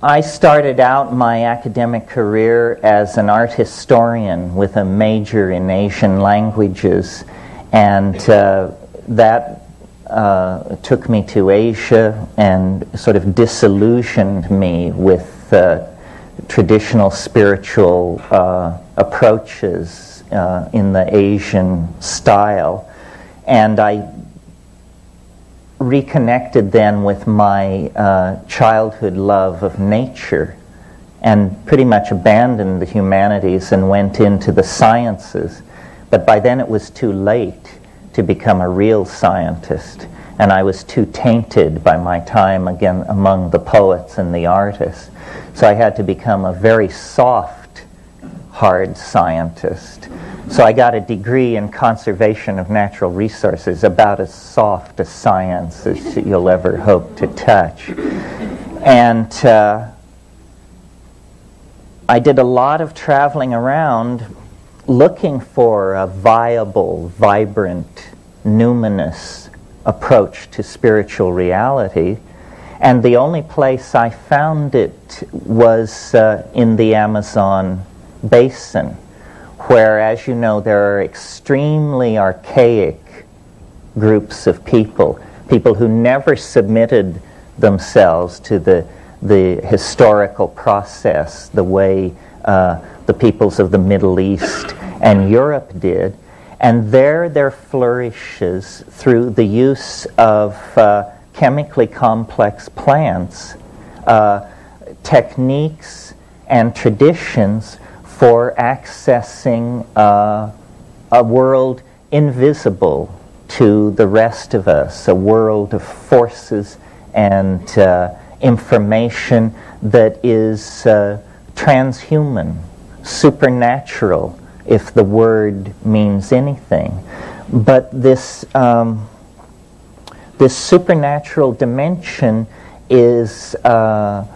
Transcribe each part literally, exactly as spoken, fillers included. I started out my academic career as an art historian with a major in Asian languages, and uh, that uh, took me to Asia and sort of disillusioned me with uh, traditional spiritual uh, approaches uh, in the Asian style. And I reconnected then with my uh, childhood love of nature, and pretty much abandoned the humanities and went into the sciences. But by then it was too late to become a real scientist, and I was too tainted by my time again among the poets and the artists. So I had to become a very soft, hard scientist. So I got a degree in conservation of natural resources, about as soft a science as you'll ever hope to touch. And uh, I did a lot of traveling around looking for a viable, vibrant, numinous approach to spiritual reality. And the only place I found it was uh, in the Amazon basin, where, as you know, there are extremely archaic groups of people, people who never submitted themselves to the, the historical process the way uh, the peoples of the Middle East and Europe did. And there, there flourishes, through the use of uh, chemically complex plants, uh, techniques and traditions for accessing uh, a world invisible to the rest of us, a world of forces and uh, information that is uh, transhuman, supernatural, if the word means anything. But this, um, this supernatural dimension is uh,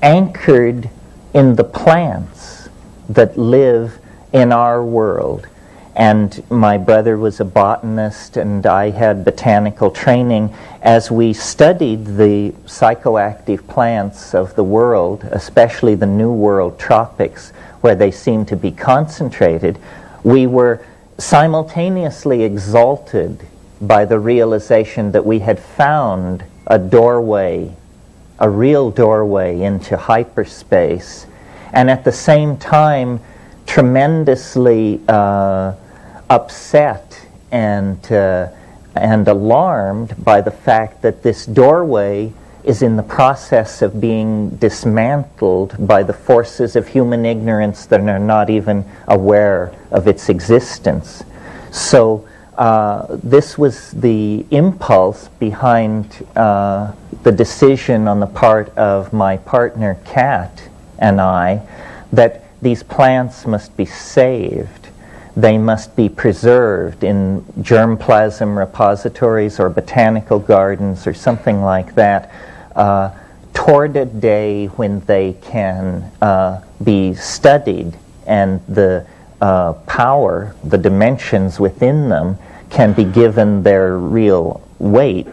anchored in the plants that live in our world. And my brother was a botanist, and I had botanical training. As we studied the psychoactive plants of the world, especially the New World tropics, where they seem to be concentrated, we were simultaneously exalted by the realization that we had found a doorway, a real doorway into hyperspace, and at the same time tremendously uh, upset and, uh, and alarmed by the fact that this doorway is in the process of being dismantled by the forces of human ignorance that are not even aware of its existence. So uh, this was the impulse behind uh, the decision on the part of my partner, Kat, and I, that these plants must be saved. They must be preserved in germplasm repositories or botanical gardens or something like that, uh, toward a day when they can uh, be studied and the uh, power, the dimensions within them, can be given their real weight.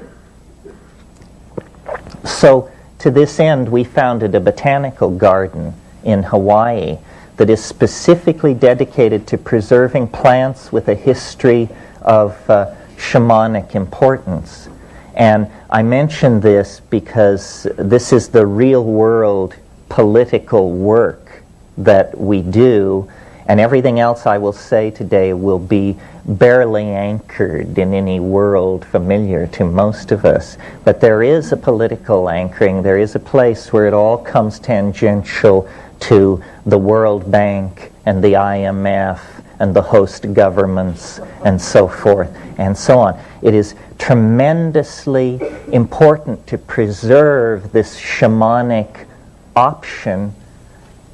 So, to this end, we founded a botanical garden in Hawaii that is specifically dedicated to preserving plants with a history of uh, shamanic importance. And I mention this because this is the real-world political work that we do, and everything else I will say today will be barely anchored in any world familiar to most of us. But there is a political anchoring. There is a place where it all comes tangential to the World Bank and the I M F and the host governments and so forth and so on. It is tremendously important to preserve this shamanic option,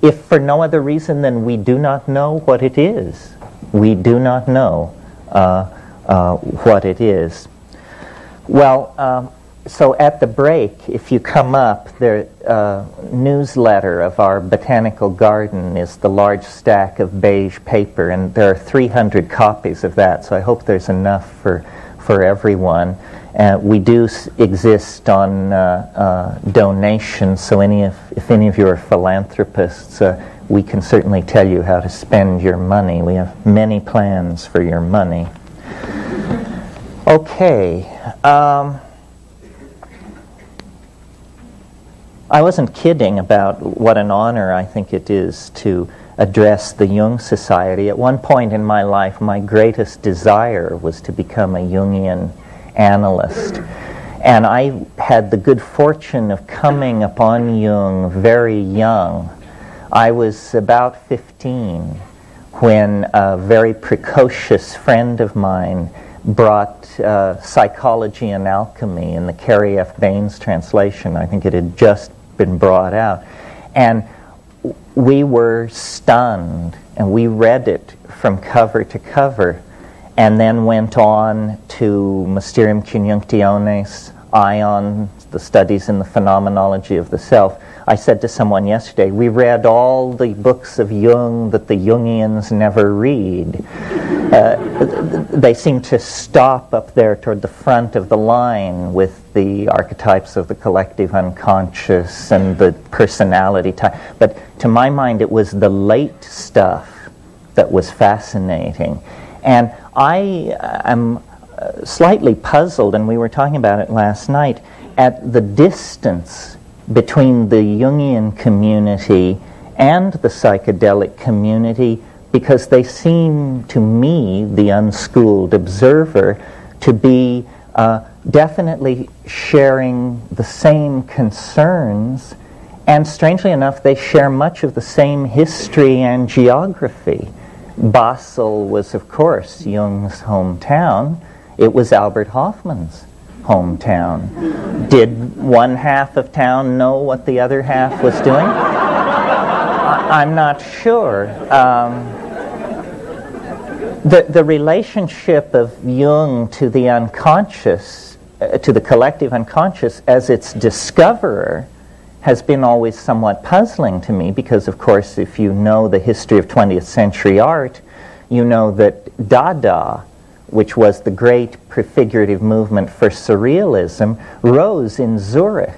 if for no other reason than we do not know what it is. We do not know uh, uh, what it is. Well, um, so at the break, if you come up, the uh, newsletter of our botanical garden is the large stack of beige paper, and there are three hundred copies of that, so I hope there's enough for, for everyone. Uh, we do s- exist on uh, uh, donations, so any of, if any of you are philanthropists, uh, we can certainly tell you how to spend your money. We have many plans for your money. Okay. Um, I wasn't kidding about what an honor I think it is to address the Jung Society. At one point in my life, my greatest desire was to become a Jungian analyst. And I had the good fortune of coming upon Jung very young. I was about fifteen when a very precocious friend of mine brought uh, Psychology and Alchemy in the Carrie F. Baines translation. I think it had just been brought out. And we were stunned, and we read it from cover to cover, and then went on to Mysterium Conjunctiones, Ion, the studies in the phenomenology of the self. I said to someone yesterday, we read all the books of Jung that the Jungians never read. uh, they seem to stop up there toward the front of the line with the archetypes of the collective unconscious and the personality type. But to my mind, it was the late stuff that was fascinating. And I am slightly puzzled, and we were talking about it last night, at the distance between the Jungian community and the psychedelic community, because they seem to me, the unschooled observer, to be uh, definitely sharing the same concerns, and strangely enough, they share much of the same history and geography. Basel was, of course, Jung's hometown. It was Albert Hofmann's hometown. Did one half of town know what the other half was doing? I, I'm not sure. Um, the, the relationship of Jung to the unconscious, uh, to the collective unconscious, as its discoverer, has been always somewhat puzzling to me, because, of course, if you know the history of twentieth century art, you know that Dada, which was the great prefigurative movement for surrealism, rose in Zurich.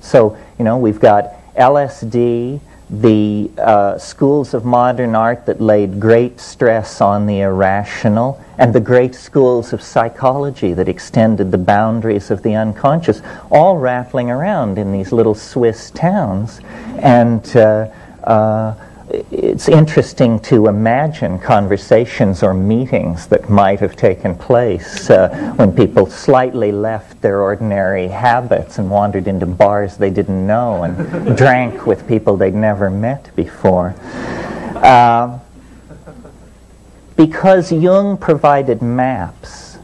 So, you know, we've got L S D, the uh, schools of modern art that laid great stress on the irrational, and the great schools of psychology that extended the boundaries of the unconscious, all rattling around in these little Swiss towns. And uh, uh, it's interesting to imagine conversations or meetings that might have taken place uh, when people slightly left their ordinary habits and wandered into bars they didn't know and drank with people they'd never met before. Uh, Because Jung provided maps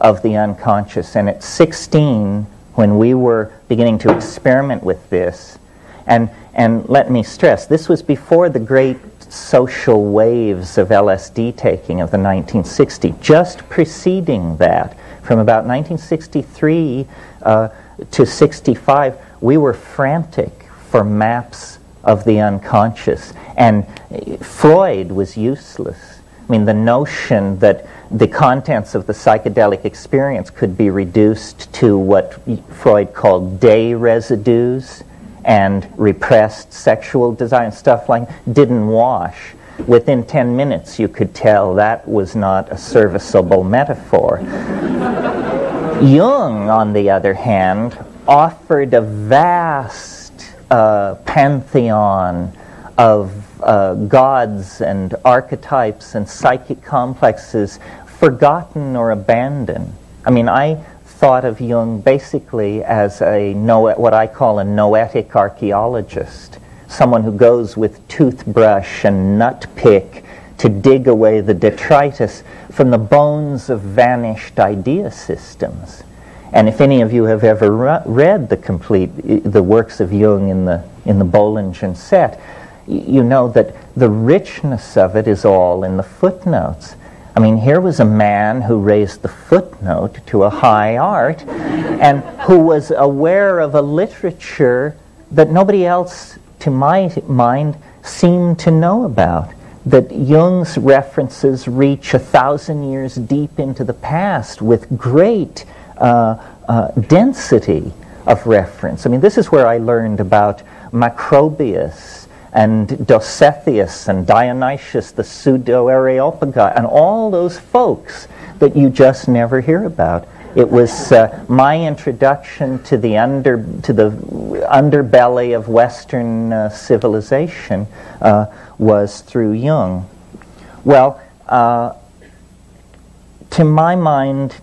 of the unconscious, and at sixteen, when we were beginning to experiment with this, and and let me stress, this was before the great social waves of L S D taking of the nineteen sixties, just preceding that, from about nineteen sixty-three uh, to sixty-five, we were frantic for maps of the unconscious, and Freud was useless. I mean, the notion that the contents of the psychedelic experience could be reduced to what Freud called day residues and repressed sexual desire and stuff like that didn't wash. Within ten minutes, you could tell that was not a serviceable metaphor. Jung, on the other hand, offered a vast uh, pantheon of Uh, gods and archetypes and psychic complexes forgotten or abandoned. I mean, I thought of Jung basically as a no- what I call a noetic archaeologist, someone who goes with toothbrush and nutpick to dig away the detritus from the bones of vanished idea systems. And if any of you have ever re- read the complete the works of Jung in the in the Bollingen set, you know that the richness of it is all in the footnotes. I mean, here was a man who raised the footnote to a high art and who was aware of a literature that nobody else, to my mind, seemed to know about, that Jung's references reach a thousand years deep into the past with great uh, uh, density of reference. I mean, this is where I learned about Macrobius and Doscetheus and Dionysius the Pseudo-Areopagi and all those folks that you just never hear about. It was uh, my introduction to the under to the underbelly of Western uh, civilization uh, was through Jung. Well, uh, to my mind,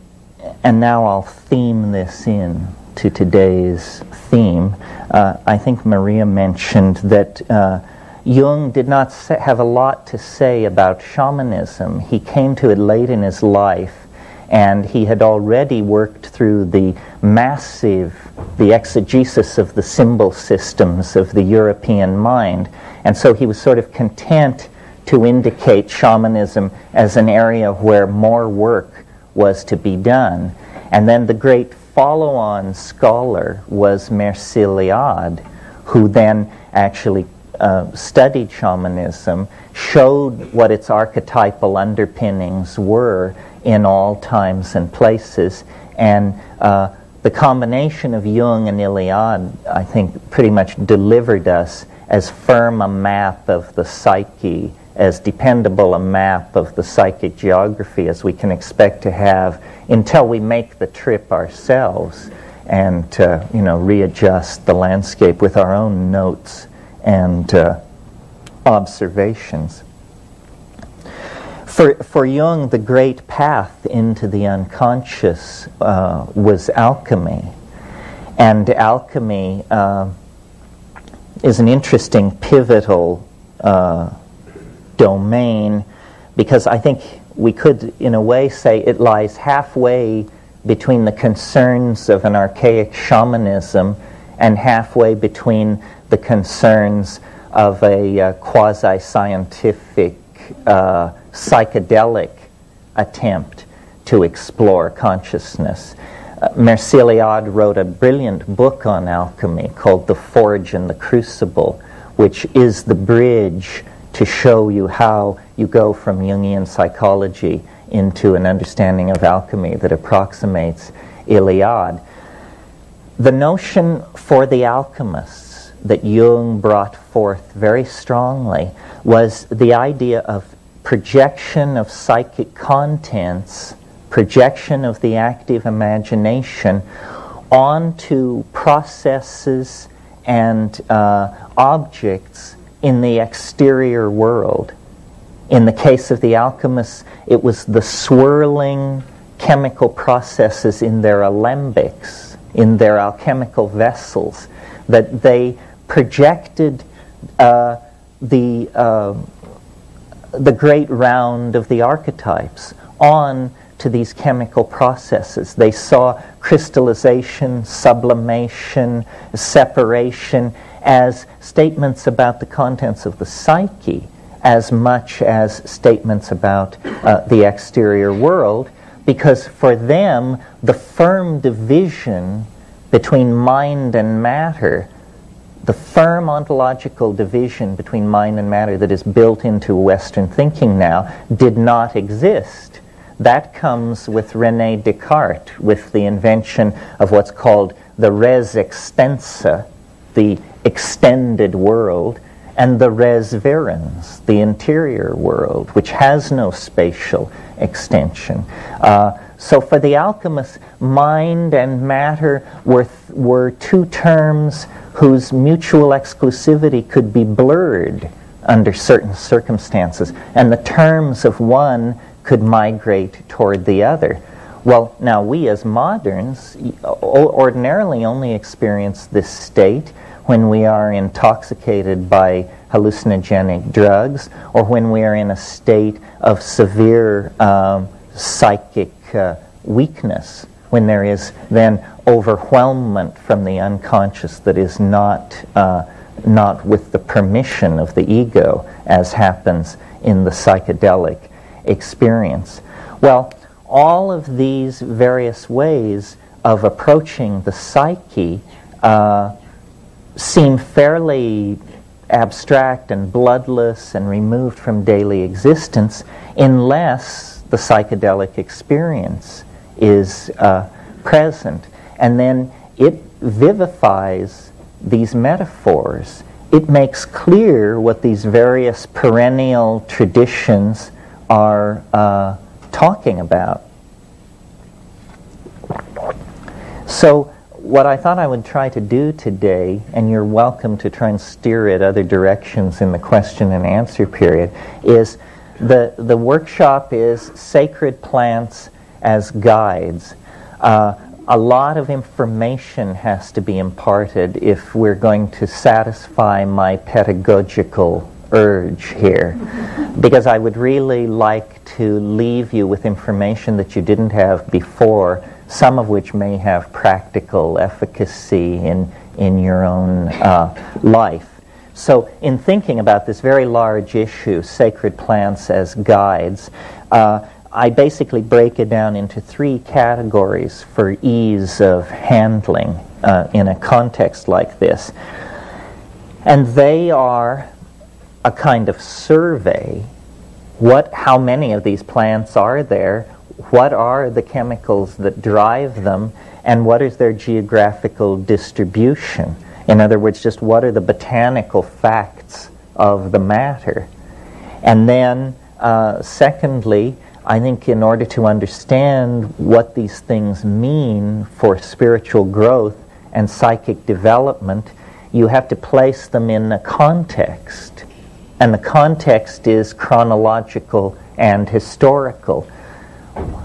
and now I'll theme this in to today's theme. Uh, I think Maria mentioned that uh, Jung did not sa- have a lot to say about shamanism. He came to it late in his life, and he had already worked through the massive, the exegesis of the symbol systems of the European mind. And so he was sort of content to indicate shamanism as an area where more work was to be done. And then the great follow-on scholar was Mercilliad, who then actually uh, studied shamanism, showed what its archetypal underpinnings were in all times and places, and uh, the combination of Jung and Iliad, I think, pretty much delivered us as firm a map of the psyche, as dependable a map of the psychic geography as we can expect to have until we make the trip ourselves and uh, you know, readjust the landscape with our own notes and uh, observations. For, for Jung, the great path into the unconscious uh, was alchemy. And alchemy uh, is an interesting, pivotal uh, domain, because I think we could, in a way, say it lies halfway between the concerns of an archaic shamanism and halfway between the concerns of a uh, quasi-scientific uh, psychedelic attempt to explore consciousness. Uh, Mercilliad wrote a brilliant book on alchemy called The Forge and the Crucible, which is the bridge to show you how you go from Jungian psychology into an understanding of alchemy that approximates Iliad. The notion for the alchemists that Jung brought forth very strongly was the idea of projection of psychic contents, projection of the active imagination onto processes and uh, objects in the exterior world. In the case of the alchemists, it was the swirling chemical processes in their alembics, in their alchemical vessels, that they projected uh, the... Uh, the great round of the archetypes on to these chemical processes. They saw crystallization, sublimation, separation as statements about the contents of the psyche as much as statements about uh, the exterior world, because for them the firm division between mind and matter, the firm ontological division between mind and matter that is built into Western thinking now, did not exist. That comes with René Descartes, with the invention of what's called the res extensa, the extended world, and the res virens, the interior world, which has no spatial extension. Uh, So for the alchemists, mind and matter were, th- were two terms whose mutual exclusivity could be blurred under certain circumstances, and the terms of one could migrate toward the other. Well, now we as moderns ordinarily only experience this state when we are intoxicated by hallucinogenic drugs, or when we are in a state of severe um, psychic Uh, weakness, when there is then overwhelmment from the unconscious that is not uh, not with the permission of the ego, as happens in the psychedelic experience. Well, all of these various ways of approaching the psyche uh, seem fairly abstract and bloodless and removed from daily existence, unless the psychedelic experience is uh, present, and then it vivifies these metaphors. It makes clear what these various perennial traditions are uh, talking about. So what I thought I would try to do today, and you're welcome to try and steer it other directions in the question and answer period, is the, the workshop is sacred plants as guides. Uh, a lot of information has to be imparted if we're going to satisfy my pedagogical urge here, because I would really like to leave you with information that you didn't have before, some of which may have practical efficacy in, in your own uh, life. So in thinking about this very large issue, sacred plants as guides, uh, I basically break it down into three categories for ease of handling uh, in a context like this. And they are a kind of survey. What, how many of these plants are there? What are the chemicals that drive them? And what is their geographical distribution? In other words, just what are the botanical facts of the matter? And then, uh, secondly, I think in order to understand what these things mean for spiritual growth and psychic development, you have to place them in a context. And the context is chronological and historical.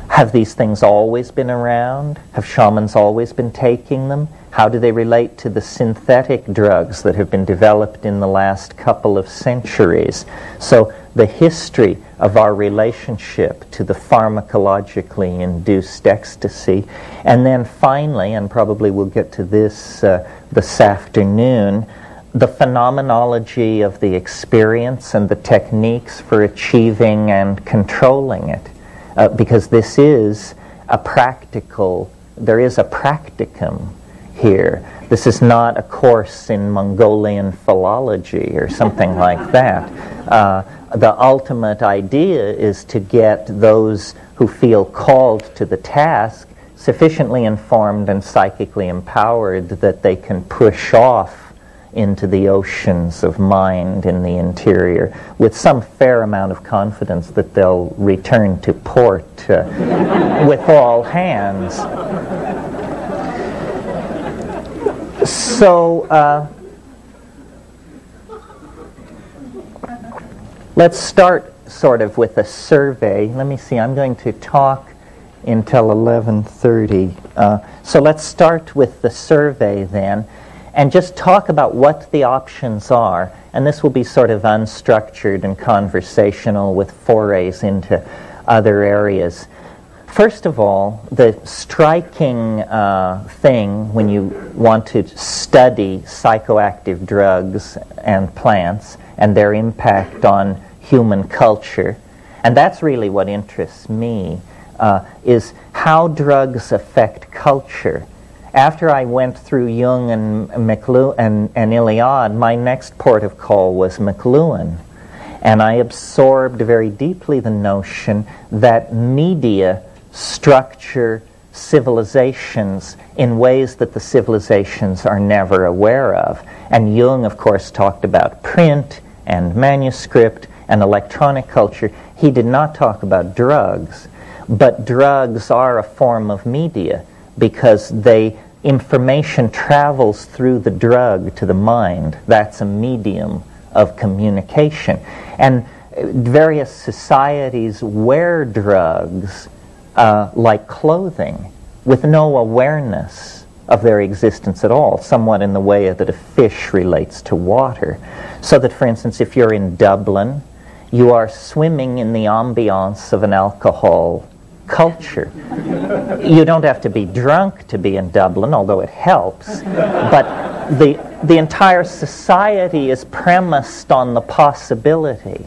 Have these things always been around? Have shamans always been taking them? How do they relate to the synthetic drugs that have been developed in the last couple of centuries? So the history of our relationship to the pharmacologically induced ecstasy. And then finally, and probably we'll get to this uh, this afternoon, the phenomenology of the experience and the techniques for achieving and controlling it. Uh, because this is a practical, there is a practicum here. This is not a course in Mongolian philology or something like that. Uh, the ultimate idea is to get those who feel called to the task sufficiently informed and psychically empowered that they can push off into the oceans of mind in the interior with some fair amount of confidence that they'll return to port uh, with all hands. So uh, let's start sort of with a survey. Let me see, I'm going to talk until eleven thirty. Uh, so let's start with the survey then, and just talk about what the options are. And this will be sort of unstructured and conversational with forays into other areas. First of all, the striking uh, thing when you want to study psychoactive drugs and plants and their impact on human culture, and that's really what interests me, uh, is how drugs affect culture. After I went through Jung and McLuhan and, and Iliad, my next port of call was McLuhan. And I absorbed very deeply the notion that media structure civilizations in ways that the civilizations are never aware of. And Jung, of course, talked about print and manuscript and electronic culture. He did not talk about drugs, but drugs are a form of media because they information travels through the drug to the mind. That's a medium of communication. And various societies wear drugs uh, like clothing with no awareness of their existence at all, somewhat in the way that a fish relates to water. So that, for instance, if you're in Dublin, you are swimming in the ambiance of an alcohol culture. You don't have to be drunk to be in Dublin, although it helps, but the the entire society is premised on the possibility,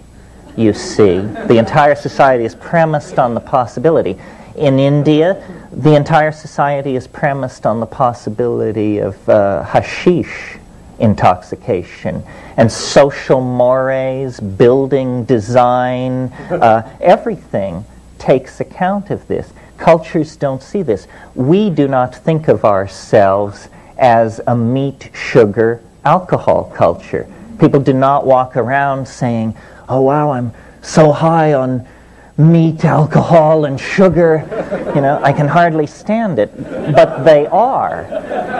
you see. The entire society is premised on the possibility. In India, the entire society is premised on the possibility of uh, hashish intoxication, and social mores, building design, uh, everything takes account of this. Cultures don't see this. We do not think of ourselves as a meat, sugar, alcohol culture. People do not walk around saying, oh wow, I'm so high on meat, alcohol, and sugar, you know, I can hardly stand it. But they are.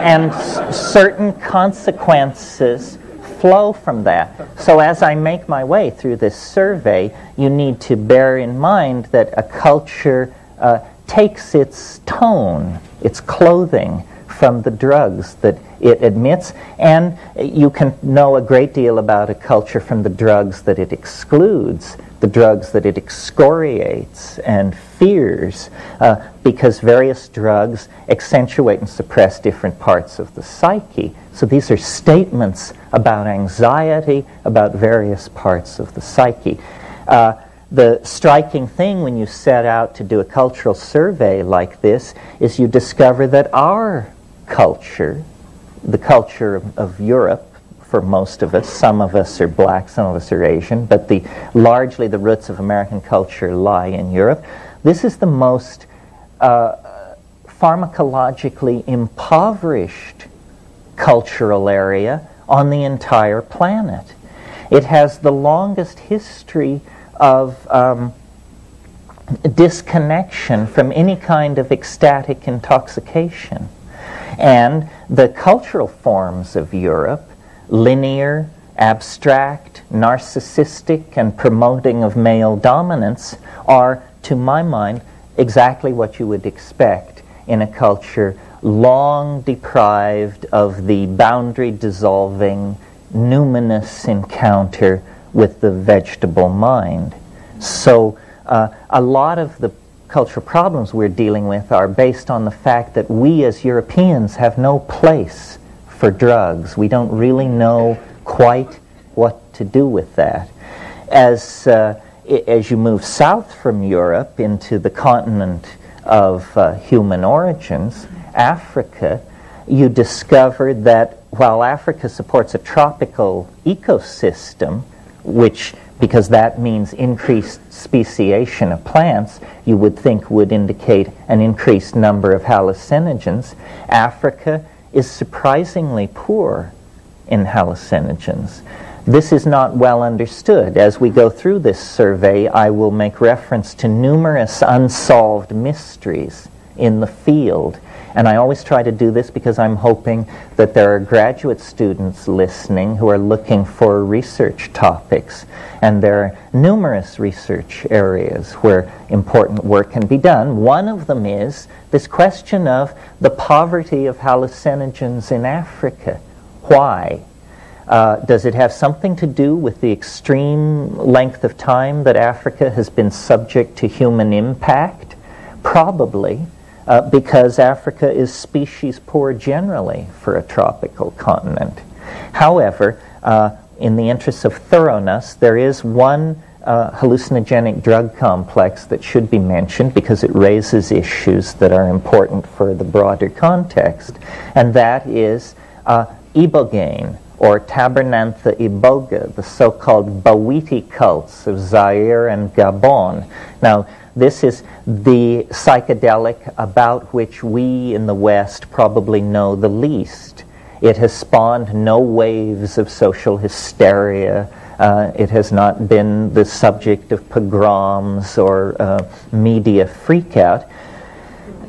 And s certain consequences flow from that. So as I make my way through this survey, you need to bear in mind that a culture uh, takes its tone, its clothing, from the drugs that it admits, and you can know a great deal about a culture from the drugs that it excludes, the drugs that it excoriates and fears, uh, because various drugs accentuate and suppress different parts of the psyche. So these are statements about anxiety, about various parts of the psyche. Uh, The striking thing when you set out to do a cultural survey like this is you discover that our culture, the culture of, of Europe, for most of us, some of us are black, some of us are Asian, but the, largely the roots of American culture lie in Europe. This is the most uh, pharmacologically impoverished cultural area on the entire planet. It has the longest history of um, disconnection from any kind of ecstatic intoxication. And the cultural forms of Europe, linear, abstract, narcissistic, and promoting of male dominance, are, to my mind, exactly what you would expect in a culture long deprived of the boundary-dissolving, numinous encounter with the vegetable mind. So uh, a lot of the cultural problems we're dealing with are based on the fact that we as Europeans have no place for drugs. We don't really know quite what to do with that. As, uh, as you move south from Europe into the continent of uh, human origins, Africa, you discover that while Africa supports a tropical ecosystem, which, because that means increased speciation of plants, you would think would indicate an increased number of hallucinogens, Africa is surprisingly poor in hallucinogens. This is not well understood. As we go through this survey, I will make reference to numerous unsolved mysteries in the field. And I always try to do this because I'm hoping that there are graduate students listening who are looking for research topics. And there are numerous research areas where important work can be done. One of them is this question of the poverty of hallucinogens in Africa. Why? Uh, does it have something to do with the extreme length of time that Africa has been subject to human impact? Probably. Uh, because Africa is species poor generally for a tropical continent. However, uh, in the interests of thoroughness, there is one uh, hallucinogenic drug complex that should be mentioned because it raises issues that are important for the broader context, and that is uh, ibogaine, or Tabernantha iboga, the so-called Bawiti cults of Zaire and Gabon. Now, this is the psychedelic about which we in the West probably know the least. It has spawned no waves of social hysteria. Uh, it has not been the subject of pogroms or uh, media freakout.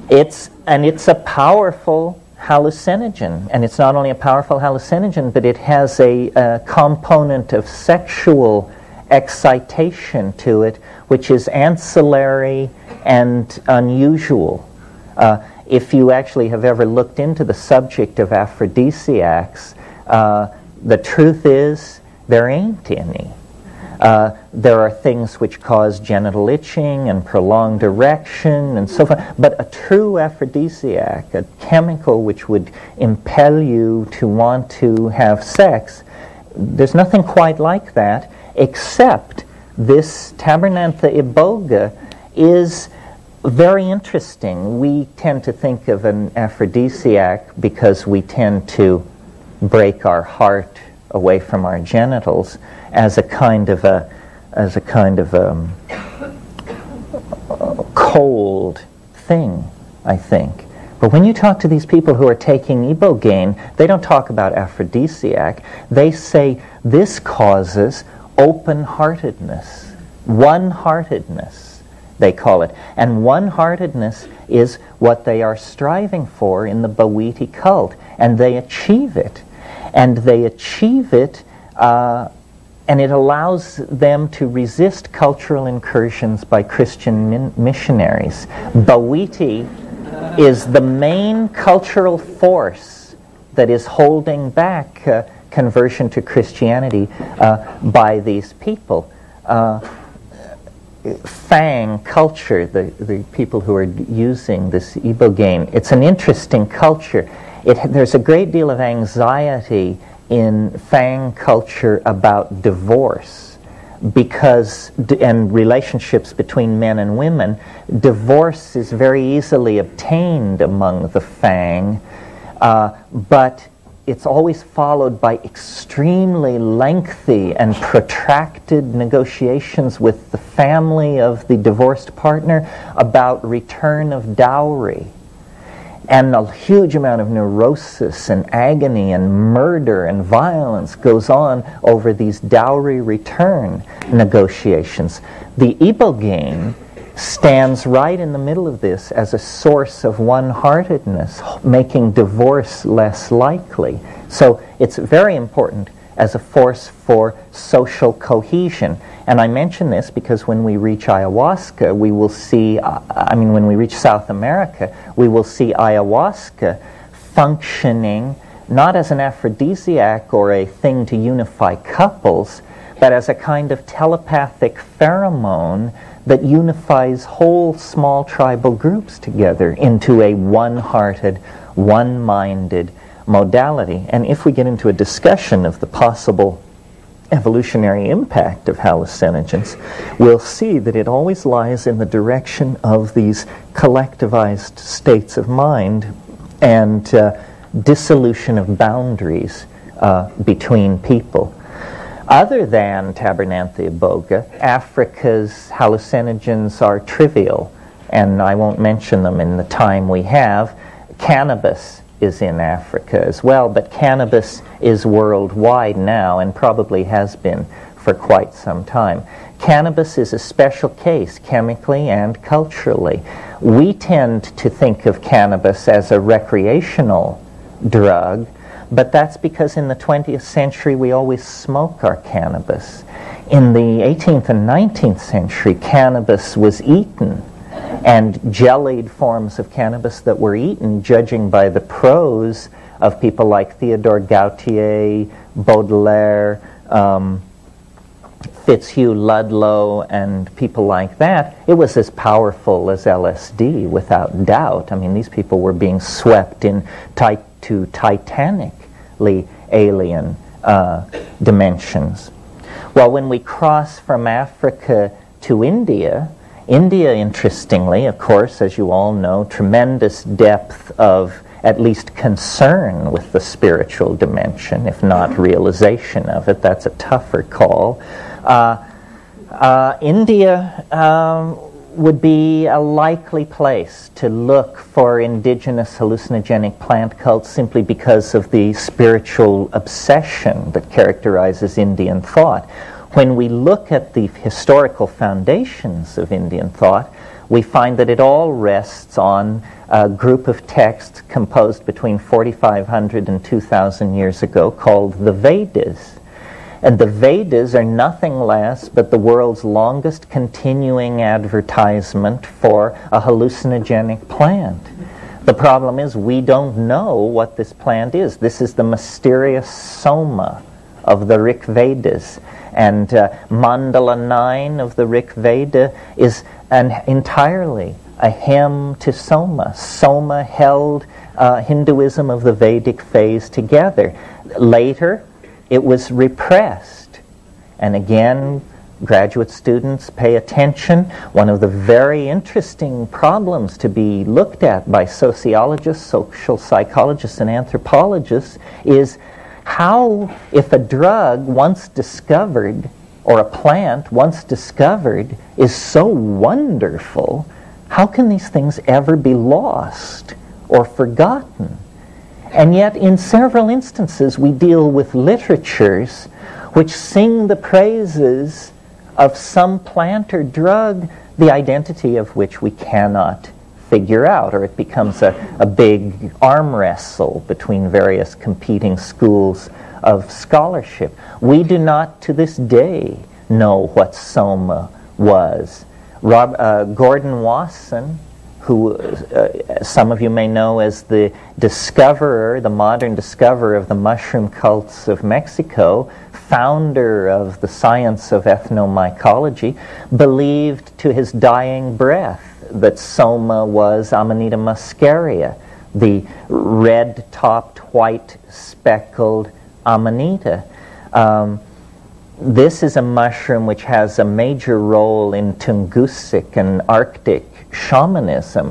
It's, and it's a powerful hallucinogen. And it's not only a powerful hallucinogen, but it has a, a component of sexual excitation to it, which is ancillary and unusual. Uh, if you actually have ever looked into the subject of aphrodisiacs, uh, the truth is there ain't any. Uh, there are things which cause genital itching and prolonged erection and so forth, but a true aphrodisiac, a chemical which would impel you to want to have sex, there's nothing quite like that, except this Tabernantha iboga is very interesting. We tend to think of an aphrodisiac because we tend to break our heart away from our genitals as a kind of a as a kind of a cold thing, I think. But when you talk to these people who are taking Ibogaine, they don't talk about aphrodisiac. They say this causes open-heartedness, one-heartedness, they call it. And one-heartedness is what they are striving for in the Bawiti cult. And they achieve it. And they achieve it, uh, and it allows them to resist cultural incursions by Christian min- missionaries. Bawiti is the main cultural force that is holding back uh, conversion to Christianity uh, by these people. Uh, Fang culture, the, the people who are using this Ibogaine, it's an interesting culture. It, there's a great deal of anxiety in Fang culture about divorce because and relationships between men and women. Divorce is very easily obtained among the Fang, uh, but it's always followed by extremely lengthy and protracted negotiations with the family of the divorced partner about return of dowry, and a huge amount of neurosis and agony and murder and violence goes on over these dowry return negotiations. The Ibogaine stands right in the middle of this as a source of one-heartedness, making divorce less likely. So it's very important as a force for social cohesion. And I mention this because when we reach ayahuasca, we will see, I mean, when we reach South America, we will see ayahuasca functioning not as an aphrodisiac or a thing to unify couples, but as a kind of telepathic pheromone that unifies whole small tribal groups together into a one-hearted, one-minded modality. And if we get into a discussion of the possible evolutionary impact of hallucinogens, we'll see that it always lies in the direction of these collectivized states of mind and uh, dissolution of boundaries uh, between people. Other than Tabernanthia boga, Africa's hallucinogens are trivial, and I won't mention them in the time we have. Cannabis is in Africa as well, but cannabis is worldwide now and probably has been for quite some time. Cannabis is a special case, chemically and culturally. We tend to think of cannabis as a recreational drug, but that's because in the twentieth century we always smoke our cannabis. In the eighteenth and nineteenth century, cannabis was eaten, and jellied forms of cannabis that were eaten, judging by the prose of people like Theodore Gautier, Baudelaire, um, Fitzhugh Ludlow, and people like that, it was as powerful as L S D, without doubt. I mean, these people were being swept in tight to titanically alien uh, dimensions. Well, when we cross from Africa to India, India, interestingly, of course, as you all know, tremendous depth of at least concern with the spiritual dimension, if not realization of it. That's a tougher call. Uh, uh, India um, would be a likely place to look for indigenous hallucinogenic plant cults simply because of the spiritual obsession that characterizes Indian thought. When we look at the historical foundations of Indian thought, we find that it all rests on a group of texts composed between forty-five hundred and two thousand years ago called the Vedas. And the Vedas are nothing less but the world's longest continuing advertisement for a hallucinogenic plant. The problem is we don't know what this plant is. This is the mysterious soma of the Rig Vedas. And uh, Mandala nine of the Rig Veda is an entirely a hymn to soma. Soma held uh, Hinduism of the Vedic phase together. Later, it was repressed. And again, graduate students, pay attention. One of the very interesting problems to be looked at by sociologists, social psychologists, and anthropologists is how, if a drug once discovered, or a plant once discovered, is so wonderful, How can these things ever be lost or forgotten? And yet, in several instances, we deal with literatures which sing the praises of some plant or drug, the identity of which we cannot figure out, or it becomes a, a big arm wrestle between various competing schools of scholarship. We do not, to this day, know what soma was. Rob, uh, Gordon Wasson, who uh, some of you may know as the discoverer, the modern discoverer of the mushroom cults of Mexico, founder of the science of ethnomycology, believed to his dying breath that soma was Amanita muscaria, the red-topped, white-speckled Amanita. Um, This is a mushroom which has a major role in Tungusic and Arctic shamanism.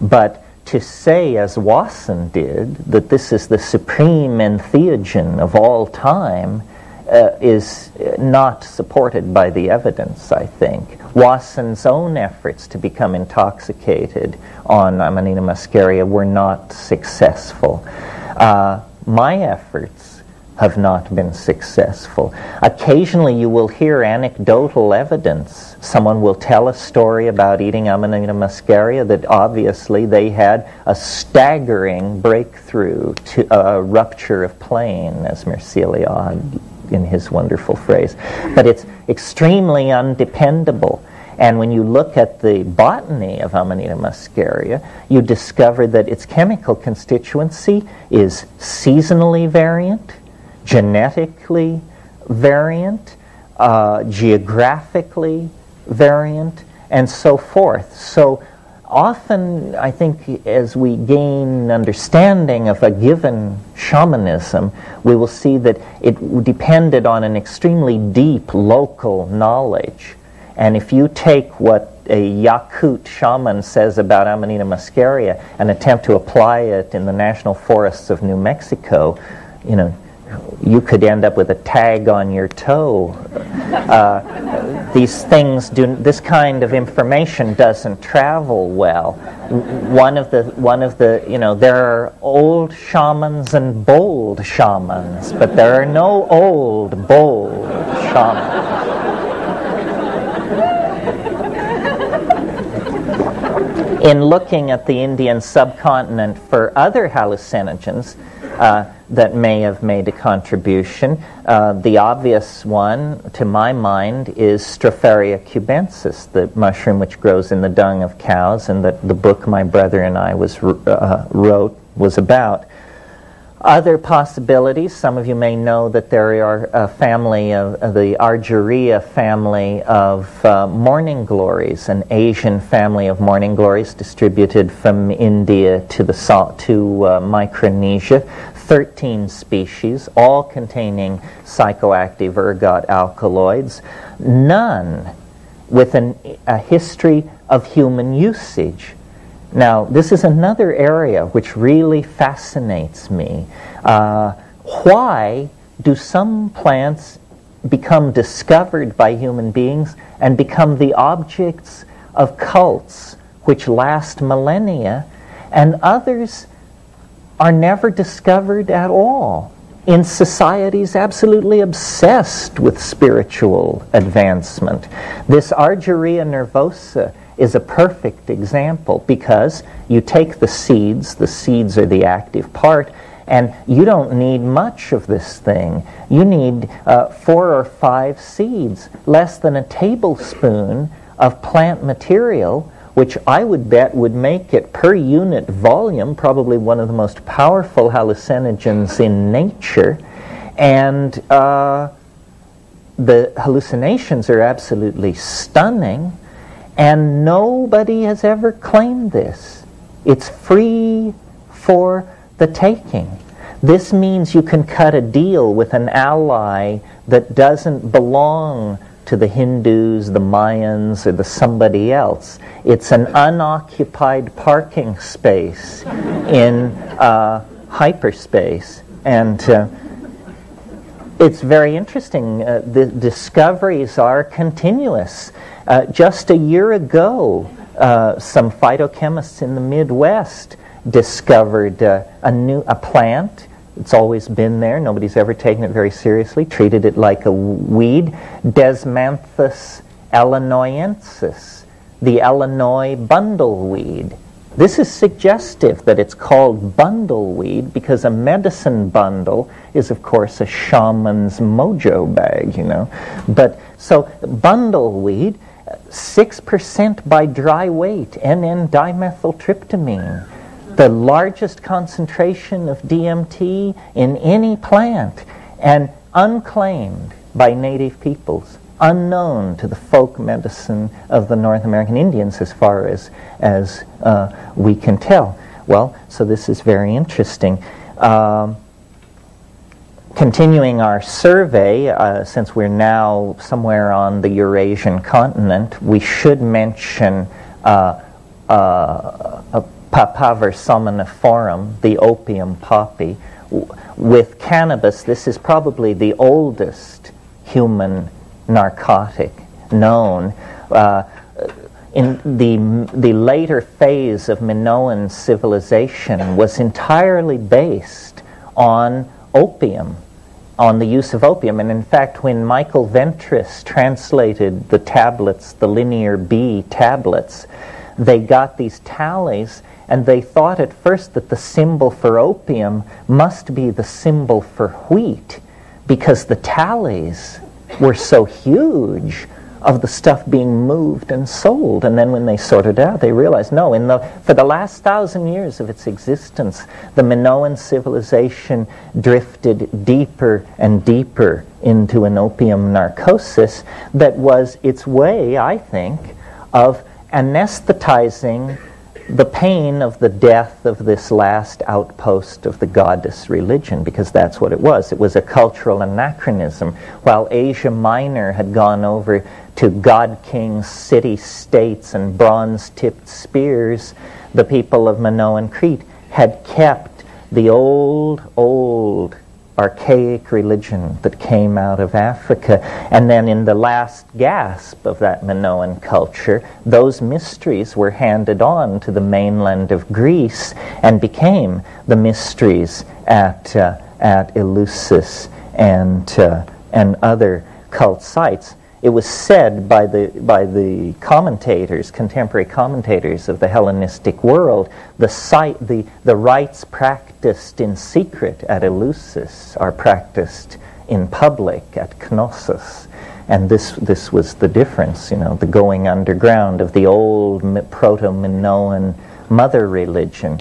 But to say, as Wasson did, that this is the supreme entheogen of all time uh, is not supported by the evidence, I think. Wasson's own efforts to become intoxicated on Amanita muscaria were not successful. Uh, my efforts have not been successful. Occasionally you will hear anecdotal evidence. Someone will tell a story about eating Amanita muscaria that obviously they had a staggering breakthrough to a rupture of plane, as Mercilliod in his wonderful phrase. But it's extremely undependable. And when you look at the botany of Amanita muscaria, you discover that its chemical constituency is seasonally variant, genetically variant, uh, geographically variant, and so forth. So often, I think, as we gain understanding of a given shamanism, we will see that it depended on an extremely deep local knowledge. And if you take what a Yakut shaman says about Amanita muscaria and attempt to apply it in the national forests of New Mexico, you know, you could end up with a tag on your toe. Uh, these things do. This kind of information doesn't travel well. One of the one of the you know there are old shamans and bold shamans, but there are no old bold shamans. In looking at the Indian subcontinent for other hallucinogens uh, that may have made a contribution, uh, the obvious one, to my mind, is Stropharia cubensis, the mushroom which grows in the dung of cows, and that the book my brother and I was uh, wrote was about. Other possibilities, some of you may know that there are a family of uh, the Argyria family of uh, morning glories, an Asian family of morning glories distributed from India to the salt to uh, Micronesia, thirteen species, all containing psychoactive ergot alkaloids, none with an, a history of human usage. Now, this is another area which really fascinates me. Uh, why do some plants become discovered by human beings and become the objects of cults which last millennia, and others are never discovered at all in societies absolutely obsessed with spiritual advancement? This Argyria nervosa is a perfect example, because you take the seeds, the seeds are the active part, and you don't need much of this thing. You need uh, four or five seeds, less than a tablespoon of plant material, which I would bet would make it, per unit volume, probably one of the most powerful hallucinogens in nature. And uh, the hallucinations are absolutely stunning. And nobody has ever claimed this. It's free for the taking. This means you can cut a deal with an ally that doesn't belong to the Hindus, the Mayans, or the somebody else. It's an unoccupied parking space in uh, hyperspace. And uh, it's very interesting. Uh, the discoveries are continuous. Uh, just a year ago, Uh, some phytochemists in the Midwest discovered uh, a new a plant. It's always been there. Nobody's ever taken it very seriously. Treated it like a weed. Desmanthus illinoiensis, the Illinois bundleweed. This is suggestive that it's called bundleweed because a medicine bundle is, of course, a shaman's mojo bag, you know. But so bundleweed, six percent by dry weight, N N dimethyltryptamine, the largest concentration of D M T in any plant, and unclaimed by native peoples, unknown to the folk medicine of the North American Indians as far as, as uh, we can tell. Well, so this is very interesting. Um, Continuing our survey, uh, since we're now somewhere on the Eurasian continent, we should mention uh, uh, Papaver somniferum, the opium poppy. W- with cannabis, this is probably the oldest human narcotic known. Uh, in the, the later phase of Minoan civilization was entirely based on opium, on the use of opium. And in fact, when Michael Ventris translated the tablets, the Linear B tablets, they got these tallies, and they thought at first that the symbol for opium must be the symbol for wheat, because the tallies were so huge of the stuff being moved and sold. And then when they sorted out, they realized, no, in the, for the last thousand years of its existence, the Minoan civilization drifted deeper and deeper into an opium narcosis that was its way, I think, of anesthetizing the pain of the death of this last outpost of the goddess religion, because that's what it was. It was a cultural anachronism. While Asia Minor had gone over to god-kings, city-states, and bronze-tipped spears, the people of Minoan Crete had kept the old, old archaic religion that came out of Africa. And then in the last gasp of that Minoan culture, those mysteries were handed on to the mainland of Greece and became the mysteries at uh, at Eleusis and uh, and other cult sites. It was said by the by the commentators, contemporary commentators of the Hellenistic world, the site, the, the rites practiced in secret at Eleusis are practiced in public at Knossos, and this this was the difference, you know, the going underground of the old proto-Minoan mother religion.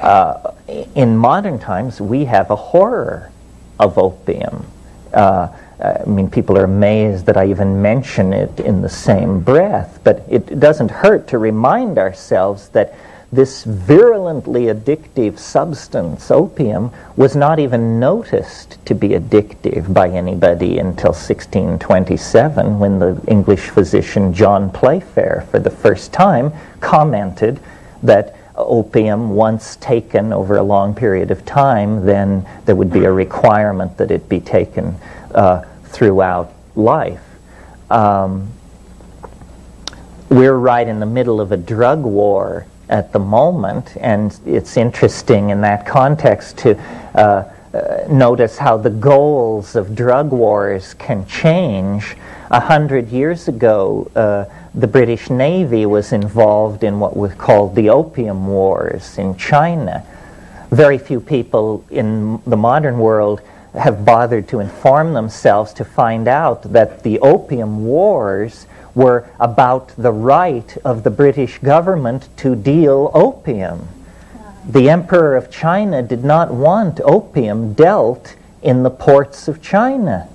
Uh, in modern times, we have a horror of opium. Uh, I mean, people are amazed that I even mention it in the same breath, but it doesn't hurt to remind ourselves that this virulently addictive substance, opium, was not even noticed to be addictive by anybody until sixteen twenty-seven, when the English physician John Playfair, for the first time, commented that opium, once taken over a long period of time, then there would be a requirement that it be taken Uh, throughout life. Um, we're right in the middle of a drug war at the moment, and it's interesting in that context to uh, uh, notice how the goals of drug wars can change. A hundred years ago, uh, the British Navy was involved in what was called the Opium Wars in China. Very few people in the modern world have bothered to inform themselves to find out that the Opium Wars were about the right of the British government to deal opium. The Emperor of China did not want opium dealt in the ports of China,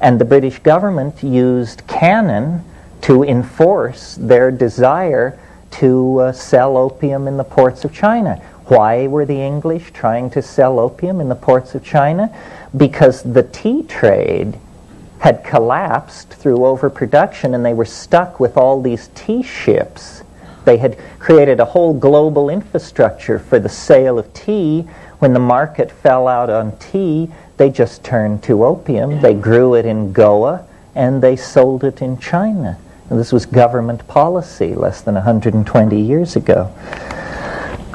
and the British government used cannon to enforce their desire to uh, sell opium in the ports of China. Why were the English trying to sell opium in the ports of China? Because the tea trade had collapsed through overproduction, and they were stuck with all these tea ships. They had created a whole global infrastructure for the sale of tea. When the market fell out on tea, they just turned to opium. They grew it in Goa, and they sold it in China. And this was government policy less than one hundred twenty years ago.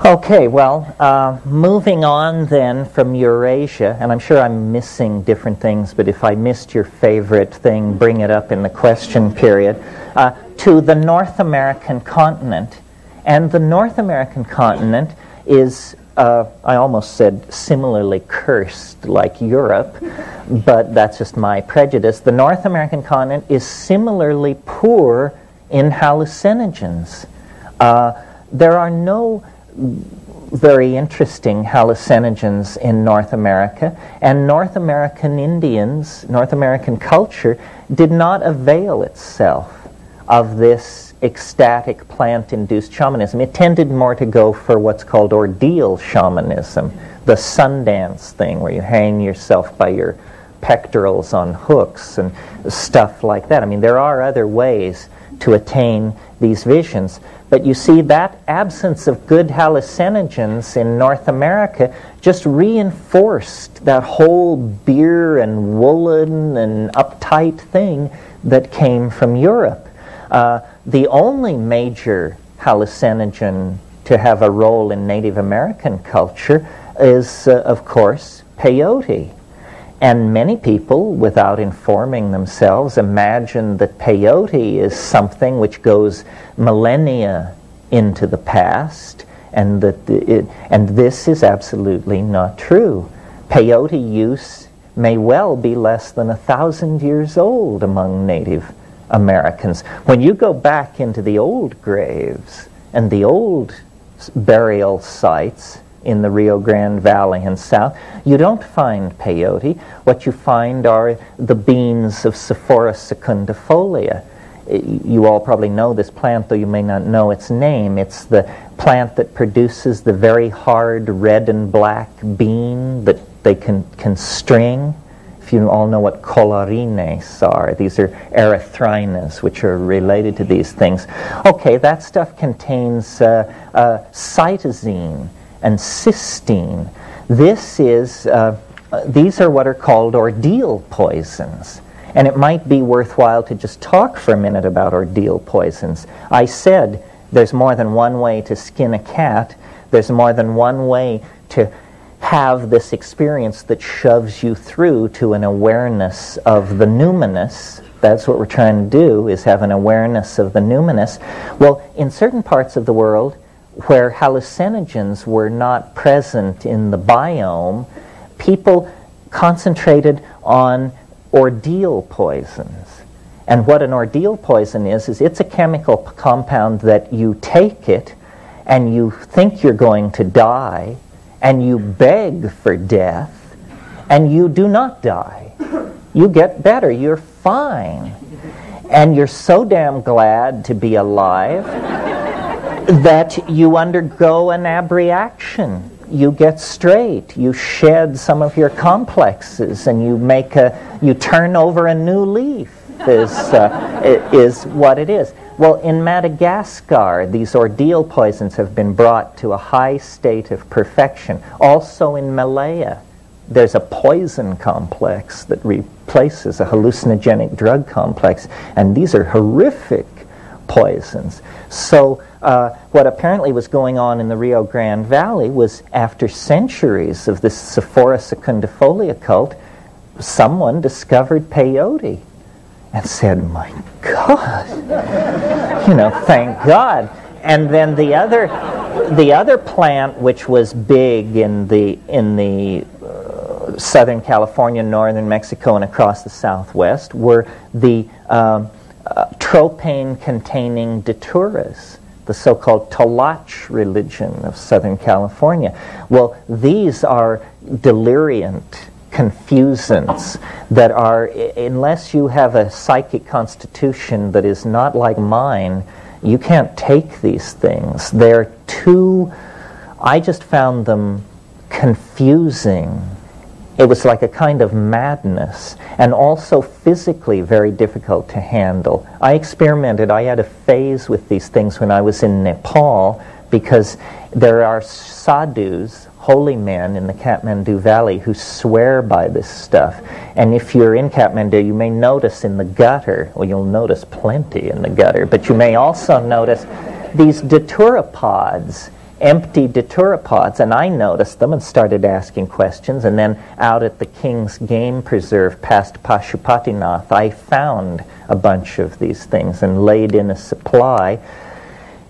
Okay, well, uh, moving on then from Eurasia, and I'm sure I'm missing different things, but if I missed your favorite thing, bring it up in the question period, uh, to the North American continent. And the North American continent is, uh, I almost said similarly cursed like Europe, but that's just my prejudice. The North American continent is similarly poor in hallucinogens. Uh, there are no very interesting hallucinogens in North America, and North American Indians, North American culture, did not avail itself of this ecstatic plant-induced shamanism. It tended more to go for what's called ordeal shamanism, the Sundance thing where you hang yourself by your pectorals on hooks and stuff like that. I mean, there are other ways to attain these visions. But you see, that absence of good hallucinogens in North America just reinforced that whole beer and woolen and uptight thing that came from Europe. Uh, the only major hallucinogen to have a role in Native American culture is, uh, of course, peyote. And many people, without informing themselves, imagine that peyote is something which goes millennia into the past, and that it, and this is absolutely not true. Peyote use may well be less than a thousand years old among Native Americans. When you go back into the old graves and the old burial sites in the Rio Grande Valley and south, you don't find peyote. What you find are the beans of Sephora secundifolia. You all probably know this plant, though you may not know its name. It's the plant that produces the very hard red and black bean that they can, can string. If you all know what colorines are, these are erythrines, which are related to these things. Okay, that stuff contains uh, uh, cytosine and cysteine. This is, uh, these are what are called ordeal poisons. And it might be worthwhile to just talk for a minute about ordeal poisons. I said there's more than one way to skin a cat. There's more than one way to have this experience that shoves you through to an awareness of the numinous. That's what we're trying to do, is have an awareness of the numinous. Well, in certain parts of the world, where hallucinogens were not present in the biome, people concentrated on ordeal poisons. And what an ordeal poison is, is it's a chemical p- compound that you take it and you think you're going to die and you beg for death and you do not die. You get better, you're fine. And you're so damn glad to be alive that you undergo an abreaction. You get straight. You shed some of your complexes, and you make a, you turn over a new leaf. Is uh, is what it is. Well, in Madagascar, these ordeal poisons have been brought to a high state of perfection. Also in Malaya, there's a poison complex that replaces a hallucinogenic drug complex, and these are horrific poisons. So uh, what apparently was going on in the Rio Grande Valley was, after centuries of this Sephora secundifolia cult, someone discovered peyote and said, my God, you know, thank God. And then the other, the other plant which was big in the, in the uh, Southern California, Northern Mexico, and across the Southwest were the um, Uh, tropane-containing datura, the so-called Tolach religion of Southern California. Well, these are deliriant confusants that are, I- unless you have a psychic constitution that is not like mine, you can't take these things. They're too, I just found them confusing. It was like a kind of madness, and also physically very difficult to handle. I experimented. I had a phase with these things when I was in Nepal, because there are sadhus, holy men in the Kathmandu Valley who swear by this stuff. And if you're in Kathmandu, you may notice in the gutter, well, you'll notice plenty in the gutter, but you may also notice these daturapods, empty daturapods, and I noticed them and started asking questions, and then out at the King's Game Preserve past Pashupatinath, I found a bunch of these things and laid in a supply.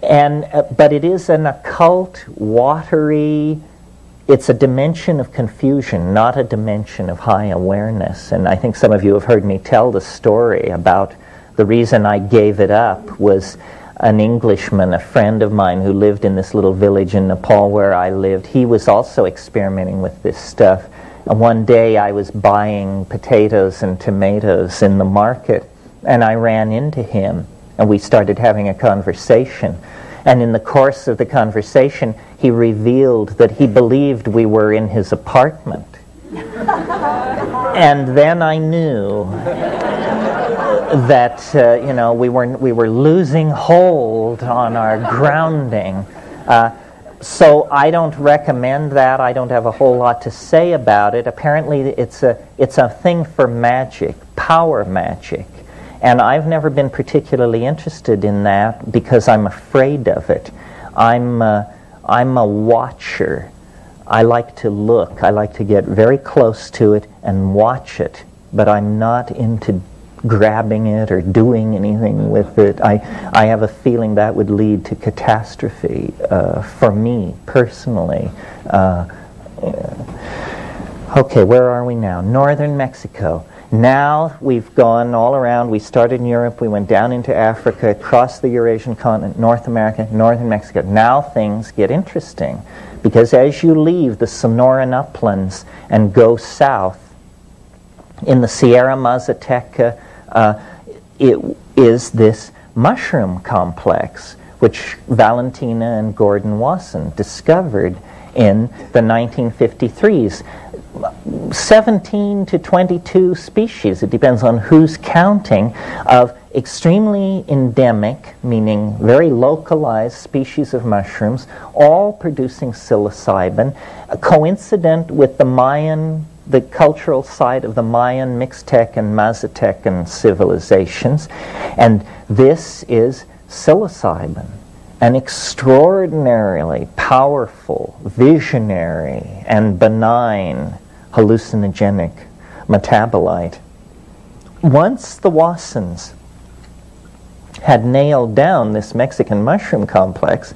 And uh, but it is an occult, watery, it's a dimension of confusion, not a dimension of high awareness. And I think some of you have heard me tell the story about the reason I gave it up was an Englishman, a friend of mine who lived in this little village in Nepal where I lived. He was also experimenting with this stuff. And one day I was buying potatoes and tomatoes in the market, and I ran into him. And we started having a conversation. And in the course of the conversation, he revealed that he believed we were in his apartment. And then I knew that, uh, you know, we were, we were losing hold on our grounding. Uh, so I don't recommend that. I don't have a whole lot to say about it. Apparently, it's a, it's a thing for magic, power magic. And I've never been particularly interested in that because I'm afraid of it. I'm uh, I'm a watcher. I like to look. I like to get very close to it and watch it. But I'm not into grabbing it or doing anything with it. I, I have a feeling that would lead to catastrophe uh, for me personally. Uh, okay, where are we now? Northern Mexico. Now we've gone all around. We started in Europe, we went down into Africa, across the Eurasian continent, North America, northern Mexico. Now things get interesting, because as you leave the Sonoran uplands and go south, in the Sierra Mazateca uh, it is this mushroom complex, which Valentina and Gordon Wasson discovered in the nineteen fifty-threes. seventeen to twenty-two species, it depends on who's counting, of extremely endemic, meaning very localized species of mushrooms, all producing psilocybin, coincident with the Mayan, the cultural site of the Mayan, Mixtec, and Mazatecan civilizations. And this is psilocybin, an extraordinarily powerful, visionary, and benign hallucinogenic metabolite. Once the Wassons had nailed down this Mexican mushroom complex,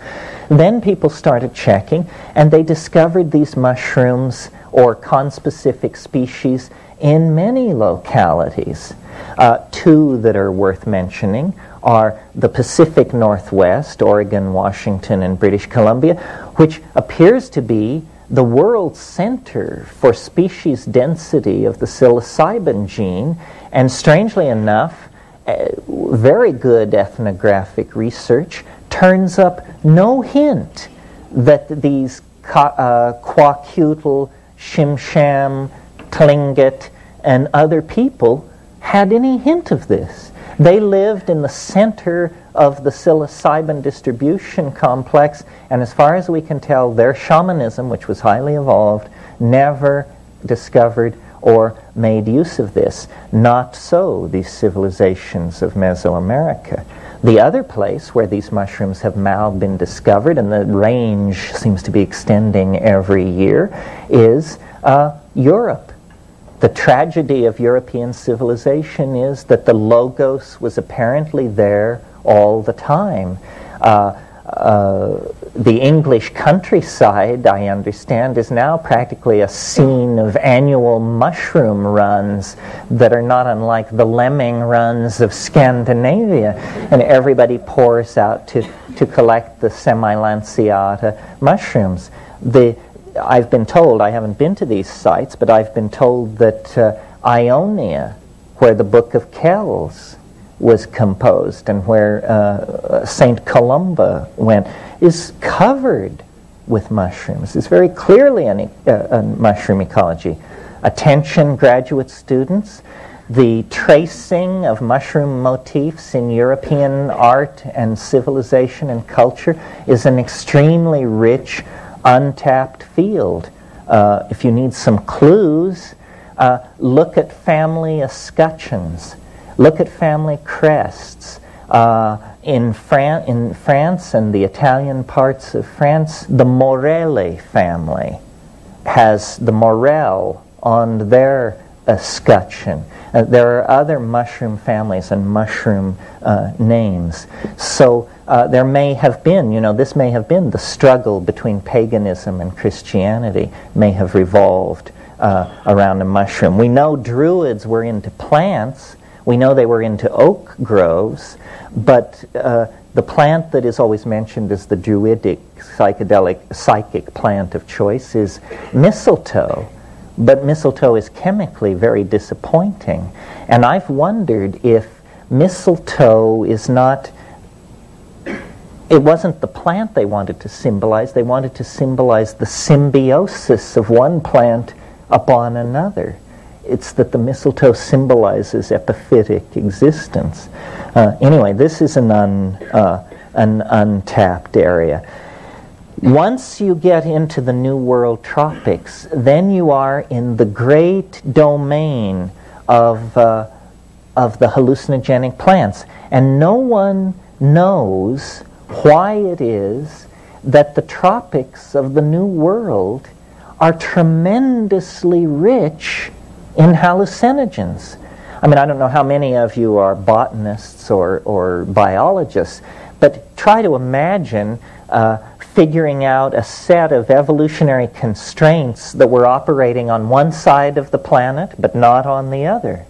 then people started checking, and they discovered these mushrooms or conspecific species in many localities. Uh, two that are worth mentioning are the Pacific Northwest, Oregon, Washington, and British Columbia, which appears to be the world center for species density of the psilocybin gene, and strangely enough, uh, very good ethnographic research turns up no hint that these ca- uh, Kwakutal, Shimsham, Tlingit, and other people had any hint of this. They lived in the center of the psilocybin distribution complex, and as far as we can tell, their shamanism, which was highly evolved, never discovered or made use of this. Not so these civilizations of Mesoamerica. The other place where these mushrooms have now been discovered, and the range seems to be extending every year, is uh, Europe. The tragedy of European civilization is that the logos was apparently there all the time. Uh, uh, the English countryside, I understand, is now practically a scene of annual mushroom runs that are not unlike the lemming runs of Scandinavia. And everybody pours out to, to collect the Semilanceata mushrooms. The I've been told, I haven't been to these sites, but I've been told that uh, Ionia, where the Book of Kells was composed and where uh, Saint Columba went, is covered with mushrooms. It's very clearly an e- uh, a mushroom ecology. Attention, graduate students, the tracing of mushroom motifs in European art and civilization and culture is an extremely rich untapped field. Uh, if you need some clues, uh, look at family escutcheons. Look at family crests. Uh, in, Fran- in France and the Italian parts of France, the Morelli family has the morel on their escutcheon. Uh, there are other mushroom families and mushroom uh, names. So uh, there may have been, you know, this may have been the struggle between paganism and Christianity, may have revolved uh, around a mushroom. We know Druids were into plants. We know they were into oak groves. But uh, the plant that is always mentioned as the Druidic psychedelic psychic plant of choice is mistletoe. But mistletoe is chemically very disappointing. And I've wondered if mistletoe is not, it wasn't the plant they wanted to symbolize. They wanted to symbolize the symbiosis of one plant upon another. It's that the mistletoe symbolizes epiphytic existence. Uh, anyway, this is an, un, uh, an untapped area. Once you get into the New World tropics, then you are in the great domain of uh, of the hallucinogenic plants. And no one knows why it is that the tropics of the New World are tremendously rich in hallucinogens. I mean, I don't know how many of you are botanists or, or biologists, but try to imagine Uh, figuring out a set of evolutionary constraints that were operating on one side of the planet but not on the other.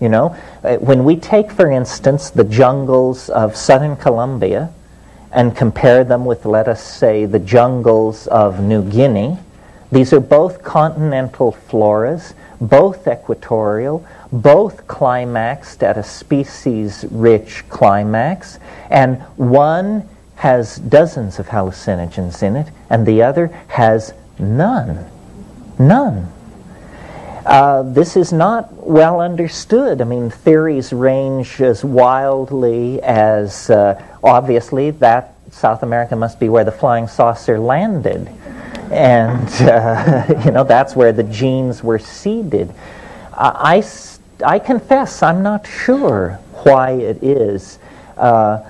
You know, when we take, for instance, the jungles of southern Colombia and compare them with, let us say, the jungles of New Guinea, these are both continental floras, both equatorial, both climaxed at a species-rich climax, and one has dozens of hallucinogens in it, and the other has none. None. Uh, this is not well understood. I mean, theories range as wildly as, uh, obviously, that South America must be where the flying saucer landed. And, uh, you know, that's where the genes were seeded. Uh, I, I confess, I'm not sure why it is. Uh,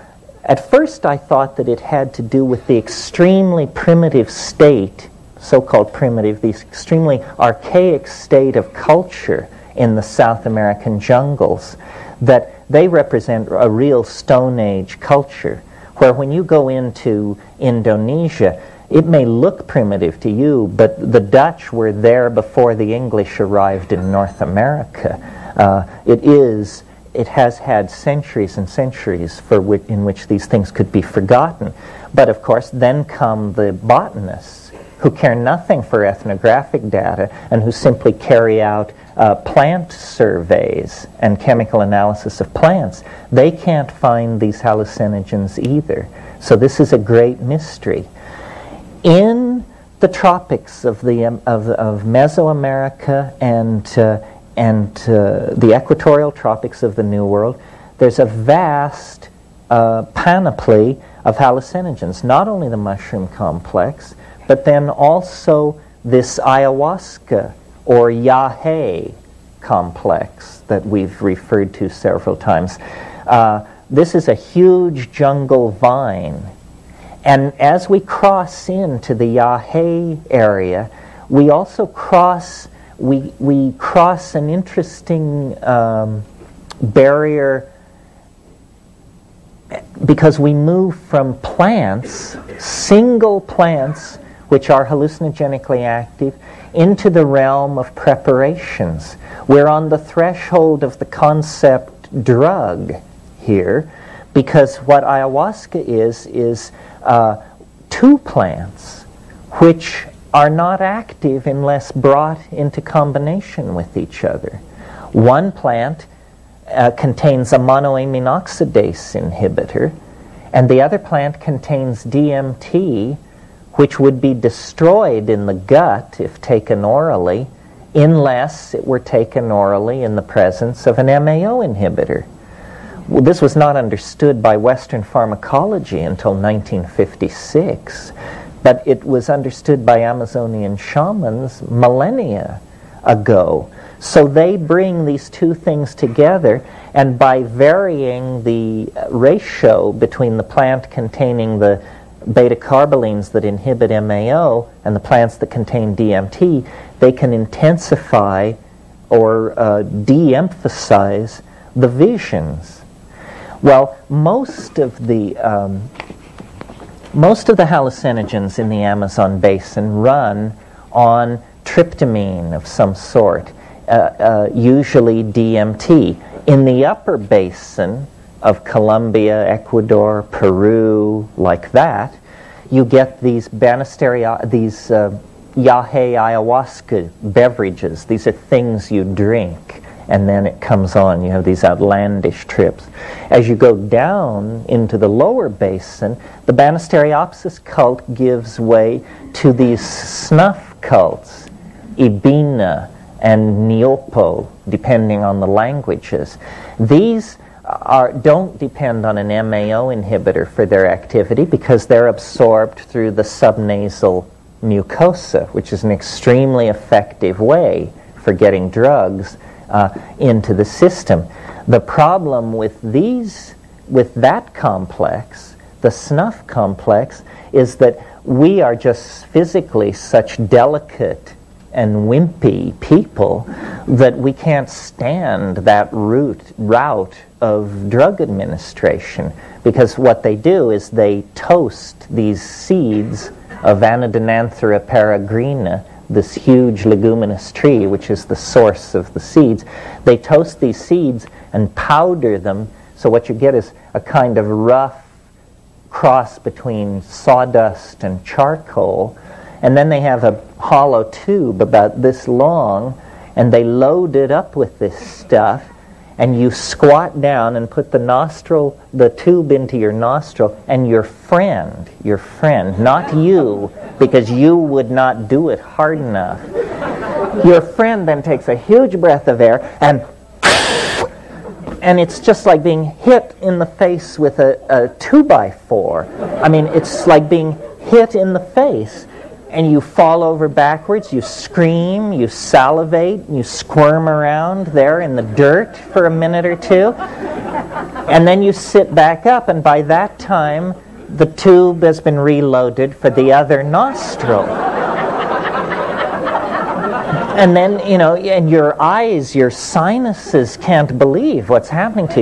At first I thought that it had to do with the extremely primitive state, so-called primitive, the extremely archaic state of culture in the South American jungles, that they represent a real Stone Age culture, where when you go into Indonesia, it may look primitive to you, but the Dutch were there before the English arrived in North America. Uh, it is... It has had centuries and centuries for which, in which these things could be forgotten. But of course, then come the botanists who care nothing for ethnographic data and who simply carry out uh, plant surveys and chemical analysis of plants. They can't find these hallucinogens either. So this is a great mystery. In the tropics of the um, of, of Mesoamerica and uh, and uh, the equatorial tropics of the New World, there's a vast uh, panoply of hallucinogens, not only the mushroom complex, but then also this ayahuasca or yahé complex that we've referred to several times. Uh, this is a huge jungle vine. And as we cross into the yahé area, we also cross We we cross an interesting um, barrier, because we move from plants, single plants, which are hallucinogenically active, into the realm of preparations. We're on the threshold of the concept drug here, because what ayahuasca is, is uh, two plants which are not active unless brought into combination with each other. One plant uh, contains a monoamine oxidase inhibitor, and the other plant contains D M T, which would be destroyed in the gut if taken orally, unless it were taken orally in the presence of an M A O inhibitor. Well, this was not understood by Western pharmacology until nineteen fifty-six. but it was understood by Amazonian shamans millennia ago. So they bring these two things together, and by varying the ratio between the plant containing the beta-carbolines that inhibit M A O and the plants that contain D M T, they can intensify or uh, de-emphasize the visions. Well, most of the um, most of the hallucinogens in the Amazon basin run on tryptamine of some sort, uh, uh, usually D M T. In the upper basin of Colombia, Ecuador, Peru, like that, you get these banisteria, these uh, yahe ayahuasca beverages. These are things you drink, and then it comes on. You have these outlandish trips. As you go down into the lower basin, the Banisteriopsis cult gives way to these snuff cults, Ibina and Niopo, depending on the languages. These Are, don't depend on an M A O inhibitor for their activity because they're absorbed through the subnasal mucosa, which is an extremely effective way for getting drugs uh, into the system. The problem with these, with that complex, the snuff complex, is that we are just physically such delicate and wimpy people that we can't stand that route, route of drug administration, because what they do is they toast these seeds of Anodonanthera peregrina, this huge leguminous tree which is the source of the seeds. They toast these seeds and powder them, so what you get is a kind of rough cross between sawdust and charcoal. And then they have a hollow tube about this long, and they load it up with this stuff, and you squat down and put the nostril, the tube into your nostril, and your friend, your friend, not you, because you would not do it hard enough. Your friend then takes a huge breath of air, and and it's just like being hit in the face with a, a two by four. I mean, it's like being hit in the face. And you fall over backwards, you scream, you salivate, you squirm around there in the dirt for a minute or two, and then you sit back up, and by that time the tube has been reloaded for the other nostril. And then, you know, and your eyes, your sinuses can't believe what's happening to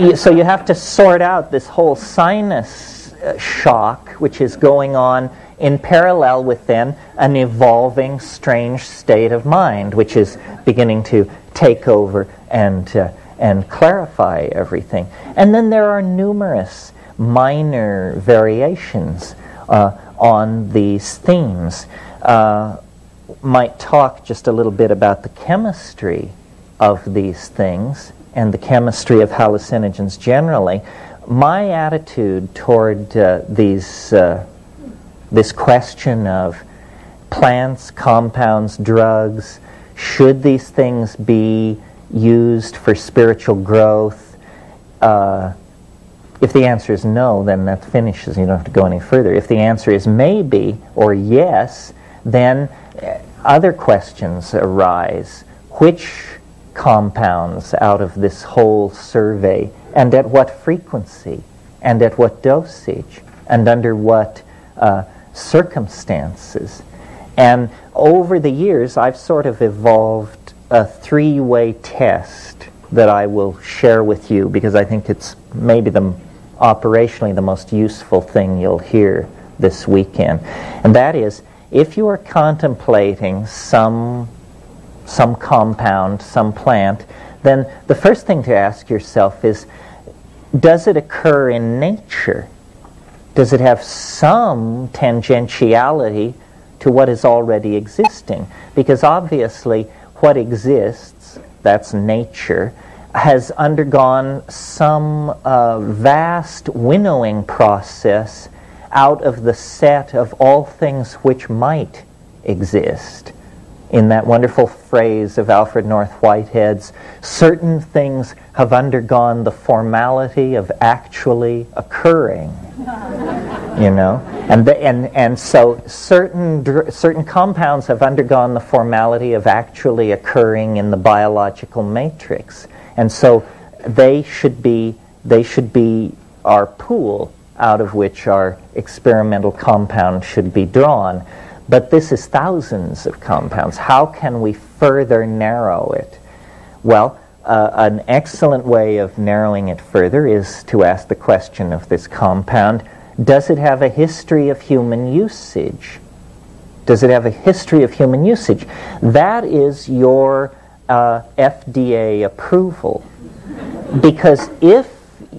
you. So you have to sort out this whole sinus shock, which is going on in parallel with then an evolving strange state of mind, which is beginning to take over and uh, and clarify everything. And then there are numerous minor variations uh, on these themes. Uh, might talk just a little bit about the chemistry of these things and the chemistry of hallucinogens generally. My attitude toward uh, these uh, this question of plants, compounds, drugs, should these things be used for spiritual growth? Uh, if the answer is no, then that finishes. You don't have to go any further. If the answer is maybe or yes, then other questions arise. Which compounds out of this whole survey, and at what frequency, and at what dosage, and under what uh, circumstances? And over the years I've sort of evolved a three-way test that I will share with you, because I think it's maybe the operationally the most useful thing you'll hear this weekend. And that is, if you are contemplating some some compound, some plant, then the first thing to ask yourself is, does it occur in nature? Does it have some tangentiality to what is already existing? Because obviously what exists, that's nature, has undergone some uh, vast winnowing process out of the set of all things which might exist. In that wonderful phrase of Alfred North Whitehead's, certain things have undergone the formality of actually occurring. you know. And the, and and so certain dr- certain compounds have undergone the formality of actually occurring in the biological matrix, and so they should be they should be our pool out of which our experimental compound should be drawn. But this is thousands of compounds. How can we further narrow it? Well, uh, an excellent way of narrowing it further is to ask the question of this compound, does it have a history of human usage? Does it have a history of human usage? That is your uh, F D A approval. Because if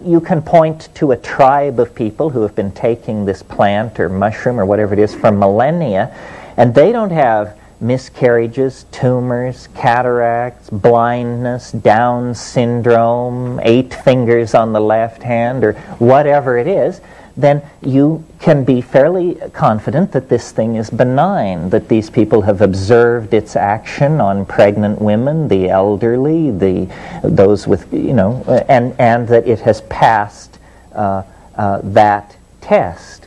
you can point to a tribe of people who have been taking this plant or mushroom or whatever it is for millennia, and they don't have miscarriages, tumors, cataracts, blindness, Down syndrome, eight fingers on the left hand, or whatever it is, then you can be fairly confident that this thing is benign, that these people have observed its action on pregnant women, the elderly, the those with, you know, and, and that it has passed uh, uh, that test.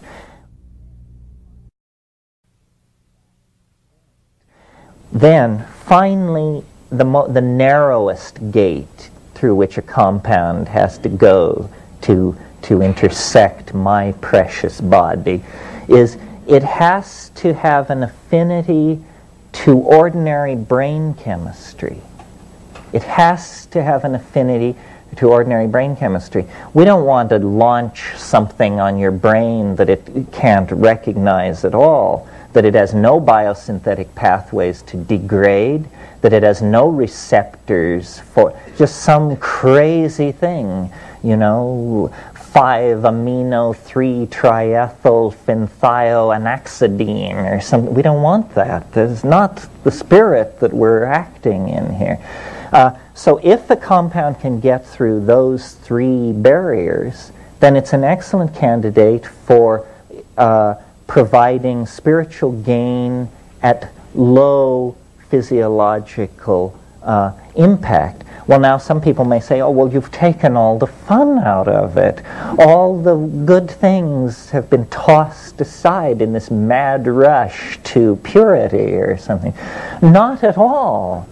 Then, finally, the, mo- the narrowest gate through which a compound has to go to to intersect my precious body is it has to have an affinity to ordinary brain chemistry. It has to have an affinity to ordinary brain chemistry. We don't want to launch something on your brain that it can't recognize at all, that it has no biosynthetic pathways to degrade, that it has no receptors for just some crazy thing, you know, five amino three triethyl phenthioanaxidine or something. We don't want that. That is not the spirit that we're acting in here. Uh, so if the compound can get through those three barriers, then it's an excellent candidate for uh, providing spiritual gain at low physiological uh, impact. Well, now some people may say, oh, well, you've taken all the fun out of it. All the good things have been tossed aside in this mad rush to purity or something. Not at all.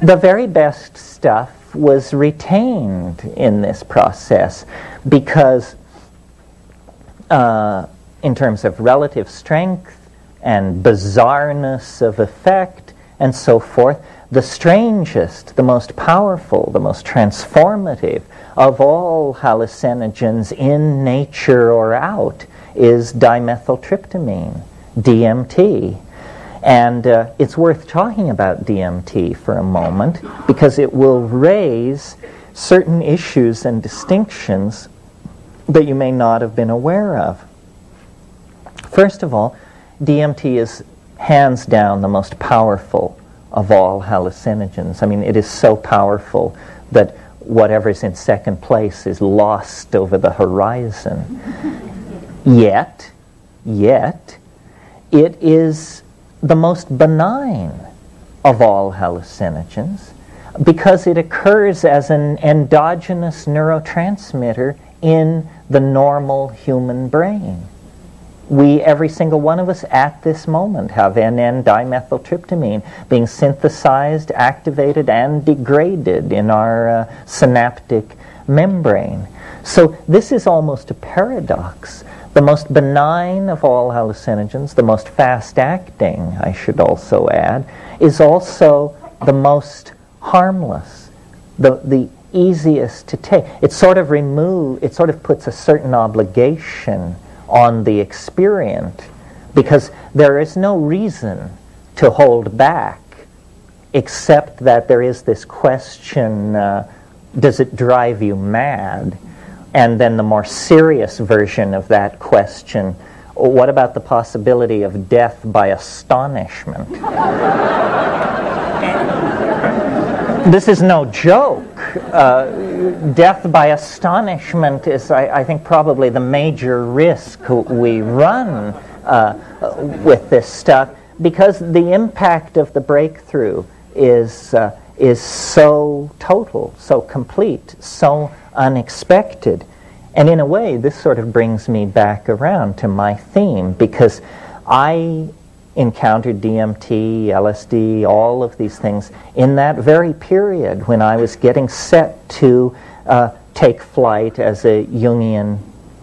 The very best stuff was retained in this process because uh, in terms of relative strength and bizarreness of effect and so forth, the strangest, the most powerful, the most transformative of all hallucinogens in nature or out is dimethyltryptamine, D M T. And uh, it's worth talking about D M T for a moment because it will raise certain issues and distinctions that you may not have been aware of. First of all, D M T is hands down the most powerful of all hallucinogens. I mean, it is so powerful that whatever's in second place is lost over the horizon. Yet, yet, it is the most benign of all hallucinogens because it occurs as an endogenous neurotransmitter in the normal human brain. We, every single one of us at this moment, have N N dimethyltryptamine being synthesized, activated, and degraded in our uh, synaptic membrane. So this is almost a paradox. The most benign of all hallucinogens, the most fast-acting, I should also add, is also the most harmless, the, the easiest to take. It sort of remove, it sort of puts a certain obligation on the experient, because there is no reason to hold back except that there is this question, uh, does it drive you mad? And then the more serious version of that question, what about the possibility of death by astonishment? This is no joke. Uh, death by astonishment is, I, I think, probably the major risk we run uh, with this stuff, because the impact of the breakthrough is uh, is so total, so complete, so unexpected, And in a way, this sort of brings me back around to my theme, because I encountered D M T, L S D, all of these things in that very period when I was getting set to uh, take flight as a Jungian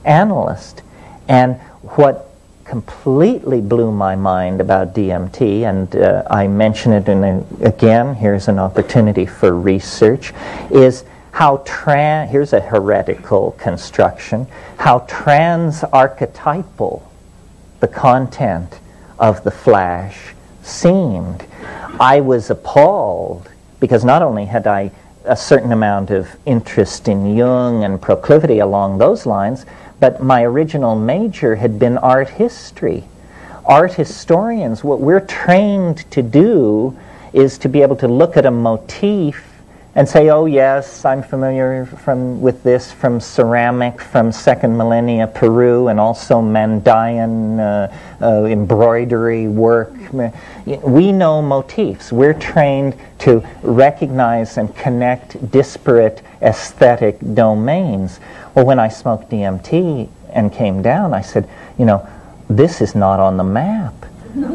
analyst. And what completely blew my mind about D M T, and uh, I mention it in a, again, here's an opportunity for research, is how trans, here's a heretical construction, how trans-archetypal the content of the Flash seemed. I was appalled because not only had I a certain amount of interest in Jung and proclivity along those lines, but my original major had been art history. Art historians, what we're trained to do is to be able to look at a motif and say, oh yes, I'm familiar from, with this from ceramic from second millennia Peru and also Mandaean uh, uh, embroidery work. We know motifs. We're trained to recognize and connect disparate aesthetic domains. Well, when I smoked D M T and came down, I said, you know, this is not on the map.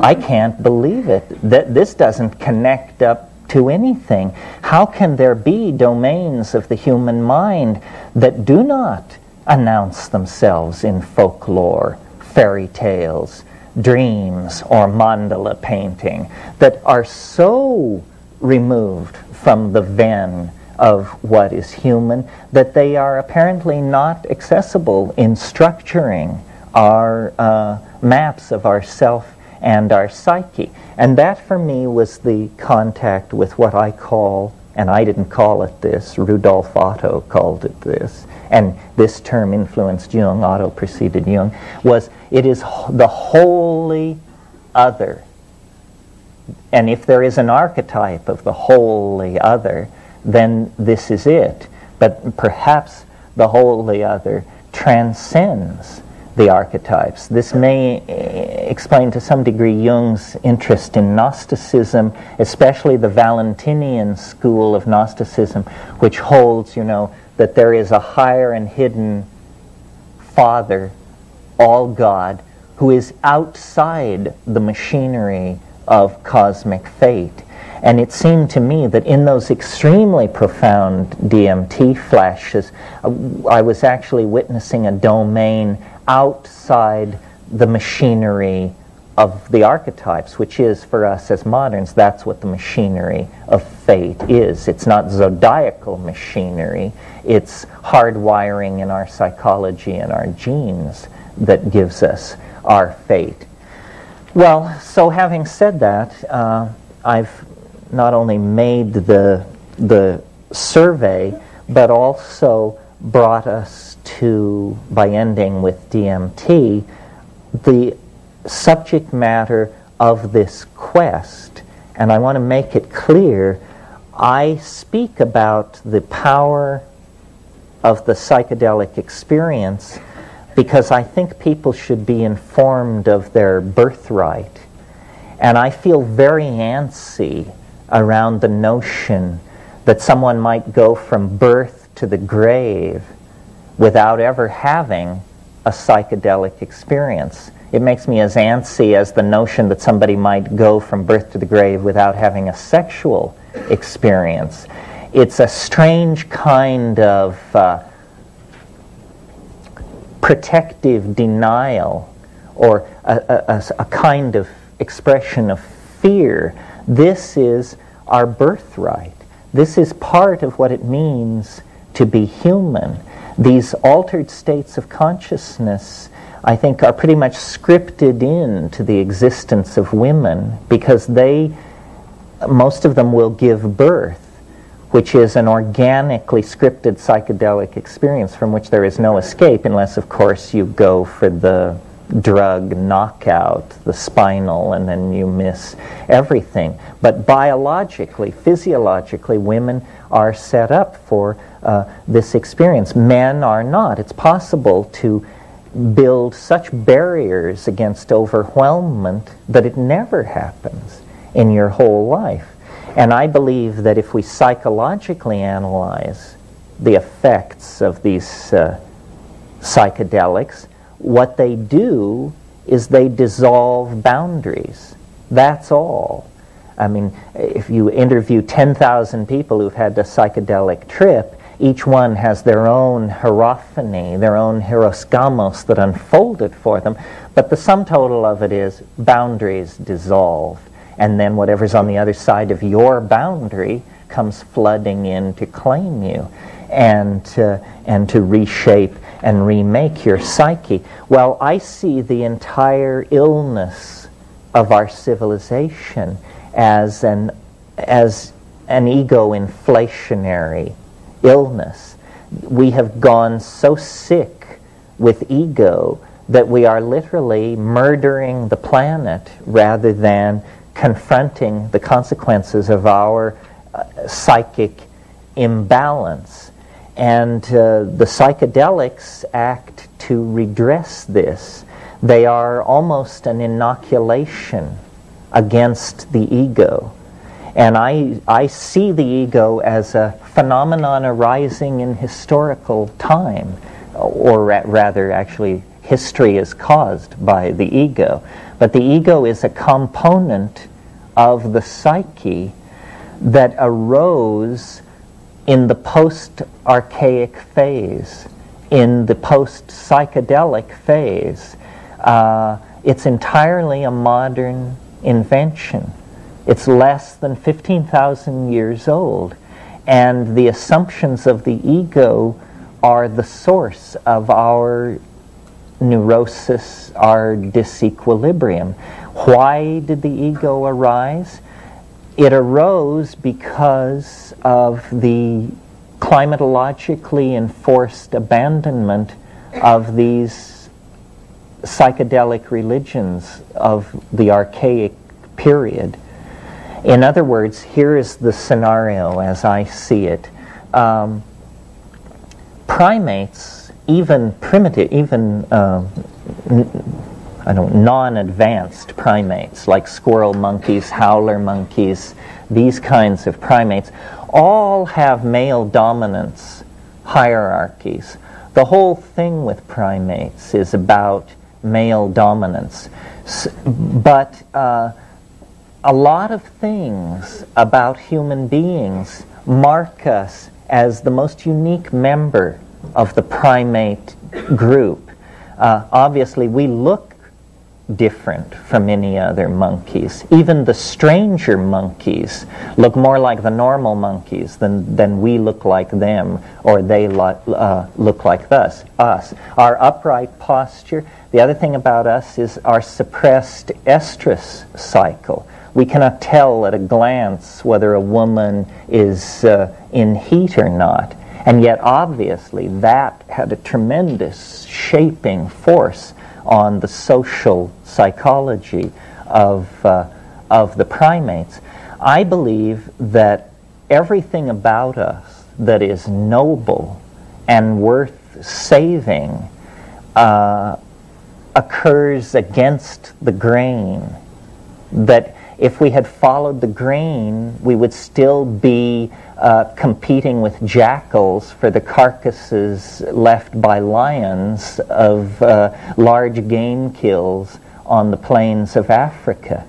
I can't believe it. That this doesn't connect up to anything. How can there be domains of the human mind that do not announce themselves in folklore, fairy tales, dreams, or mandala painting, that are so removed from the ven of what is human that they are apparently not accessible in structuring our uh, maps of ourself and our psyche? And that for me was the contact with what I call, and I didn't call it this, Rudolf Otto called it this, and this term influenced Jung, Otto preceded Jung, was it is the wholly other. And if there is an archetype of the wholly other, then this is it. But perhaps the wholly other transcends the archetypes. This may explain to some degree Jung's interest in Gnosticism, especially the Valentinian school of Gnosticism, which holds, you know, that there is a higher and hidden Father, all God, who is outside the machinery of cosmic fate. And it seemed to me that in those extremely profound D M T flashes, I was actually witnessing a domain outside the machinery of the archetypes, which is, for us as moderns, that's what the machinery of fate is. It's not zodiacal machinery. It's hardwiring in our psychology and our genes that gives us our fate. Well, so having said that, uh, I've not only made the, the survey, but also brought us to, by ending with D M T, the subject matter of this quest. And I want to make it clear, I speak about the power of the psychedelic experience because I think people should be informed of their birthright. And I feel very antsy around the notion that someone might go from birth to the grave without ever having a psychedelic experience. It makes me as antsy as the notion that somebody might go from birth to the grave without having a sexual experience. It's a strange kind of uh, protective denial or a, a, a kind of expression of fear. This is our birthright. This is part of what it means to be human. These altered states of consciousness, I think, are pretty much scripted in to the existence of women because they, most of them will give birth, which is an organically scripted psychedelic experience from which there is no escape unless, of course, you go for the drug knockout, the spinal, and then you miss everything. But biologically, physiologically, women are set up for uh, this experience. Men are not. It's possible to build such barriers against overwhelmment that it never happens in your whole life. And I believe that if we psychologically analyze the effects of these uh, psychedelics, what they do is they dissolve boundaries. That's all. I mean, if you interview ten thousand people who've had a psychedelic trip, each one has their own hierophany, their own hieroskamos that unfolded for them, but the sum total of it is boundaries dissolve, and then whatever's on the other side of your boundary comes flooding in to claim you and to, and to reshape and remake your psyche. Well, I see the entire illness of our civilization as an, as an ego-inflationary illness. We have gone so sick with ego that we are literally murdering the planet rather than confronting the consequences of our uh, psychic imbalance. And uh, the psychedelics act to redress this. They are almost an inoculation against the ego. And I, I see the ego as a phenomenon arising in historical time, or ra- rather actually history is caused by the ego. But the ego is a component of the psyche that arose in the post-archaic phase, in the post-psychedelic phase. Uh, it's entirely a modern invention. It's less than fifteen thousand years old, and the assumptions of the ego are the source of our neurosis, our disequilibrium. Why did the ego arise? It arose because of the climatologically enforced abandonment of these psychedelic religions of the archaic period. In other words, here is the scenario as I see it. Um, primates, even primitive, even um, n- I don't non-advanced primates like squirrel monkeys, howler monkeys, these kinds of primates, all have male dominance hierarchies. The whole thing with primates is about male dominance. S- but... Uh, A lot of things about human beings mark us as the most unique member of the primate group. Uh, obviously, we look different from any other monkeys. Even the stranger monkeys look more like the normal monkeys than, than we look like them, or they lo- uh, look like us, us. Our upright posture. The other thing about us is our suppressed estrus cycle. We cannot tell at a glance whether a woman is uh, in heat or not. And yet, obviously, that had a tremendous shaping force on the social psychology of, uh, of the primates. I believe that everything about us that is noble and worth saving uh, occurs against the grain. That if we had followed the grain, we would still be uh, competing with jackals for the carcasses left by lions of uh, large game kills on the plains of Africa.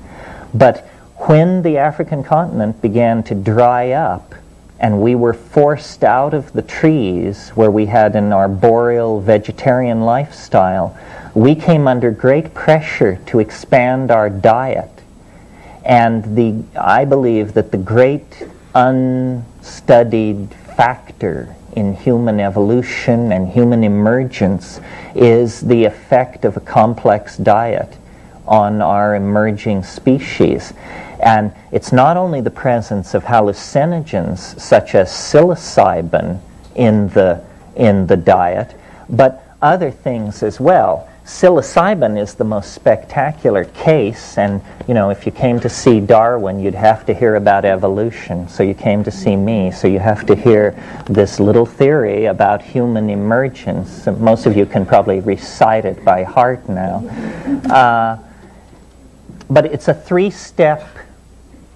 But when the African continent began to dry up and we were forced out of the trees where we had an arboreal vegetarian lifestyle, we came under great pressure to expand our diet. And the, I believe that the great unstudied factor in human evolution and human emergence is the effect of a complex diet on our emerging species. And it's not only the presence of hallucinogens such as psilocybin in the, in the diet, but other things as well. Psilocybin is the most spectacular case, and you know, if you came to see Darwin, you'd have to hear about evolution. So you came to see me, so you have to hear this little theory about human emergence. Most of you can probably recite it by heart now. Uh, but it's a three-step,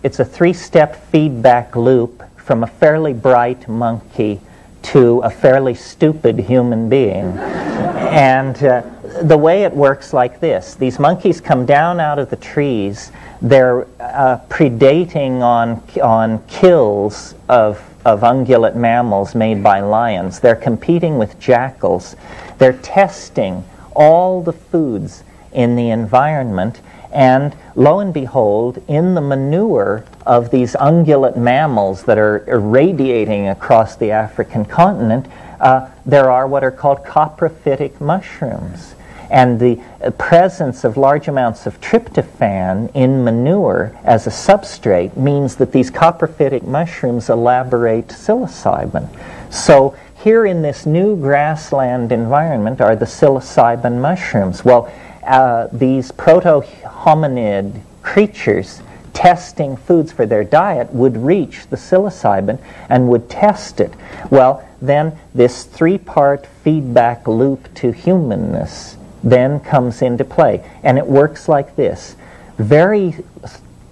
it's a three-step feedback loop from a fairly bright monkey to a fairly stupid human being. And uh, the way it works like this, these monkeys come down out of the trees, they're uh, predating on, on kills of, of ungulate mammals made by lions. They're competing with jackals. They're testing all the foods in the environment, and lo and behold, in the manure of these ungulate mammals that are irradiating across the African continent, uh, there are what are called coprophytic mushrooms. And the uh, presence of large amounts of tryptophan in manure as a substrate means that these coprophytic mushrooms elaborate psilocybin. So here in this new grassland environment are the psilocybin mushrooms. Well, uh, these proto-hominid creatures testing foods for their diet would reach the psilocybin and would test it. Well, then this three-part feedback loop to humanness then comes into play. And it works like this. Very,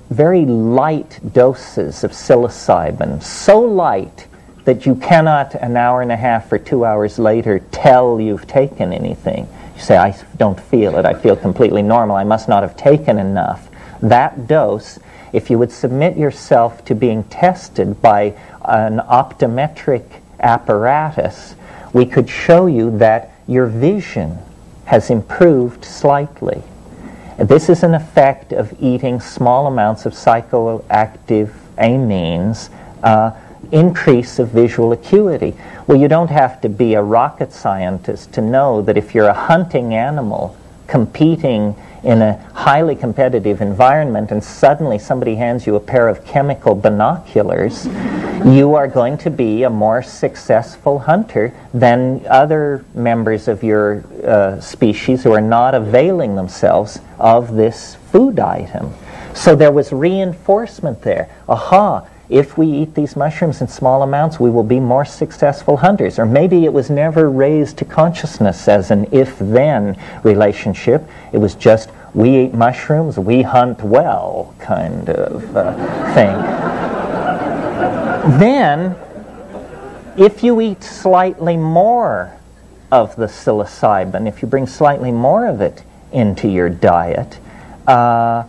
very light doses of psilocybin, so light that you cannot an hour and a half or two hours later tell you've taken anything. You say, I don't feel it, I feel completely normal, I must not have taken enough. That dose, if you would submit yourself to being tested by an optometric apparatus, we could show you that your vision has improved slightly. This is an effect of eating small amounts of psychoactive amines, uh, increase of visual acuity. Well, you don't have to be a rocket scientist to know that if you're a hunting animal competing in a highly competitive environment and suddenly somebody hands you a pair of chemical binoculars, you are going to be a more successful hunter than other members of your uh, species who are not availing themselves of this food item. So there was reinforcement there. Aha! If we eat these mushrooms in small amounts, we will be more successful hunters. Or maybe it was never raised to consciousness as an if-then relationship. It was just, we eat mushrooms, we hunt well, kind of uh, thing. Then, if you eat slightly more of the psilocybin, if you bring slightly more of it into your diet, uh,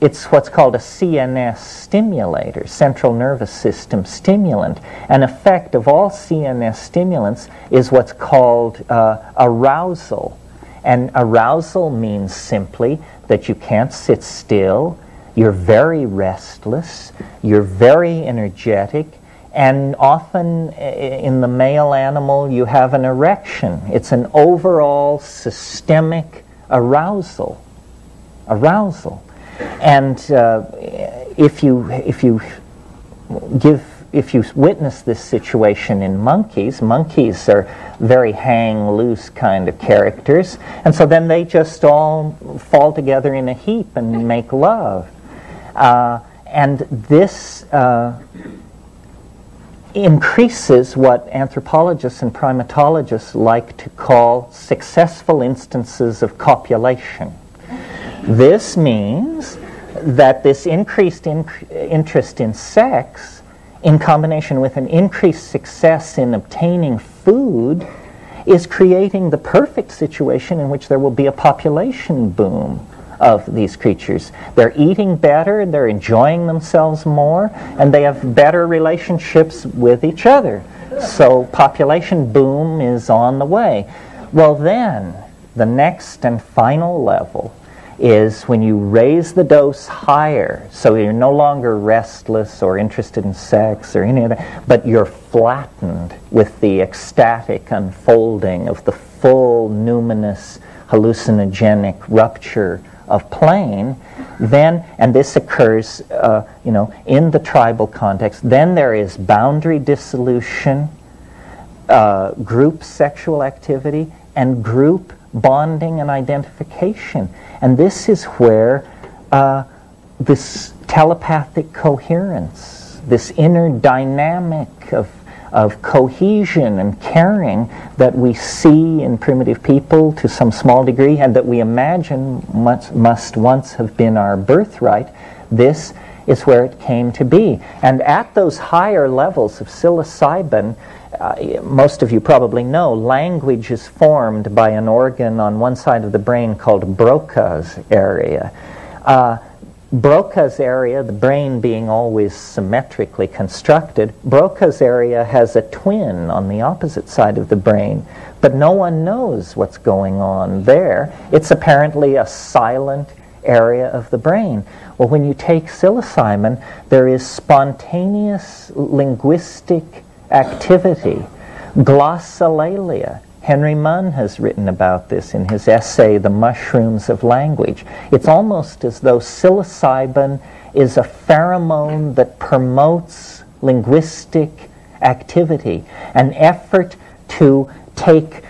it's what's called a C N S stimulator, central nervous system stimulant. An effect of all C N S stimulants is what's called uh, arousal. And arousal means simply that you can't sit still, you're very restless, you're very energetic, and often in the male animal you have an erection. It's an overall systemic arousal. Arousal. And uh, if you if you give if you witness this situation in monkeys, monkeys are very hang-loose kind of characters, and so then they just all fall together in a heap and make love. Uh, and this uh, increases what anthropologists and primatologists like to call successful instances of copulation. This means that this increased inc- interest in sex, in combination with an increased success in obtaining food, is creating the perfect situation in which there will be a population boom of these creatures. They're eating better, they're enjoying themselves more, and they have better relationships with each other. So population boom is on the way. Well then, the next and final level is when you raise the dose higher, so you're no longer restless or interested in sex or any of that, but you're flattened with the ecstatic unfolding of the full, numinous, hallucinogenic rupture of plane. Then, and this occurs, uh, you know, in the tribal context, then there is boundary dissolution, uh, group sexual activity, and group bonding and identification. And this is where uh, this telepathic coherence, this inner dynamic of, of cohesion and caring that we see in primitive people to some small degree and that we imagine must, must once have been our birthright, this is where it came to be. And at those higher levels of psilocybin, uh, most of you probably know, language is formed by an organ on one side of the brain called Broca's area. Uh, Broca's area, the brain being always symmetrically constructed, Broca's area has a twin on the opposite side of the brain, but no one knows what's going on there. It's apparently a silent area of the brain. Well, when you take psilocybin, there is spontaneous linguistic activity. Glossolalia. Henry Mann has written about this in his essay, The Mushrooms of Language. It's almost as though psilocybin is a pheromone that promotes linguistic activity, an effort to take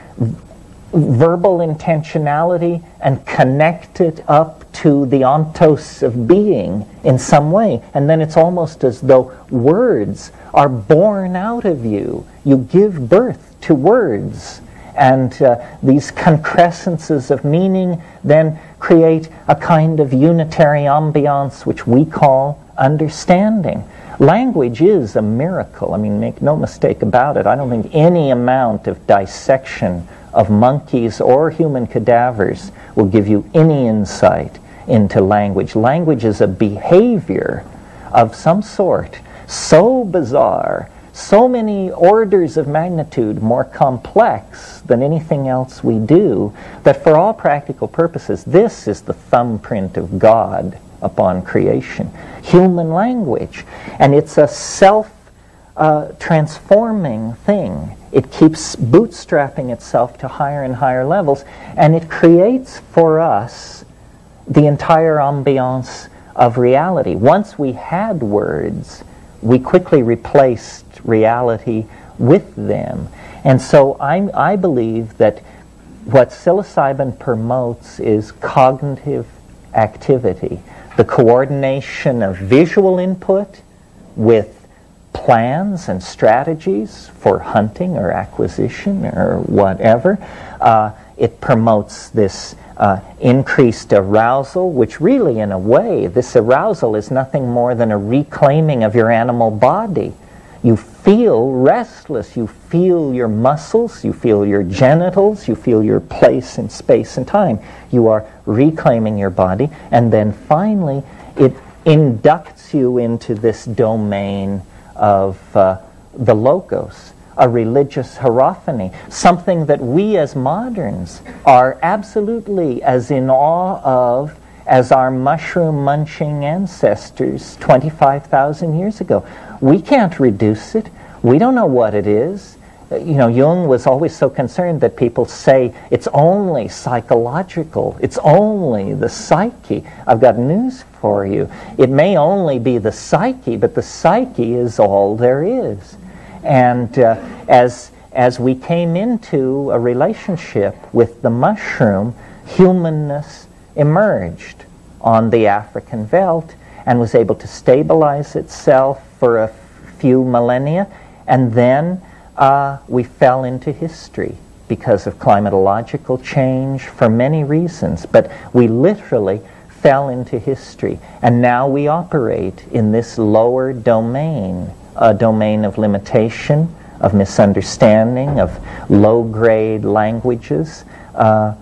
verbal intentionality and connect it up to the ontos of being in some way. And then it's almost as though words are born out of you. You give birth to words. And uh, these concrescences of meaning then create a kind of unitary ambiance which we call understanding. Language is a miracle. I mean, make no mistake about it. I don't think any amount of dissection of monkeys or human cadavers will give you any insight into language. Language is a behavior of some sort so bizarre, so many orders of magnitude more complex than anything else we do, that for all practical purposes, this is the thumbprint of God upon creation. Human language. And it's a self Uh, transforming thing. It keeps bootstrapping itself to higher and higher levels, and it creates for us the entire ambiance of reality. Once we had words, we quickly replaced reality with them. And so I'm, I believe that what psilocybin promotes is cognitive activity, the coordination of visual input with plans and strategies for hunting or acquisition or whatever. Uh, it promotes this uh, increased arousal, which really, in a way, this arousal is nothing more than a reclaiming of your animal body. You feel restless. You feel your muscles. You feel your genitals. You feel your place in space and time. You are reclaiming your body. And then finally, it inducts you into this domain of uh, the logos, a religious hierophany, something that we as moderns are absolutely as in awe of as our mushroom-munching ancestors twenty-five thousand years ago. We can't reduce it. We don't know what it is. You know, Jung was always so concerned that people say it's only psychological, it's only the psyche. I've got news for you. It may only be the psyche, but the psyche is all there is. And uh, as, as we came into a relationship with the mushroom, humanness emerged on the African veldt and was able to stabilize itself for a few millennia, and then Uh, we fell into history because of climatological change for many reasons, but we literally fell into history, and now we operate in this lower domain, a domain of limitation, of misunderstanding, of low-grade languages, uh,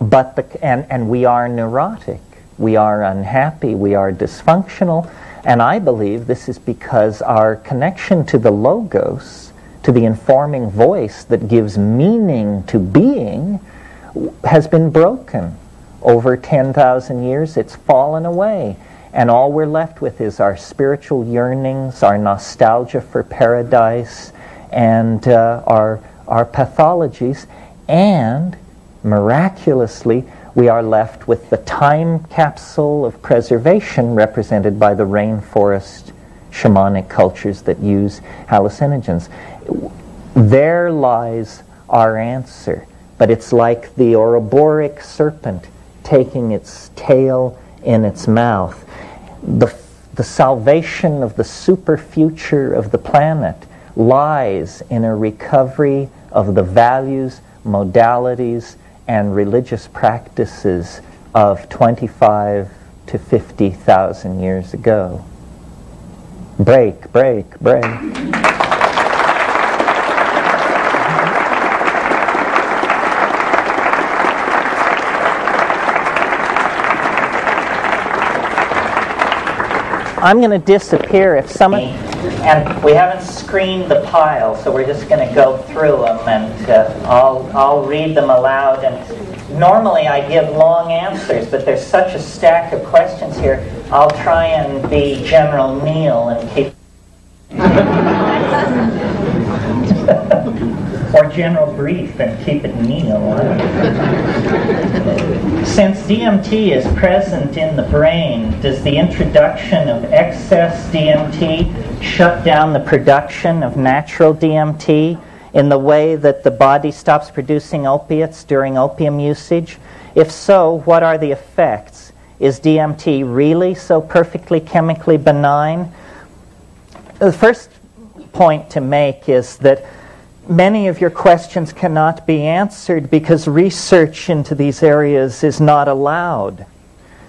but the, and, and we are neurotic, we are unhappy, we are dysfunctional, and I believe this is because our connection to the logos, to the informing voice that gives meaning to being, has been broken. Over ten thousand years, it's fallen away. And all we're left with is our spiritual yearnings, our nostalgia for paradise, and uh, our, our pathologies. And, miraculously, we are left with the time capsule of preservation represented by the rainforest shamanic cultures that use hallucinogens. There lies our answer, but it's like the Ouroboros serpent taking its tail in its mouth. The, the salvation of the super future of the planet lies in a recovery of the values, modalities, and religious practices of twenty-five to fifty thousand years ago. Break, break, break. I'm going to disappear if someone... And we haven't screened the pile, so we're just going to go through them, and uh, I'll, I'll read them aloud. And normally I give long answers, but there's such a stack of questions here, I'll try and be General Neal and keep... or General Brief and keep it Neal. Since D M T is present in the brain, does the introduction of excess D M T shut down the production of natural D M T in the way that the body stops producing opiates during opium usage? If so, what are the effects? Is D M T really so perfectly chemically benign? The first point to make is that many of your questions cannot be answered because research into these areas is not allowed.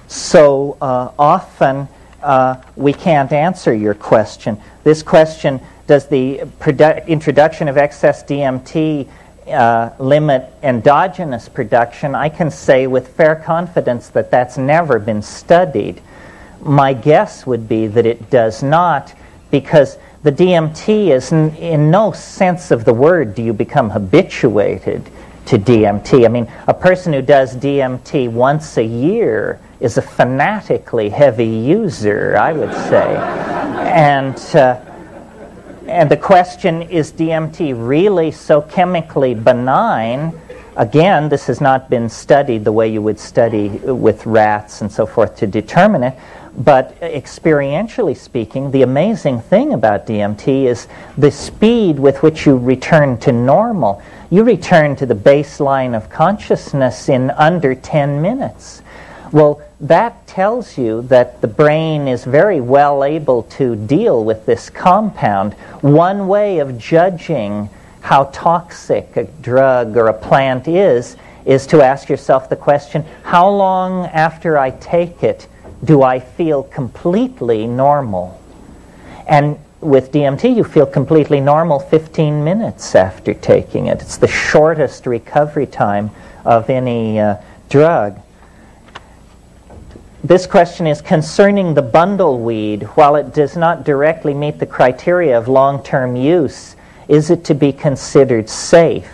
So uh, often uh, we can't answer your question. This question, does the produ- introduction of excess D M T uh, limit endogenous production? I can say with fair confidence that that's never been studied. My guess would be that it does not, because the D M T is, n- in no sense of the word do you become habituated to D M T. I mean, a person who does D M T once a year is a fanatically heavy user, I would say. and uh, and the question, is D M T really so chemically benign? Again, this has not been studied the way you would study with rats and so forth to determine it. But experientially speaking, the amazing thing about D M T is the speed with which you return to normal. You return to the baseline of consciousness in under ten minutes. Well, that tells you that the brain is very well able to deal with this compound. One way of judging how toxic a drug or a plant is is to ask yourself the question, how long after I take it do I feel completely normal? And with D M T, you feel completely normal fifteen minutes after taking it. It's the shortest recovery time of any uh, drug. This question is concerning the bundleweed. While it does not directly meet the criteria of long-term use, is it to be considered safe?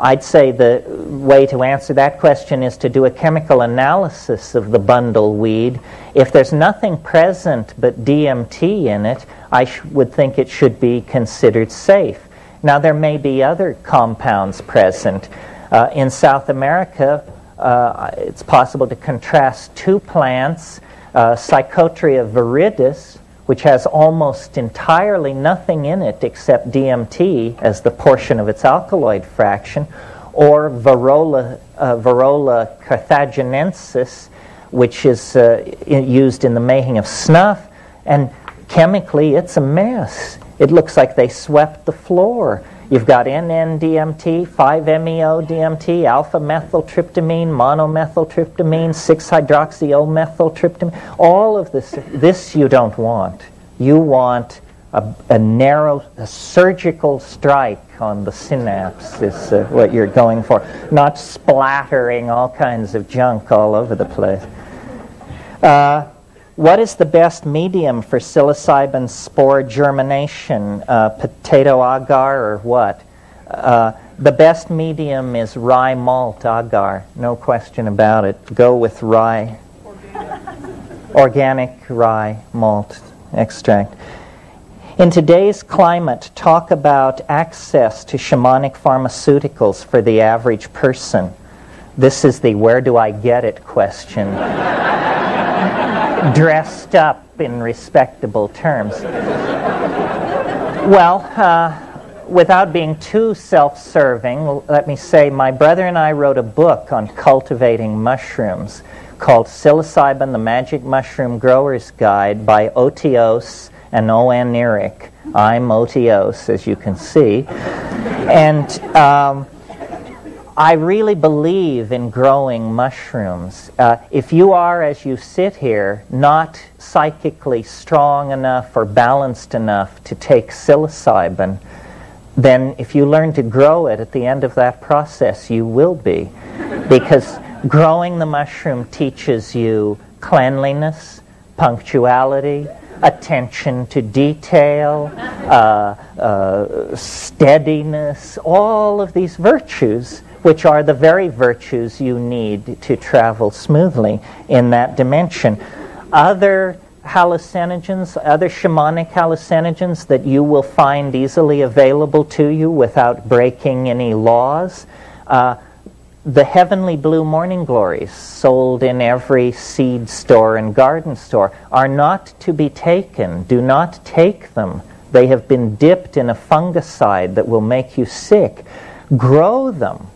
I'd say the way to answer that question is to do a chemical analysis of the bundleweed. If there's nothing present but D M T in it, I sh- would think it should be considered safe. Now, there may be other compounds present. Uh, in South America, uh, it's possible to contrast two plants, uh, Psychotria viridis, which has almost entirely nothing in it except D M T as the portion of its alkaloid fraction, or Varola, uh, Varola carthaginensis, which is uh, used in the making of snuff, and chemically it's a mess. It looks like they swept the floor. You've got N N D M T, five-MeO-D M T, alpha-methyltryptamine, monomethyltryptamine, six-hydroxy-O-methyltryptamine. All of this, this you don't want. You want a, a narrow, a surgical strike on the synapse is uh, what you're going for, not splattering all kinds of junk all over the place. Uh, What is the best medium for psilocybin spore germination, uh, potato agar or what? Uh, the best medium is rye malt agar, no question about it. Go with rye, organic, organic rye malt extract. In today's climate, talk about access to shamanic pharmaceuticals for the average person. This is the where do I get it question. Dressed up in respectable terms. Well, uh, without being too self-serving, let me say my brother and I wrote a book on cultivating mushrooms called Psilocybin, the Magic Mushroom Grower's Guide by Otiose and Owen Eric. I'm Otiose, as you can see. And um, I really believe in growing mushrooms. Uh, if you are, as you sit here, not psychically strong enough or balanced enough to take psilocybin, then if you learn to grow it at the end of that process, you will be. Because growing the mushroom teaches you cleanliness, punctuality, attention to detail, uh, uh, steadiness, all of these virtues, which are the very virtues you need to travel smoothly in that dimension. Other hallucinogens, other shamanic hallucinogens that you will find easily available to you without breaking any laws, uh, the heavenly blue morning glories sold in every seed store and garden store are not to be taken. Do not take them. They have been dipped in a fungicide that will make you sick. Grow them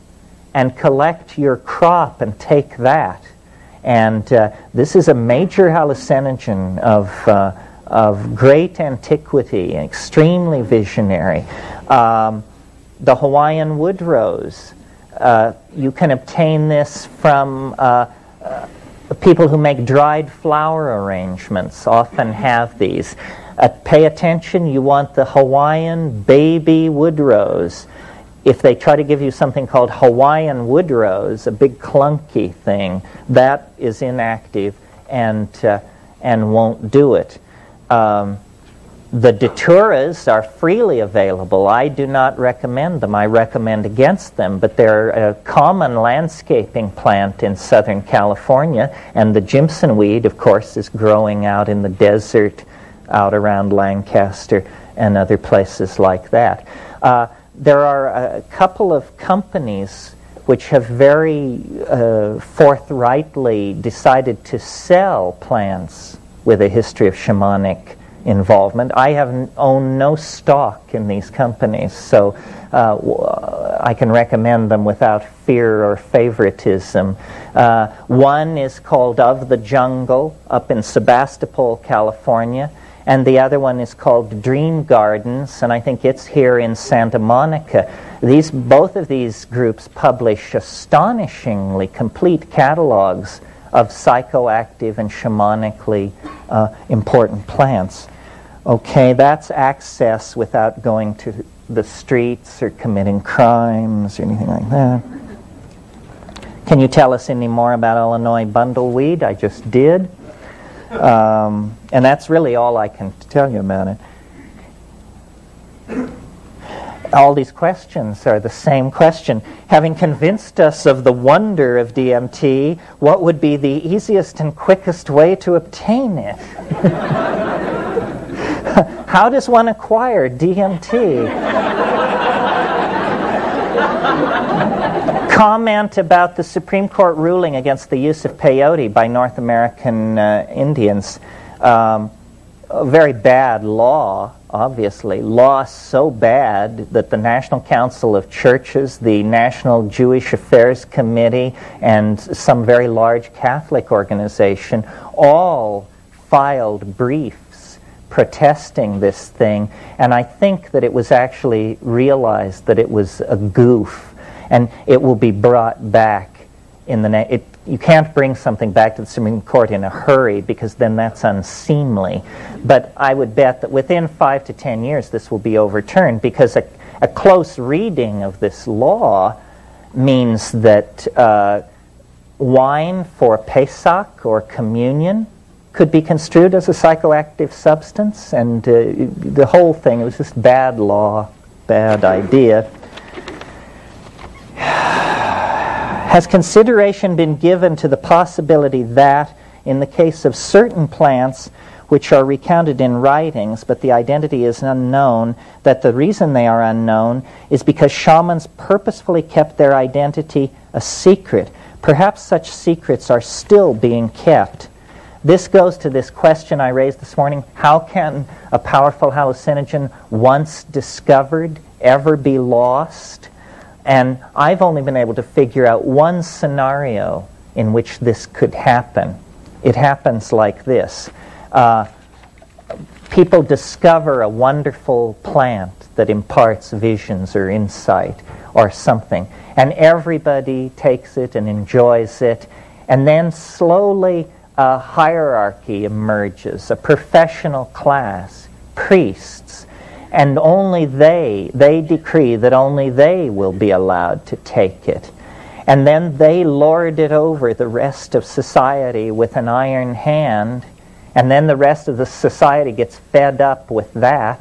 and collect your crop and take that. And uh, this is a major hallucinogen of uh, of great antiquity, extremely visionary. Um, the Hawaiian wood rose, uh, you can obtain this from uh, uh, people who make dried flower arrangements, often have these. Uh, pay attention, you want the Hawaiian baby wood rose. If they try to give you something called Hawaiian wood rose, a big clunky thing, that is inactive and uh, and won't do it. Um, the daituras are freely available. I do not recommend them. I recommend against them, but they're a common landscaping plant in Southern California, and the Jimson weed, of course, is growing out in the desert, out around Lancaster and other places like that. Uh, There are a couple of companies which have very uh, forthrightly decided to sell plants with a history of shamanic involvement. I have own no stock in these companies, so uh, w- I can recommend them without fear or favoritism. Uh, one is called Of the Jungle up in Sebastopol, California. And the other one is called Dream Gardens, and I think it's here in Santa Monica. These, both of these groups publish astonishingly complete catalogs of psychoactive and shamanically uh, important plants. Okay, that's access without going to the streets or committing crimes or anything like that. Can you tell us any more about Illinois bundleweed? I just did. Um, and that's really all I can tell you about it. All these questions are the same question. Having convinced us of the wonder of D M T, what would be the easiest and quickest way to obtain it? How does one acquire D M T? Comment about the Supreme Court ruling against the use of peyote by North American uh, Indians. Um, a very bad law, obviously. Law so bad that the National Council of Churches, the National Jewish Affairs Committee, and some very large Catholic organization all filed briefs protesting this thing. And I think that it was actually realized that it was a goof. And it will be brought back in the na- it, you can't bring something back to the Supreme Court in a hurry, because then that's unseemly. But I would bet that within five to ten years this will be overturned, because a, a close reading of this law means that uh, wine for Pesach or communion could be construed as a psychoactive substance, and uh, the whole thing, it was just bad law, bad idea. Has consideration been given to the possibility that, in the case of certain plants which are recounted in writings, but the identity is unknown, that the reason they are unknown is because shamans purposefully kept their identity a secret? Perhaps such secrets are still being kept. This goes to this question I raised this morning: how can a powerful hallucinogen, once discovered, ever be lost? And I've only been able to figure out one scenario in which this could happen. It happens like this. Uh, people discover a wonderful plant that imparts visions or insight or something, and everybody takes it and enjoys it, and then slowly a hierarchy emerges, a professional class, priests. And only they, they decree that only they will be allowed to take it. And then they lord it over the rest of society with an iron hand, And then the rest of the society gets fed up with that,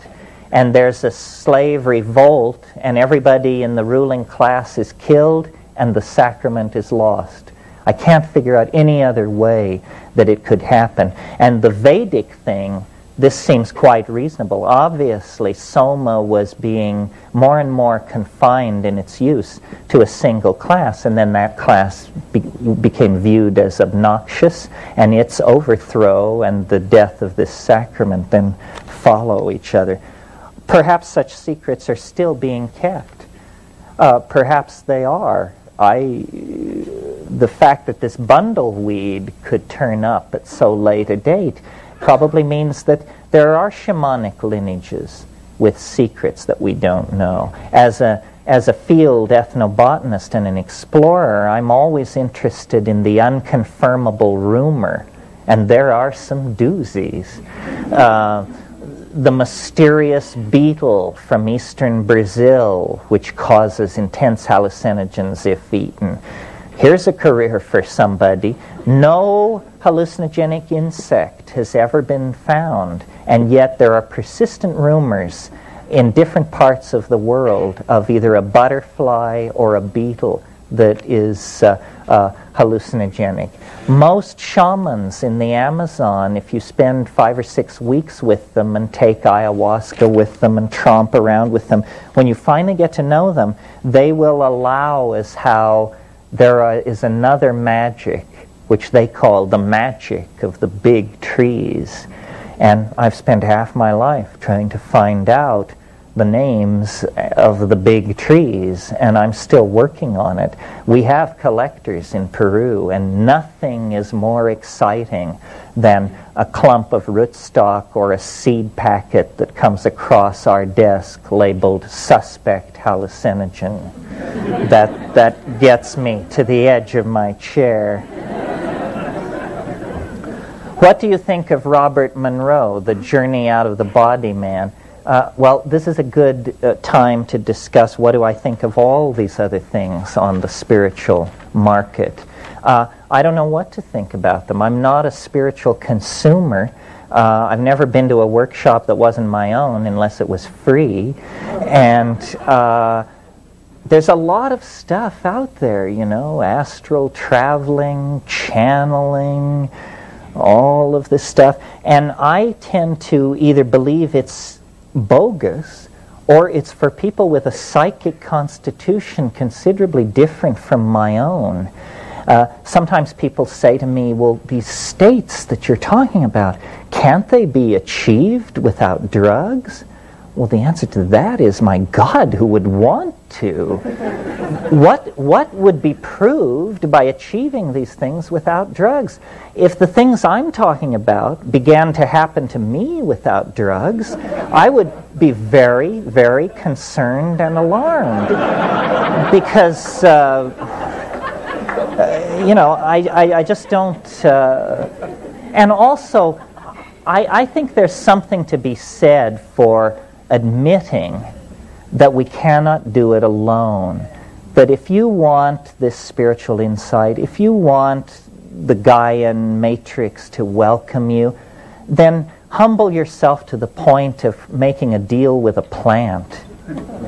and there's a slave revolt, and everybody in the ruling class is killed, and the sacrament is lost. I can't figure out any other way that it could happen. And the Vedic thing, this seems quite reasonable. Obviously, soma was being more and more confined in its use to a single class, and then that class be- became viewed as obnoxious, and its overthrow and the death of this sacrament then follow each other. Perhaps such secrets are still being kept. Uh, perhaps they are. I, the fact that this bundleweed could turn up at so late a date probably means that there are shamanic lineages with secrets that we don't know. As a as a field ethnobotanist and an explorer, I'm always interested in the unconfirmable rumor, and there are some doozies. Uh, the mysterious beetle from eastern Brazil, which causes intense hallucinogens if eaten. Here's a career for somebody. No hallucinogenic insect has ever been found, and yet there are persistent rumors in different parts of the world of either a butterfly or a beetle that is uh, uh, hallucinogenic. Most shamans in the Amazon, if you spend five or six weeks with them and take ayahuasca with them and tromp around with them, when you finally get to know them, they will allow as how there is another magic, which they call the magic of the big trees. And I've spent half my life trying to find out the names of the big trees, and I'm still working on it. We have collectors in Peru, and nothing is more exciting than a clump of rootstock or a seed packet that comes across our desk labeled suspect hallucinogen. That that gets me to the edge of my chair. What do you think of Robert Monroe, the Journey Out of the Body man? Uh, well, this is a good uh, time to discuss what do I think of all these other things on the spiritual market. Uh, I don't know what to think about them. I'm not a spiritual consumer. Uh, I've never been to a workshop that wasn't my own unless it was free. And uh, there's a lot of stuff out there, you know, astral traveling, channeling, all of this stuff. And I tend to either believe it's bogus, or it's for people with a psychic constitution considerably different from my own. Uh, sometimes people say to me, well, these states that you're talking about, can't they be achieved without drugs? Well, the answer to that is, my God, who would want to? What, what would be proved by achieving these things without drugs? If the things I'm talking about began to happen to me without drugs, I would be very, very concerned and alarmed. Because, uh, uh, you know, I, I, I just don't... Uh, and also, I, I think there's something to be said for admitting that we cannot do it alone. That if you want this spiritual insight, if you want the Gaian matrix to welcome you, then humble yourself to the point of making a deal with a plant.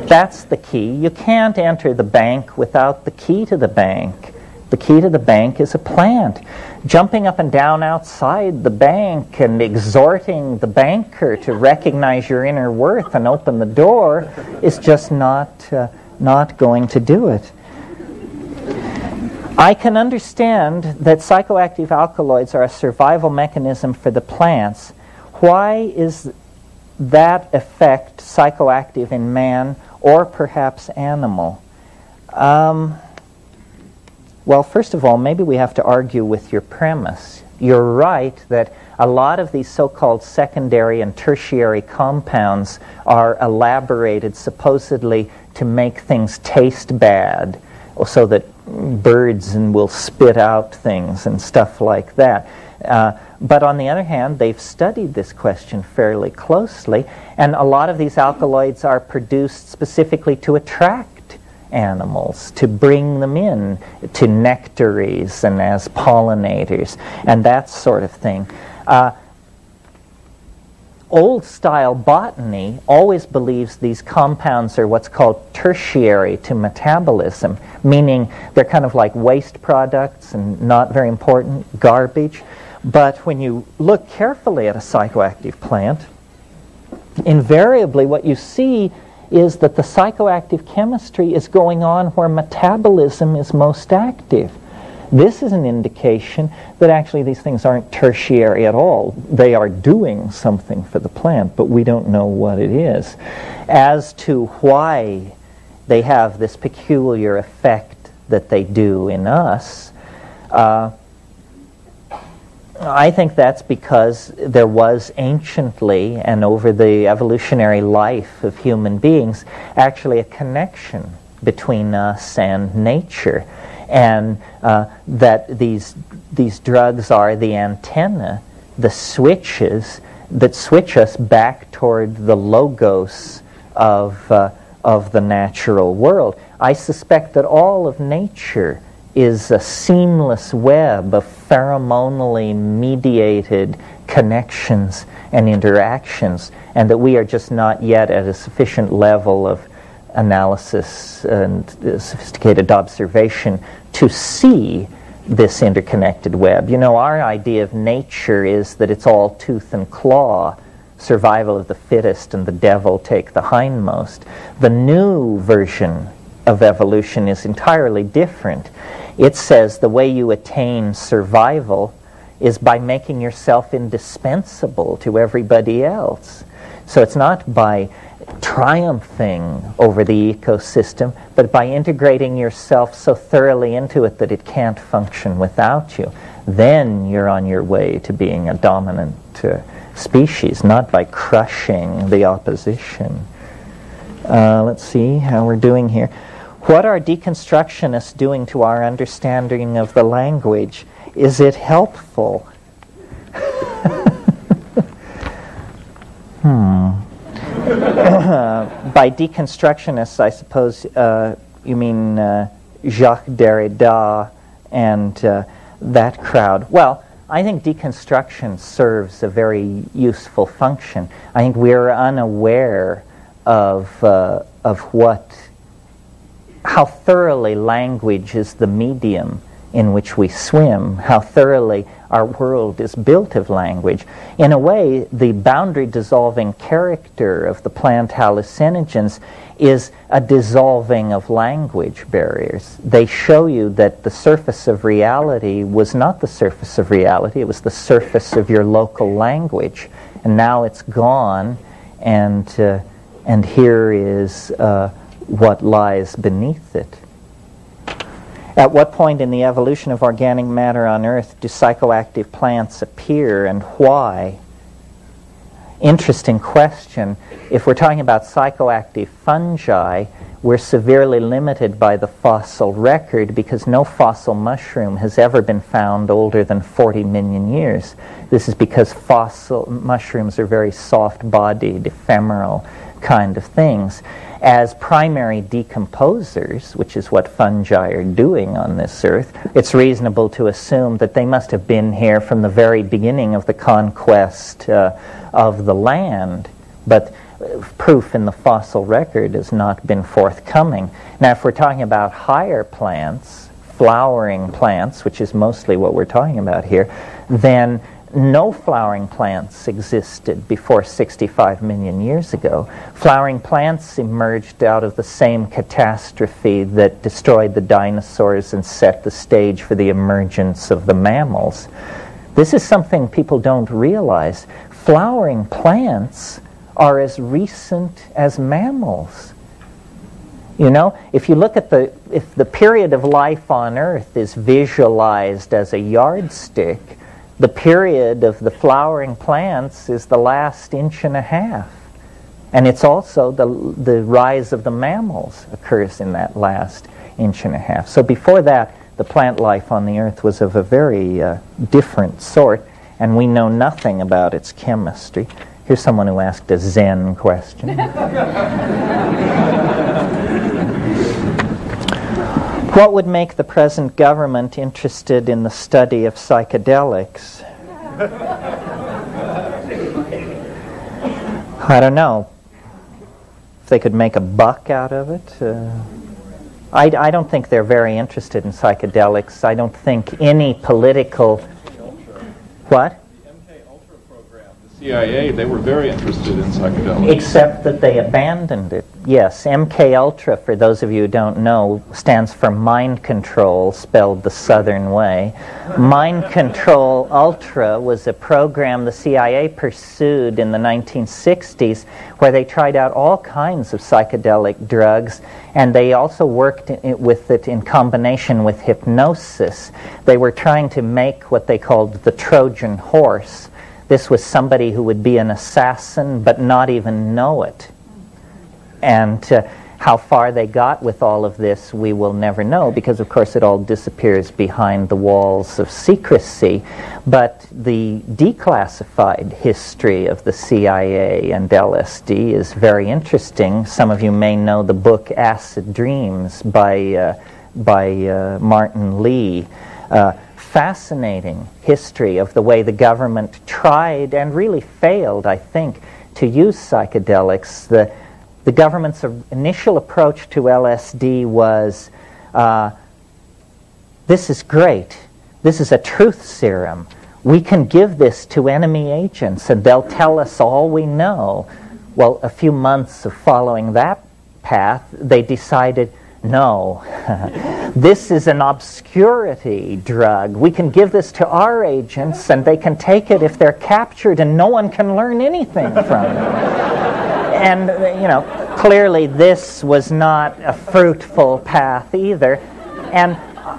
That's the key. You can't enter the bank without the key to the bank. The key to the bank is a plant. Jumping up and down outside the bank and exhorting the banker to recognize your inner worth and open the door is just not, uh, not going to do it. I can understand that psychoactive alkaloids are a survival mechanism for the plants. Why is that effect psychoactive in man or perhaps animal? Um... Well, first of all, maybe we have to argue with your premise. You're right that a lot of these so-called secondary and tertiary compounds are elaborated supposedly to make things taste bad, so that birds and will spit out things and stuff like that. Uh, but on the other hand, they've studied this question fairly closely, and a lot of these alkaloids are produced specifically to attract animals, to bring them in to nectaries and as pollinators and that sort of thing. Uh, old-style botany always believes these compounds are what's called tertiary to metabolism, meaning they're kind of like waste products and not very important, garbage. But when you look carefully at a psychoactive plant, invariably what you see is that the psychoactive chemistry is going on where metabolism is most active. This is an indication that actually these things aren't tertiary at all. They are doing something for the plant, but we don't know what it is. As to why they have this peculiar effect that they do in us, uh, I think that's because there was anciently, and over the evolutionary life of human beings, actually a connection between us and nature. And uh, that these these drugs are the antenna, the switches that switch us back toward the logos of uh, of the natural world. I suspect that all of nature is a seamless web of pheromonally mediated connections and interactions, and that we are just not yet at a sufficient level of analysis and uh, sophisticated observation to see this interconnected web. You know, our idea of nature is that it's all tooth and claw, survival of the fittest, and the devil take the hindmost. The new version of evolution is entirely different. It says the way you attain survival is by making yourself indispensable to everybody else. So it's not by triumphing over the ecosystem, but by integrating yourself so thoroughly into it that it can't function without you. Then you're on your way to being a dominant uh, species, not by crushing the opposition. Uh, let's see how we're doing here. What are deconstructionists doing to our understanding of the language? Is it helpful? hmm. By deconstructionists, I suppose uh, you mean uh, Jacques Derrida and uh, that crowd. Well, I think deconstruction serves a very useful function. I think we're unaware of uh, of what, how thoroughly language is the medium in which we swim, how thoroughly our world is built of language. In a way, the boundary-dissolving character of the plant hallucinogens is a dissolving of language barriers. They show you that the surface of reality was not the surface of reality, it was the surface of your local language. And now it's gone, and, uh, and here is uh, what lies beneath it. At what point in the evolution of organic matter on Earth do psychoactive plants appear, and why? Interesting question. If we're talking about psychoactive fungi, we're severely limited by the fossil record because no fossil mushroom has ever been found older than forty million years. This is because fossil mushrooms are very soft-bodied, ephemeral kind of things. As primary decomposers, which is what fungi are doing on this earth, it's reasonable to assume that they must have been here from the very beginning of the conquest uh, of the land, but proof in the fossil record has not been forthcoming. Now, if we're talking about higher plants, flowering plants, which is mostly what we're talking about here, then no flowering plants existed before sixty-five million years ago. Flowering plants emerged out of the same catastrophe that destroyed the dinosaurs and set the stage for the emergence of the mammals. This is something people don't realize. Flowering plants are as recent as mammals. You know, if you look at the, if the period of life on Earth is visualized as a yardstick, the period of the flowering plants is the last inch and a half. And it's also the, the rise of the mammals occurs in that last inch and a half. So before that, the plant life on the earth was of a very uh, different sort, and we know nothing about its chemistry. Here's someone who asked a Zen question. What would make the present government interested in the study of psychedelics? I don't know if they could make a buck out of it. Uh, I, I don't think they're very interested in psychedelics. I don't think any political... What? The M K Ultra program, the C I A, they were very interested in psychedelics. Except that they abandoned it. Yes, M K Ultra, for those of you who don't know, stands for Mind Control, spelled the Southern way. Mind Control Ultra was a program the C I A pursued in the nineteen sixties where they tried out all kinds of psychedelic drugs, and they also worked in, with it in combination with hypnosis. They were trying to make what they called the Trojan horse. This was somebody who would be an assassin but not even know it. And uh, how far they got with all of this, we will never know, because, of course, it all disappears behind the walls of secrecy. But the declassified history of the C I A and L S D is very interesting. Some of you may know the book Acid Dreams by, uh, by uh, Martin Lee. Uh, fascinating history of the way the government tried and really failed, I think, to use psychedelics. The, The government's initial approach to L S D was, uh, this is great. This is a truth serum. We can give this to enemy agents and they'll tell us all we know. Well, a few months of following that path, they decided, no, this is an obscurity drug. We can give this to our agents and they can take it if they're captured and no one can learn anything from it. And, you know, clearly this was not a fruitful path either. And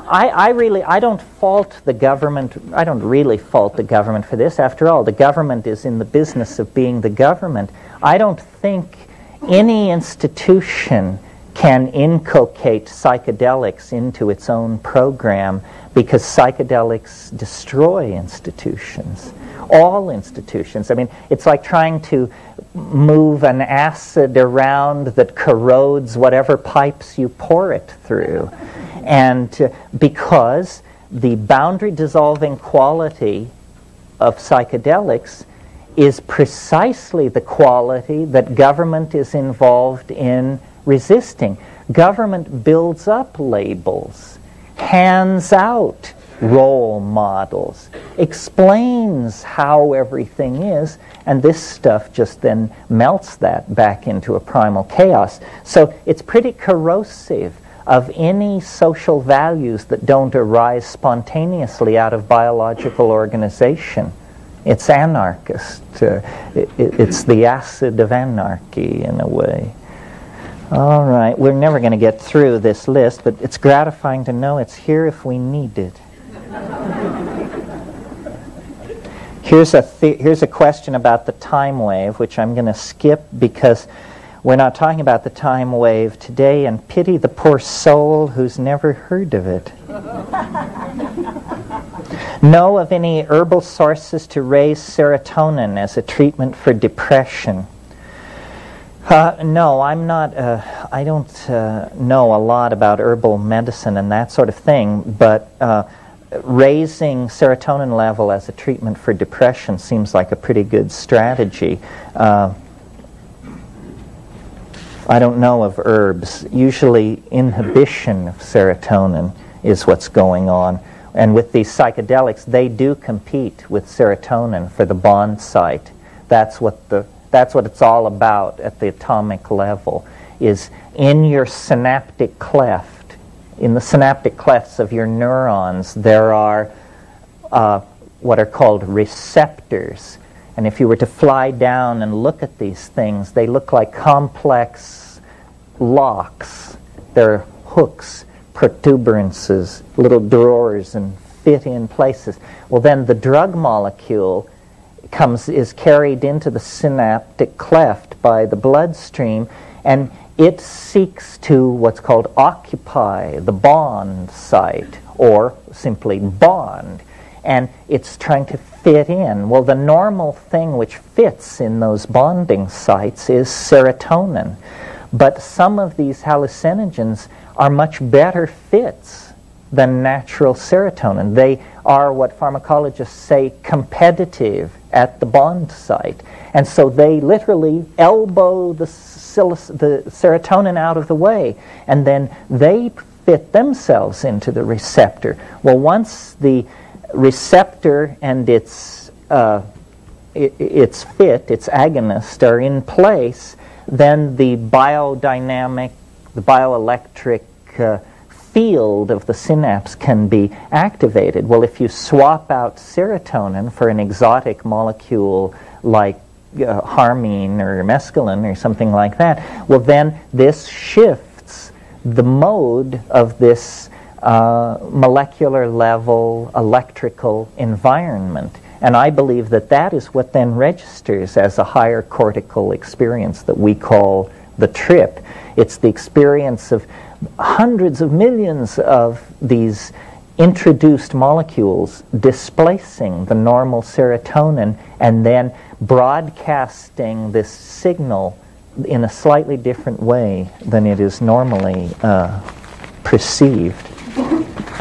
I, I really, I don't fault the government, I don't really fault the government for this. After all, the government is in the business of being the government. I don't think any institution can inculcate psychedelics into its own program, because psychedelics destroy institutions, all institutions. I mean, it's like trying to move an acid around that corrodes whatever pipes you pour it through. And uh, because the boundary-dissolving quality of psychedelics is precisely the quality that government is involved in resisting. Government builds up labels, hands out role models, explains how everything is, and this stuff just then melts that back into a primal chaos. So it's pretty corrosive of any social values that don't arise spontaneously out of biological organization. It's anarchist. Uh, it, it, it's the acid of anarchy, in a way. All right, we're never going to get through this list, but it's gratifying to know it's here if we need it. Here's a th- here's a question about the time wave, which I'm going to skip because we're not talking about the time wave today, and pity the poor soul who's never heard of it. Know of any herbal sources to raise serotonin as a treatment for depression? Uh, no, I'm not, uh, I don't uh, know a lot about herbal medicine and that sort of thing, but uh, raising serotonin level as a treatment for depression seems like a pretty good strategy. Uh, I don't know of herbs. Usually inhibition of serotonin is what's going on. And with these psychedelics, they do compete with serotonin for the bond site. That's what the That's what it's all about at the atomic level, is in your synaptic cleft, in the synaptic clefts of your neurons, there are uh, what are called receptors. And if you were to fly down and look at these things, they look like complex locks. They're hooks, protuberances, little drawers, and fit in places. Well, then the drug molecule comes is carried into the synaptic cleft by the bloodstream, and it seeks to what's called occupy the bond site, or simply bond, and it's trying to fit in. Well, the normal thing which fits in those bonding sites is serotonin, but some of these hallucinogens are much better fits than natural serotonin. They are what pharmacologists say competitive at the bond site. And so they literally elbow the, psiloc the serotonin out of the way, and then they fit themselves into the receptor. Well, once the receptor and its, uh, it, its fit, its agonist, are in place, then the biodynamic, the bioelectric uh, field of the synapse can be activated. Well, if you swap out serotonin for an exotic molecule like uh, harmine or mescaline or something like that, well, then this shifts the mode of this uh, molecular level electrical environment. And I believe that that is what then registers as a higher cortical experience that we call the trip. It's the experience of hundreds of millions of these introduced molecules displacing the normal serotonin and then broadcasting this signal in a slightly different way than it is normally uh, perceived.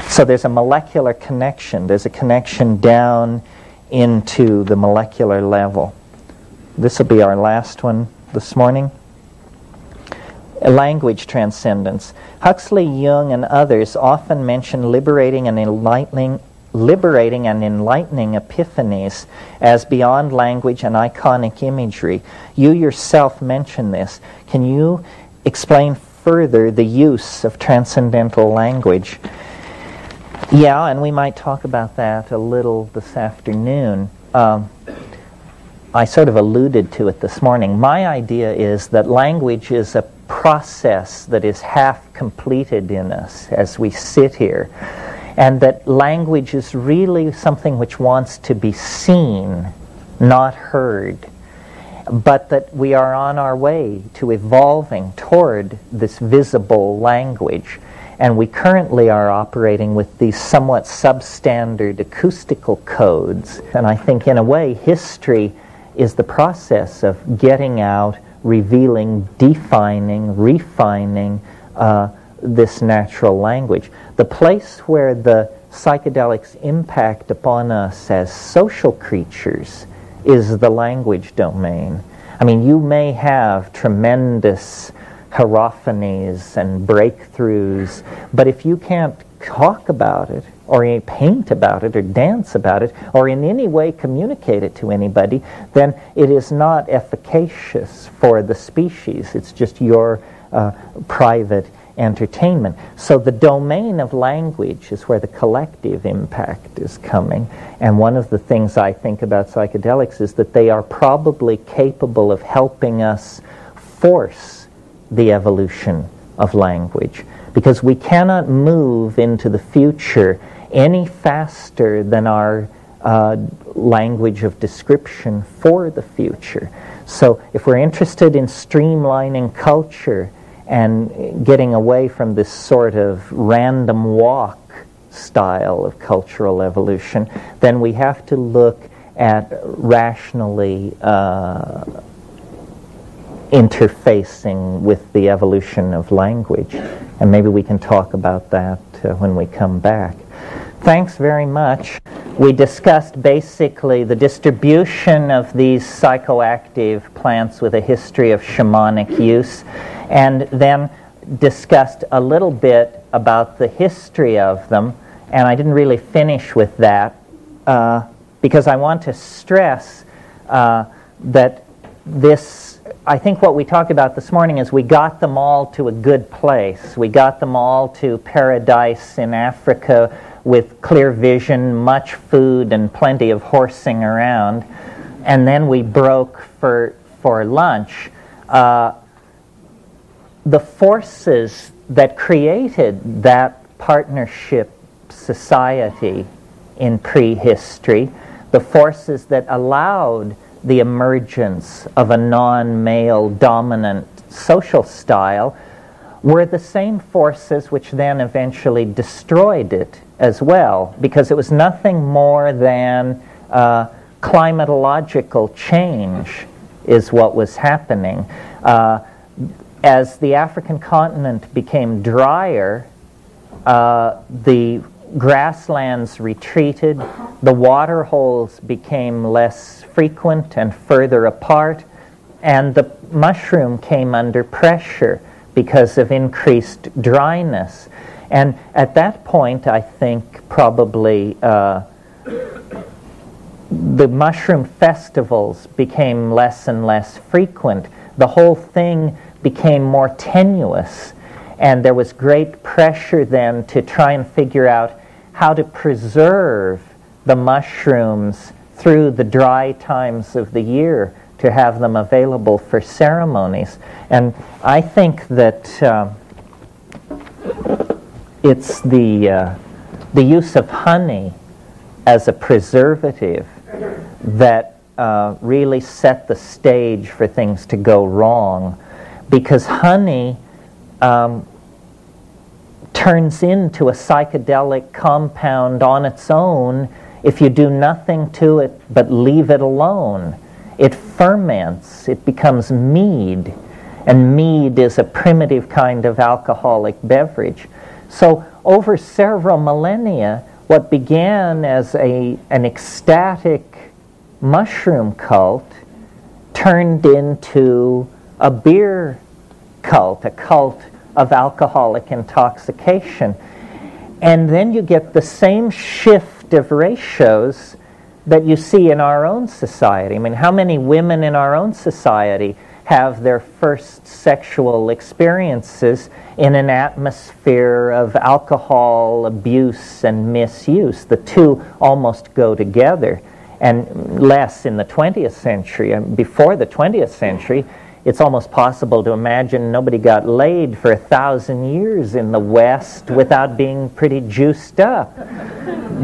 So there's a molecular connection. There's a connection down into the molecular level. This will be our last one this morning. Language transcendence. Huxley, Jung, and others often mention liberating and enlightening, liberating and enlightening epiphanies as beyond language and iconic imagery. You yourself mention this. Can you explain further the use of transcendental language? Yeah, and we might talk about that a little this afternoon. Um, I sort of alluded to it this morning. My idea is that language is a process that is half completed in us as we sit here, and that language is really something which wants to be seen, not heard, but that we are on our way to evolving toward this visible language, and we currently are operating with these somewhat substandard acoustical codes. And I think in a way history is the process of getting out, revealing, defining, refining uh, this natural language. The place where the psychedelics impact upon us as social creatures is the language domain. I mean, you may have tremendous hierophanies and breakthroughs, but if you can't talk about it, or paint about it, or dance about it, or in any way communicate it to anybody, then it is not efficacious for the species. It's just your uh, private entertainment. So the domain of language is where the collective impact is coming. And one of the things I think about psychedelics is that they are probably capable of helping us force the evolution of language, because we cannot move into the future any faster than our uh, language of description for the future. So if we're interested in streamlining culture and getting away from this sort of random walk style of cultural evolution, then we have to look at rationally uh, interfacing with the evolution of language. And maybe we can talk about that uh, when we come back. Thanks very much. We discussed basically the distribution of these psychoactive plants with a history of shamanic use, and then discussed a little bit about the history of them. And I didn't really finish with that uh, because I want to stress uh, that this I think what we talked about this morning is we got them all to a good place. We got them all to paradise in Africa with clear vision, much food, and plenty of horsing around. And then we broke for, for lunch. Uh, the forces that created that partnership society in prehistory, the forces that allowed the emergence of a non-male dominant social style, were the same forces which then eventually destroyed it as well, because it was nothing more than uh, climatological change is what was happening. Uh, as the African continent became drier, Uh, the grasslands retreated, the water holes became less frequent and further apart, and the mushroom came under pressure because of increased dryness. And at that point, I think probably uh, the mushroom festivals became less and less frequent. The whole thing became more tenuous, and there was great pressure then to try and figure out how to preserve the mushrooms through the dry times of the year to have them available for ceremonies. And I think that um, it's the, uh, the use of honey as a preservative that uh, really set the stage for things to go wrong, because honey um, turns into a psychedelic compound on its own if you do nothing to it but leave it alone. It ferments, it becomes mead, and mead is a primitive kind of alcoholic beverage. So over several millennia, what began as a, an ecstatic mushroom cult turned into a beer cult, a cult of alcoholic intoxication. And then you get the same shift of ratios that you see in our own society. I mean, how many women in our own society have their first sexual experiences in an atmosphere of alcohol abuse and misuse? The two almost go together, and less in the twentieth century. Before the twentieth century, it's almost possible to imagine nobody got laid for a thousand years in the West without being pretty juiced up,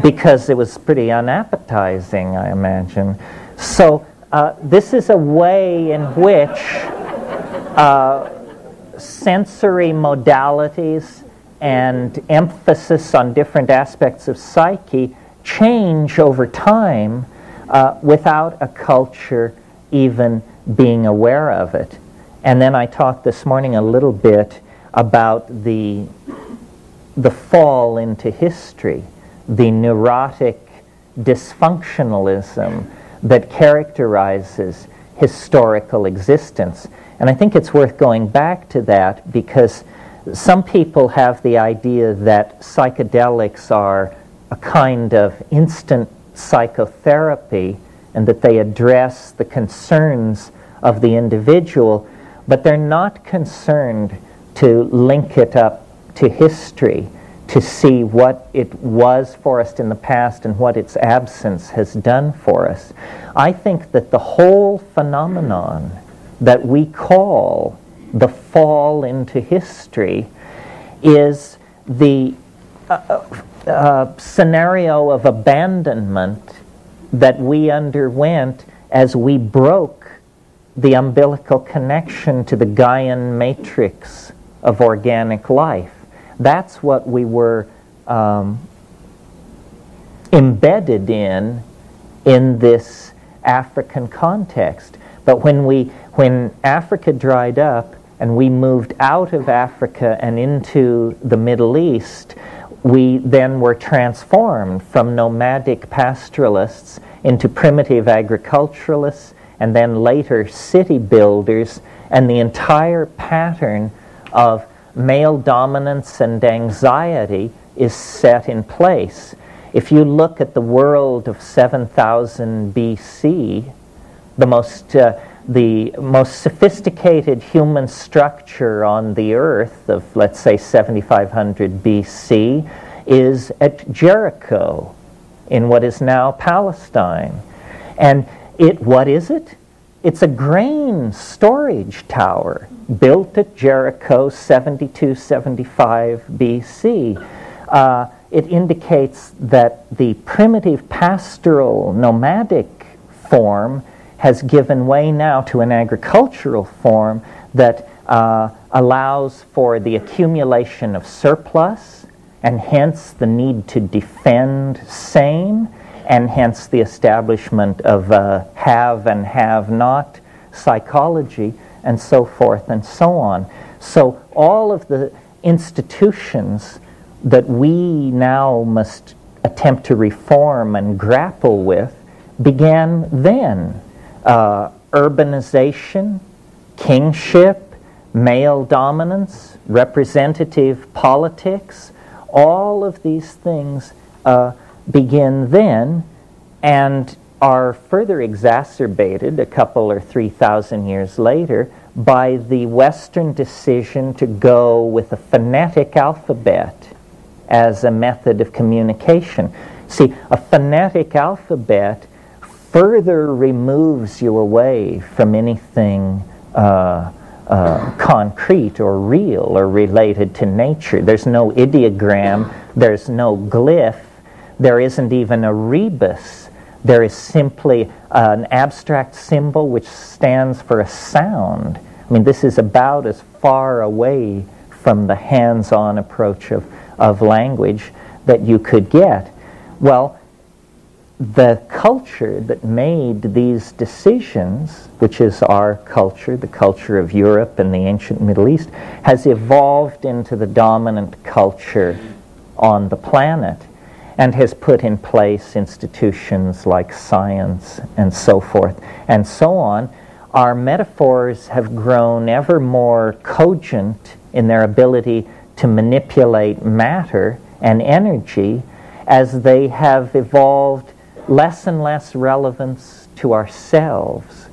because it was pretty unappetizing, I imagine. So uh, this is a way in which uh, sensory modalities and emphasis on different aspects of psyche change over time uh, without a culture even being aware of it. And then I talked this morning a little bit about the the fall into history, the neurotic dysfunctionalism that characterizes historical existence. And I think it's worth going back to that, because some people have the idea that psychedelics are a kind of instant psychotherapy and that they address the concerns of the individual, but they're not concerned to link it up to history, to see what it was for us in the past and what its absence has done for us. I think that the whole phenomenon that we call the fall into history is the uh, uh, scenario of abandonment that we underwent as we broke the umbilical connection to the Gaian matrix of organic life. That's what we were um, embedded in in this African context. But when we, when Africa dried up and we moved out of Africa and into the Middle East, we then were transformed from nomadic pastoralists into primitive agriculturalists, and then later city builders, and the entire pattern of male dominance and anxiety is set in place. If you look at the world of seven thousand B C, the most, uh, the most sophisticated human structure on the earth of, let's say, seventy-five hundred B C is at Jericho in what is now Palestine. And it, what is it? It's a grain storage tower built at Jericho, seventy-two seventy-five B C. Uh, it indicates that the primitive pastoral nomadic form has given way now to an agricultural form that uh, allows for the accumulation of surplus, and hence the need to defend same, and hence the establishment of uh, have and have not psychology, and so forth and so on. So all of the institutions that we now must attempt to reform and grapple with began then. Uh, urbanization, kingship, male dominance, representative politics, all of these things uh, begin then and are further exacerbated a couple or three thousand years later by the Western decision to go with a phonetic alphabet as a method of communication. See, a phonetic alphabet further removes you away from anything uh, uh, concrete or real or related to nature. There's no ideogram, there's no glyph, there isn't even a rebus. There is simply an abstract symbol which stands for a sound. I mean, this is about as far away from the hands-on approach of, of language that you could get. Well, the culture that made these decisions, which is our culture, the culture of Europe and the ancient Middle East, has evolved into the dominant culture on the planet, and has put in place institutions like science and so forth and so on. Our metaphors have grown ever more cogent in their ability to manipulate matter and energy as they have evolved less and less relevance to ourselves.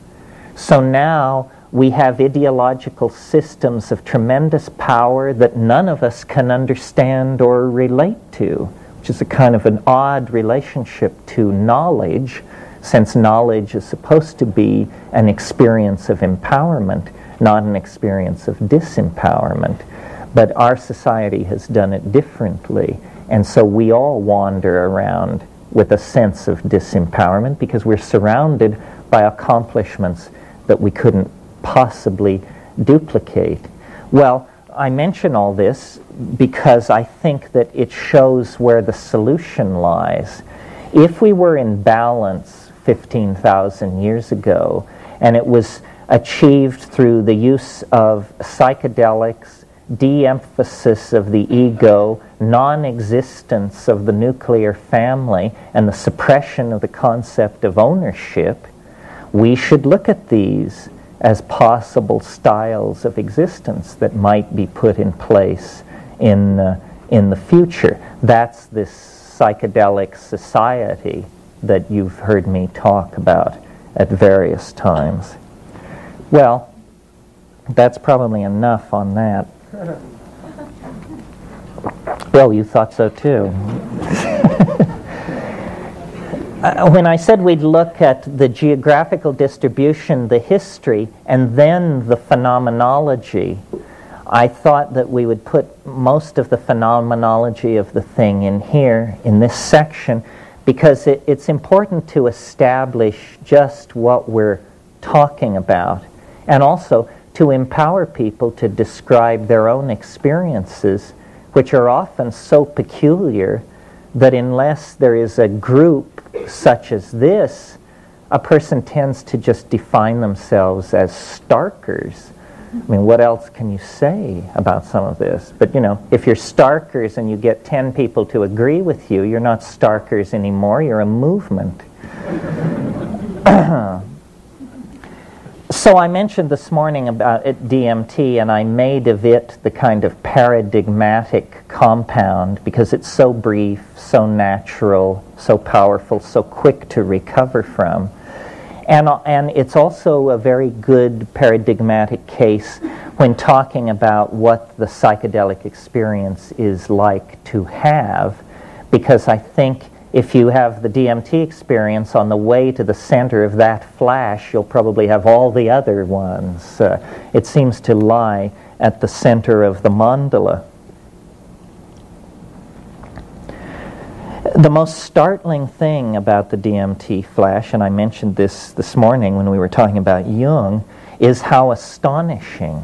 So now we have ideological systems of tremendous power that none of us can understand or relate to, which is a kind of an odd relationship to knowledge, since knowledge is supposed to be an experience of empowerment, not an experience of disempowerment. But our society has done it differently, and so we all wander around with a sense of disempowerment because we're surrounded by accomplishments that we couldn't possibly duplicate. Well, I mention all this because I think that it shows where the solution lies. If we were in balance fifteen thousand years ago, and it was achieved through the use of psychedelics, de-emphasis of the ego, non-existence of the nuclear family, and the suppression of the concept of ownership, we should look at these as possible styles of existence that might be put in place in, uh, in the future. That's this psychedelic society that you've heard me talk about at various times. Well, that's probably enough on that. Well, you thought so too. When I said we'd look at the geographical distribution, the history, and then the phenomenology, I thought that we would put most of the phenomenology of the thing in here, in this section, because it, it's important to establish just what we're talking about, and also to empower people to describe their own experiences, which are often so peculiar that unless there is a group such as this, a person tends to just define themselves as starkers. I mean, what else can you say about some of this? But, you know, if you're starkers and you get ten people to agree with you, you're not starkers anymore, you're a movement. So I mentioned this morning about D M T, and I made of it the kind of paradigmatic compound because it's so brief, so natural, so powerful, so quick to recover from. And, and it's also a very good paradigmatic case when talking about what the psychedelic experience is like to have, because I think if you have the D M T experience on the way to the center of that flash, you'll probably have all the other ones. Uh, it seems to lie at the center of the mandala. The most startling thing about the D M T flash, and I mentioned this this morning when we were talking about Jung, is how astonishing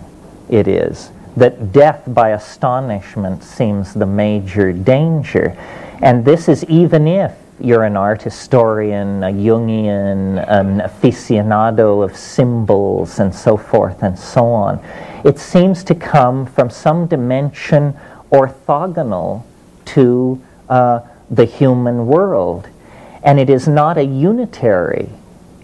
it is. That death by astonishment seems the major danger. And this is even if you're an art historian, a Jungian, an aficionado of symbols, and so forth and so on. It seems to come from some dimension orthogonal to uh, the human world. And it is not a unitary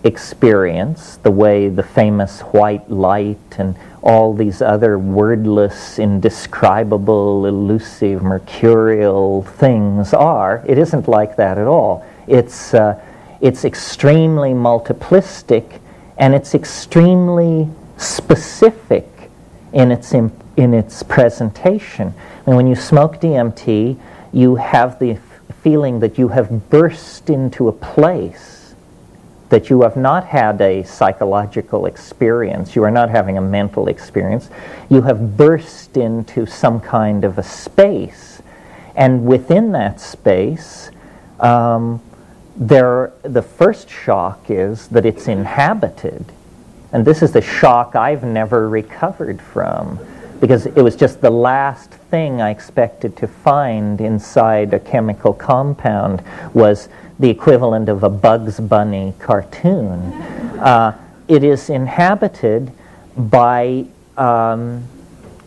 experience, the way the famous white light and all these other wordless, indescribable, elusive, mercurial things are. It isn't like that at all. It's, uh, it's extremely multiplistic, and it's extremely specific in its, imp- in its presentation. And when you smoke D M T, you have the f- feeling that you have burst into a place, that you have not had a psychological experience, you are not having a mental experience, you have burst into some kind of a space. And within that space, um, there, the first shock is that it's inhabited. And this is the shock I've never recovered from, because it was just the last thing I expected to find inside a chemical compound was the equivalent of a Bugs Bunny cartoon. Uh, it is inhabited by um,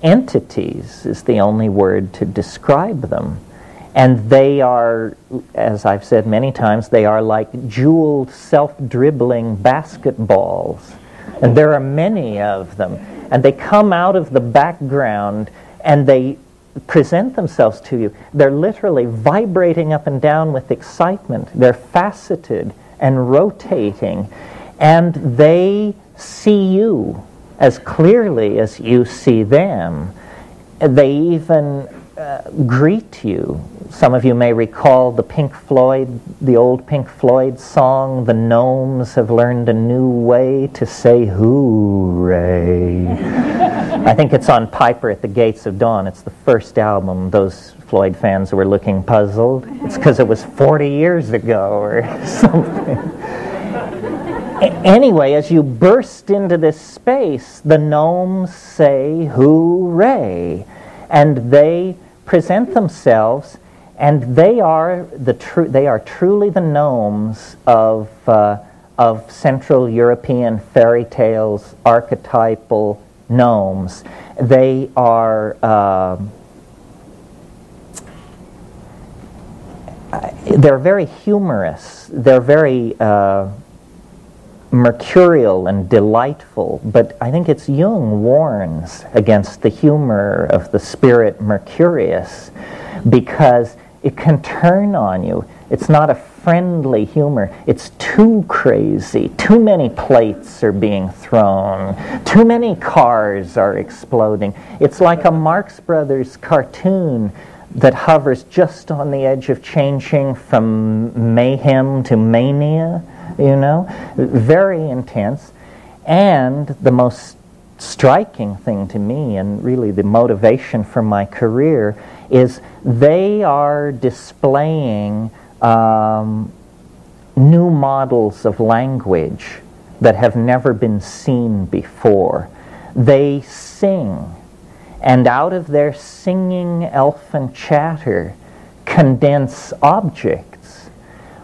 entities, is the only word to describe them. And they are, as I've said many times, they are like jeweled, self-dribbling basketballs. And there are many of them. And they come out of the background and they present themselves to you. They're literally vibrating up and down with excitement. They're faceted and rotating. And they see you as clearly as you see them. They even uh, greet you. Some of you may recall the Pink Floyd, the old Pink Floyd song, "The gnomes have learned a new way to say hooray." I think it's on Piper at the Gates of Dawn. It's the first album. Those Floyd fans were looking puzzled. It's because it was forty years ago or something. Anyway, as you burst into this space, the gnomes say hooray, and they present themselves, and they are the tru- they are truly the gnomes of uh, of Central European fairy tales, archetypal gnomes. They are uh, they're very humorous. They're very uh, mercurial and delightful. But I think it's Jung warns against the humor of the spirit Mercurius, because it can turn on you. It's not a friendly humor. It's too crazy. Too many plates are being thrown. Too many cars are exploding. It's like a Marx Brothers cartoon that hovers just on the edge of changing from mayhem to mania, you know? Very intense. And the most striking thing to me, and really the motivation for my career, is they are displaying um, new models of language that have never been seen before. They sing, and out of their singing elfin chatter condense objects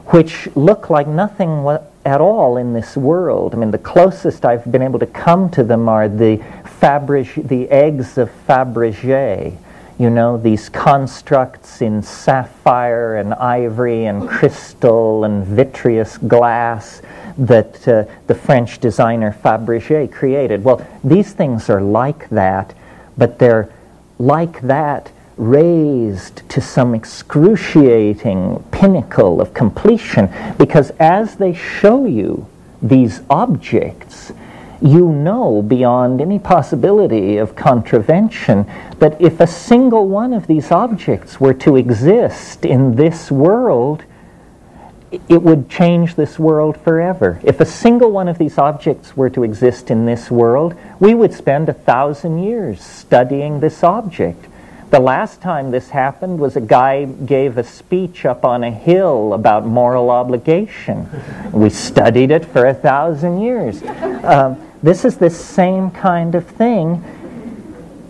which look like nothing what at all in this world. I mean, the closest I've been able to come to them are the Faberge, the eggs of Fabergé. You know, these constructs in sapphire and ivory and crystal and vitreous glass that uh, the French designer Fabergé created. Well, these things are like that, but they're like that raised to some excruciating pinnacle of completion, because as they show you these objects, you know beyond any possibility of contravention that if a single one of these objects were to exist in this world, it would change this world forever. If a single one of these objects were to exist in this world, we would spend a thousand years studying this object. The last time this happened was a guy gave a speech up on a hill about moral obligation. We studied it for a thousand years. Um, this is the same kind of thing.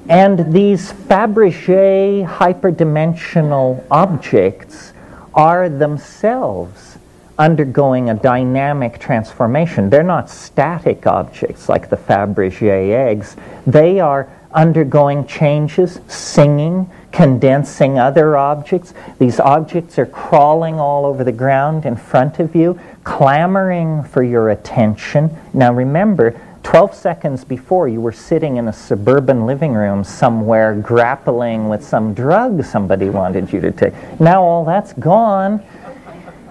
And these Fabergé hyperdimensional objects are themselves undergoing a dynamic transformation. They're not static objects like the Fabergé eggs. They are undergoing changes, singing, condensing other objects. These objects are crawling all over the ground in front of you, clamoring for your attention. Now remember, twelve seconds before you were sitting in a suburban living room somewhere grappling with some drug somebody wanted you to take. Now all that's gone.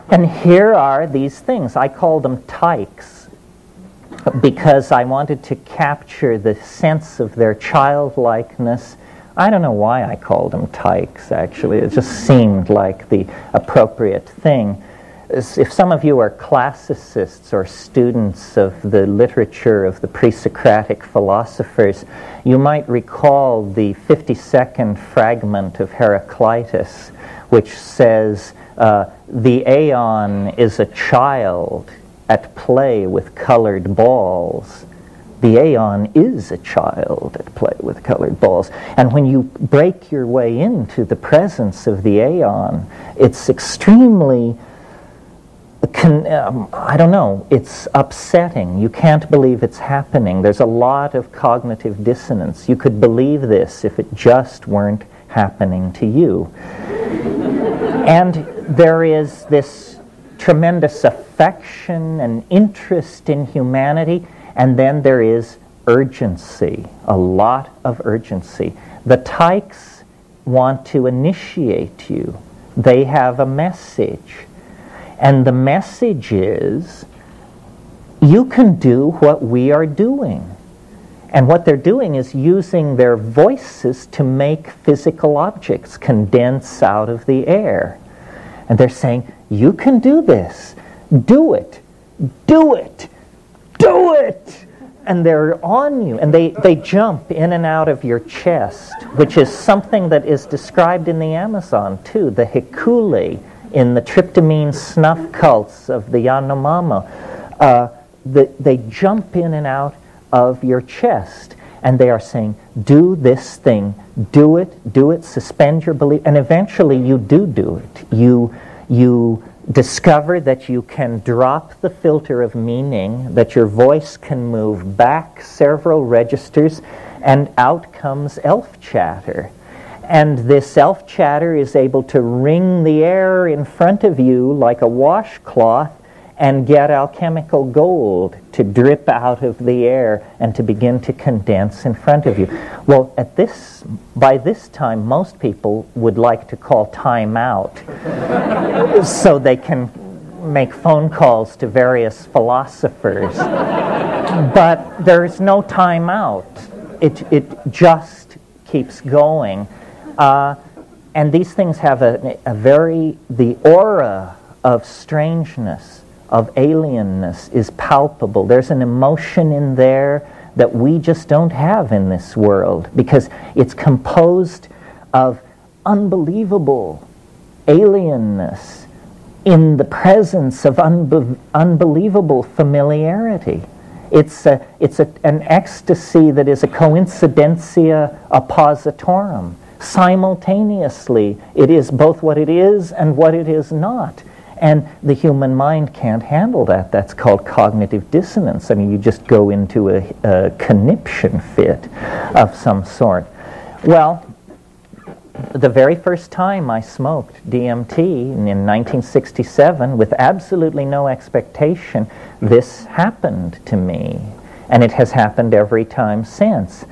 And here are these things. I call them tykes because I wanted to capture the sense of their childlikeness. I don't know why I called them tykes, actually. It just seemed like the appropriate thing. If some of you are classicists or students of the literature of the pre-Socratic philosophers, you might recall the fifty-second fragment of Heraclitus, which says, uh, the aeon is a child at play with colored balls. The aeon is a child at play with colored balls. And when you break your way into the presence of the aeon, it's extremely... Con, um, I don't know, it's upsetting. You can't believe it's happening. There's a lot of cognitive dissonance. You could believe this if it just weren't happening to you. And there is this tremendous affection and interest in humanity, and then there is urgency, a lot of urgency. The tykes want to initiate you. They have a message. And the message is, you can do what we are doing. And what they're doing is using their voices to make physical objects condense out of the air. And they're saying, you can do this. Do it. Do it. Do it. And they're on you. And they, they jump in and out of your chest, which is something that is described in the Amazon, too, the hikuli. In the tryptamine snuff cults of the Yanomamo, uh, the, they jump in and out of your chest. And they are saying, do this thing. Do it. Do it. Suspend your belief. And eventually you do do it. You, you discover that you can drop the filter of meaning, that your voice can move back several registers, and out comes elf chatter. And this elf chatter is able to wring the air in front of you like a washcloth and get alchemical gold to drip out of the air and to begin to condense in front of you. Well, at this, by this time, most people would like to call time out so they can make phone calls to various philosophers. But there's no time out. It, it just keeps going. Uh, and these things have a, a very, the aura of strangeness, of alienness is palpable. There's an emotion in there that we just don't have in this world because it's composed of unbelievable alienness in the presence of unbe- unbelievable familiarity. It's, a, it's a, an ecstasy that is a coincidencia oppositorum. Simultaneously, it is both what it is and what it is not. And the human mind can't handle that. That's called cognitive dissonance. I mean, you just go into a, a conniption fit of some sort. Well, the very first time I smoked D M T in nineteen sixty-seven, with absolutely no expectation, this happened to me. And it has happened every time since.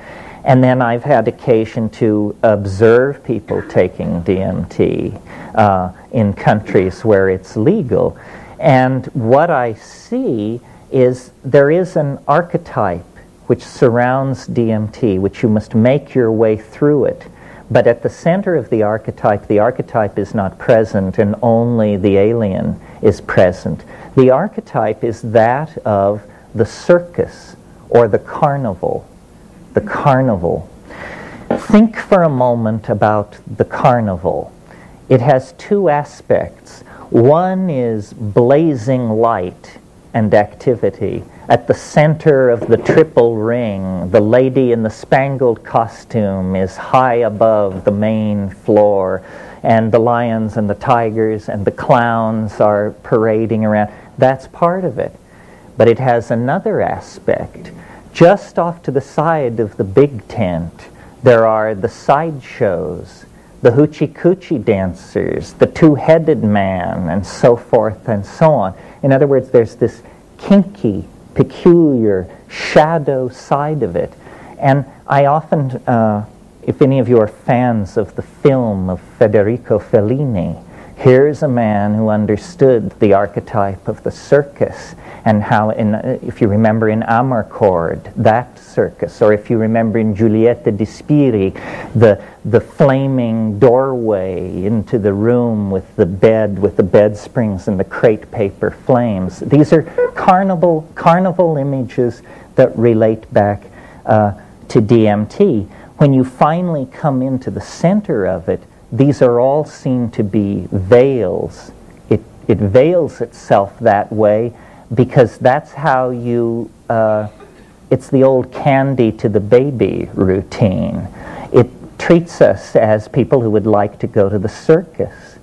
And then I've had occasion to observe people taking D M T uh, in countries where it's legal. And what I see is there is an archetype which surrounds D M T, which you must make your way through it. But at the center of the archetype, the archetype is not present, and only the alien is present. The archetype is that of the circus or the carnival. The carnival. Think for a moment about the carnival. It has two aspects. One is blazing light and activity. At the center of the triple ring, the lady in the spangled costume is high above the main floor, and the lions and the tigers and the clowns are parading around. That's part of it. But it has another aspect. Just off to the side of the big tent, there are the sideshows, the hoochie coochie dancers, the two-headed man, and so forth and so on. In other words, there's this kinky, peculiar, shadow side of it. And I often, uh, if any of you are fans of the film of Federico Fellini, here's a man who understood the archetype of the circus, and how, in, if you remember in Amarcord, that circus, or if you remember in Giulietta di Spiri, the, the flaming doorway into the room with the bed, with the bed springs and the crepe paper flames. These are carnival, carnival images that relate back uh, to D M T. When you finally come into the center of it, these are all seen to be veils. It, it veils itself that way because that's how you, uh, it's the old candy to the baby routine. It treats us as people who would like to go to the circus.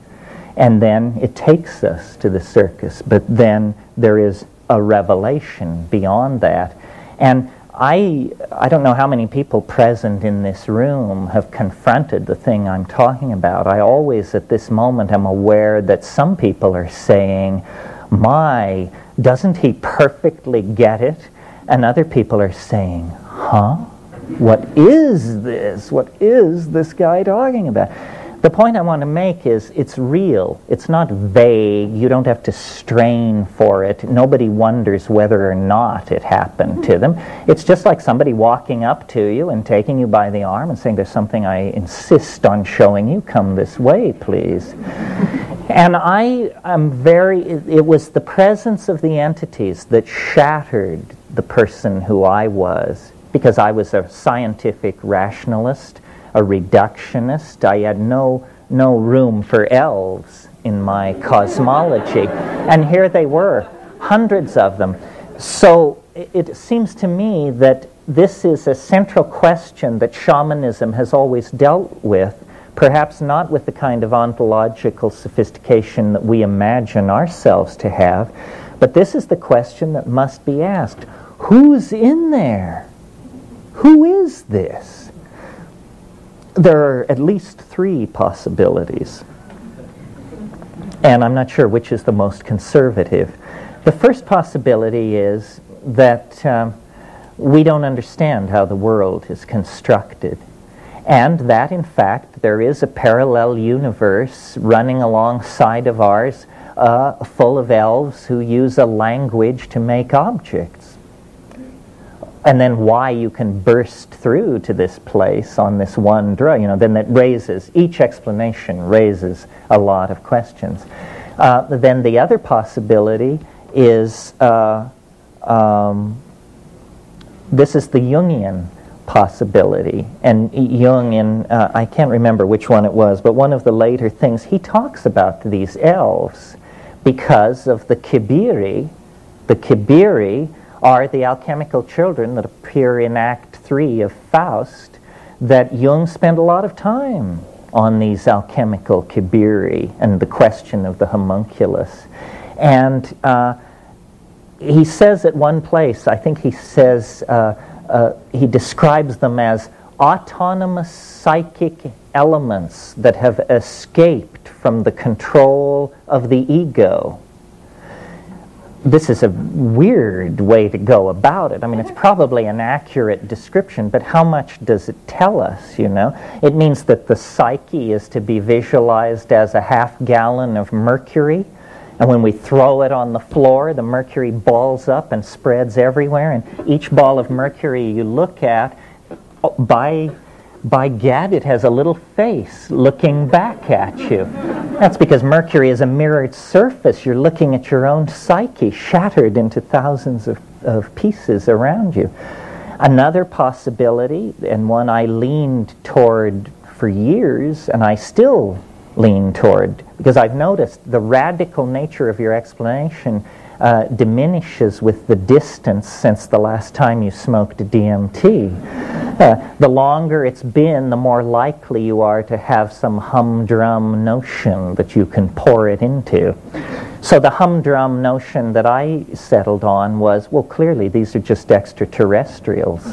And then it takes us to the circus. But then there is a revelation beyond that. And I, I don't know how many people present in this room have confronted the thing I'm talking about. I always, at this moment, am aware that some people are saying, my, doesn't he perfectly get it? And other people are saying, huh? What is this? What is this guy talking about? The point I want to make is it's real. It's not vague. You don't have to strain for it. Nobody wonders whether or not it happened to them. It's just like somebody walking up to you and taking you by the arm and saying, there's something I insist on showing you. Come this way, please. And I am very, it, it was the presence of the entities that shattered the person who I was, because I was a scientific rationalist, a reductionist. I had no no room for elves in my cosmology. And here they were, hundreds of them. So it, it seems to me that this is a central question that shamanism has always dealt with, perhaps not with the kind of ontological sophistication that we imagine ourselves to have, but this is the question that must be asked. Who's in there? Who is this? There are at least three possibilities, and I'm not sure which is the most conservative. The first possibility is that um, we don't understand how the world is constructed, and that, in fact, there is a parallel universe running alongside of ours uh, full of elves who use a language to make objects. And then why you can burst through to this place on this one draw, you know, then that raises, each explanation raises a lot of questions. Uh, then the other possibility is, uh, um, this is the Jungian possibility. And Jung, in, uh, I can't remember which one it was, but one of the later things, he talks about these elves because of the Kibiri, the Kibiri, are the alchemical children that appear in Act three of Faust, that Jung spent a lot of time on these alchemical Kibiri and the question of the homunculus. And uh, he says at one place, I think he says, uh, uh, he describes them as autonomous psychic elements that have escaped from the control of the ego. This is a weird way to go about it. I mean, it's probably an accurate description, but how much does it tell us, you know? It means that the psyche is to be visualized as a half gallon of mercury, and when we throw it on the floor, the mercury balls up and spreads everywhere, and each ball of mercury you look at, by, by gad, it has a little face looking back at you. That's because mercury is a mirrored surface. You're looking at your own psyche shattered into thousands of, of pieces around you. Another possibility, and one I leaned toward for years, and I still lean toward because I've noticed the radical nature of your explanation uh, diminishes with the distance since the last time you smoked D M T. Uh, the longer it's been, the more likely you are to have some humdrum notion that you can pour it into. So the humdrum notion that I settled on was, well, clearly these are just extraterrestrials.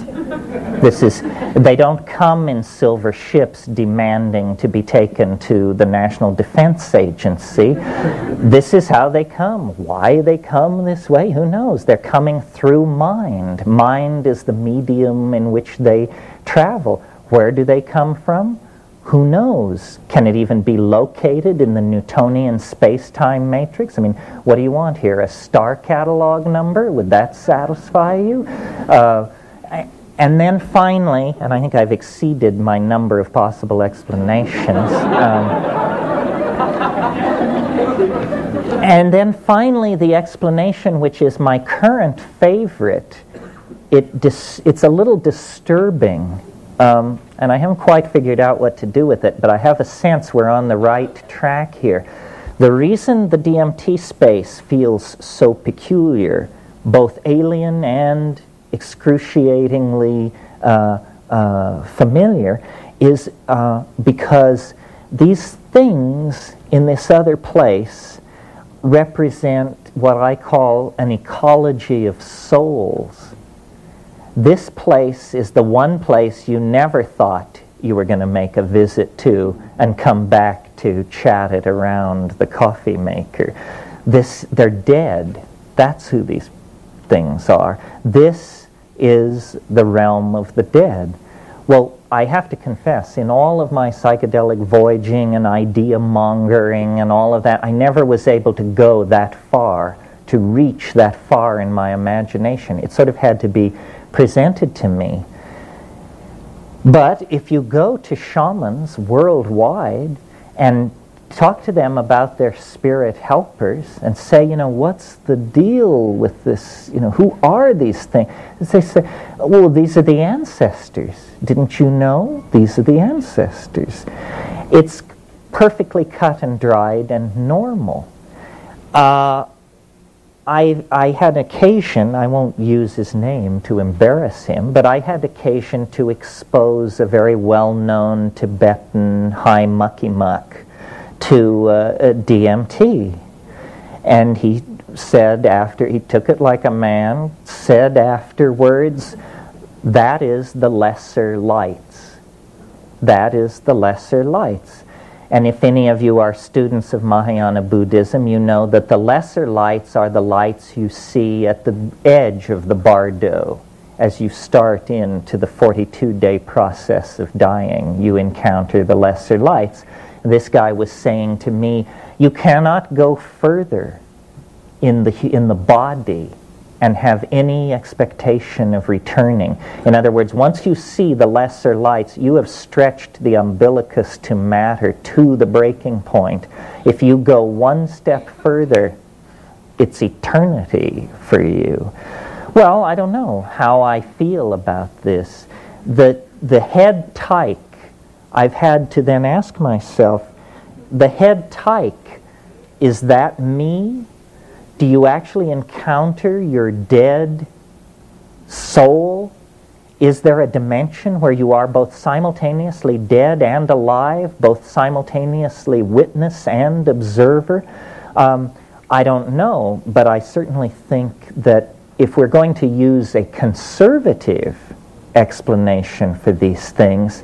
This is, they don't come in silver ships demanding to be taken to the National Defense Agency. This is how they come. Why they come this way, who knows? They're coming through mind. Mind is the medium in which they travel. Where do they come from? Who knows? Can it even be located in the Newtonian space-time matrix? I mean, what do you want here? A star catalog number? Would that satisfy you? Uh, I, and then finally, and I think I've exceeded my number of possible explanations. Um, and then finally, the explanation, which is my current favorite, it dis- it's a little disturbing. Um, and I haven't quite figured out what to do with it, but I have a sense we're on the right track here. The reason the D M T space feels so peculiar, both alien and excruciatingly uh, uh, familiar, is uh, because these things in this other place represent what I call an ecology of souls. This place is the one place you never thought you were going to make a visit to and come back to chat it around the coffee maker. This, they're dead. That's who these things are. This is the realm of the dead. Well, I have to confess, in all of my psychedelic voyaging and idea mongering and all of that, I never was able to go that far, to reach that far in my imagination. It sort of had to be presented to me. But if you go to shamans worldwide and talk to them about their spirit helpers and say, you know, what's the deal with this? You know, who are these things? They say, well, these are the ancestors. Didn't you know? These are the ancestors. It's perfectly cut and dried and normal. Uh, I, I had occasion, I won't use his name to embarrass him, but I had occasion to expose a very well-known Tibetan high mucky-muck to uh, D M T. And he said after, he took it like a man, said afterwards, that is the lesser lights. That is the lesser lights. And if any of you are students of Mahayana Buddhism, you know that the lesser lights are the lights you see at the edge of the bardo. As you start into the forty-two day process of dying, you encounter the lesser lights. This guy was saying to me, you cannot go further in the, in the body and have any expectation of returning. In other words, once you see the lesser lights, you have stretched the umbilicus to matter to the breaking point. If you go one step further, it's eternity for you. Well, I don't know how I feel about this. The, the head tyke, I've had to then ask myself, the head tyke, is that me? Do you actually encounter your dead soul? Is there a dimension where you are both simultaneously dead and alive, both simultaneously witness and observer? Um, I don't know, but I certainly think that if we're going to use a conservative explanation for these things,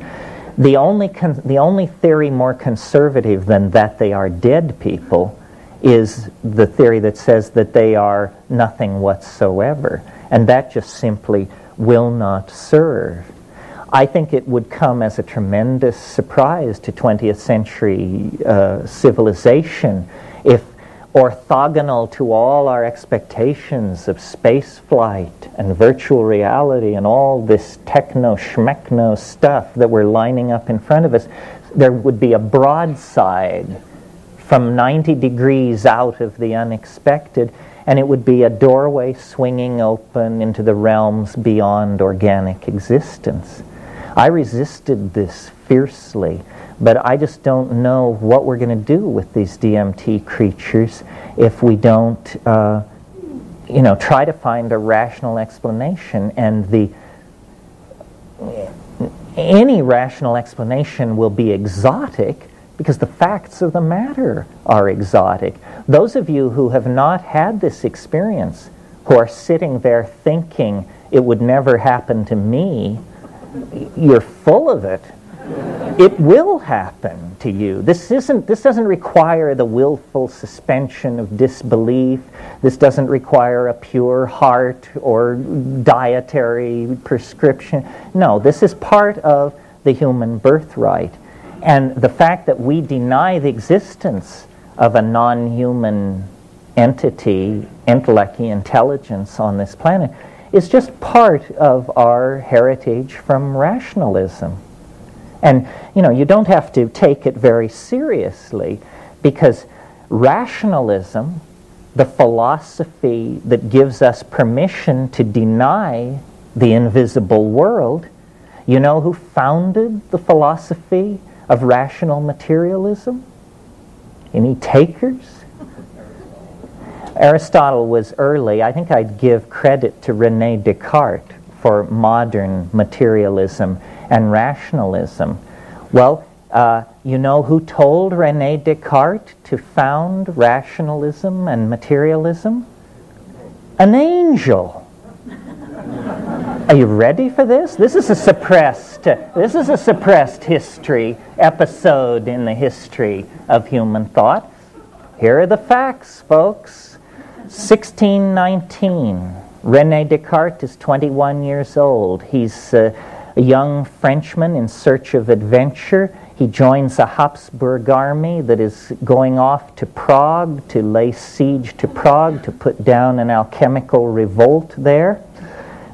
the only con- the only theory more conservative than that they are dead people is the theory that says that they are nothing whatsoever. And that just simply will not serve. I think it would come as a tremendous surprise to twentieth century uh, civilization if orthogonal to all our expectations of space flight and virtual reality and all this techno-schmechno stuff that we're lining up in front of us, there would be a broadside from ninety degrees out of the unexpected, and it would be a doorway swinging open into the realms beyond organic existence. I resisted this fiercely, But I just don't know what we're going to do with these D M T creatures if we don't, uh, you know, try to find a rational explanation. And the any rational explanation will be exotic, because the facts of the matter are exotic. Those of you who have not had this experience, who are sitting there thinking, it would never happen to me, you're full of it. It will happen to you. This isn't, this doesn't require the willful suspension of disbelief. This doesn't require a pure heart or dietary prescription. No, this is part of the human birthright. And the fact that we deny the existence of a non-human entity, entelechy, intelligence on this planet, is just part of our heritage from rationalism. And, you know, you don't have to take it very seriously, because rationalism, the philosophy that gives us permission to deny the invisible world, you know who founded the philosophy of rational materialism? Any takers? Aristotle was early. I think I'd give credit to René Descartes for modern materialism and rationalism. Well, uh, you know who told René Descartes to found rationalism and materialism? An angel. Are you ready for this? This is a suppressed, this is a suppressed history, episode in the history of human thought. Here are the facts, folks. sixteen nineteen. René Descartes is twenty-one years old. He's uh, a young Frenchman in search of adventure. He joins a Habsburg army that is going off to Prague to lay siege to Prague to put down an alchemical revolt there.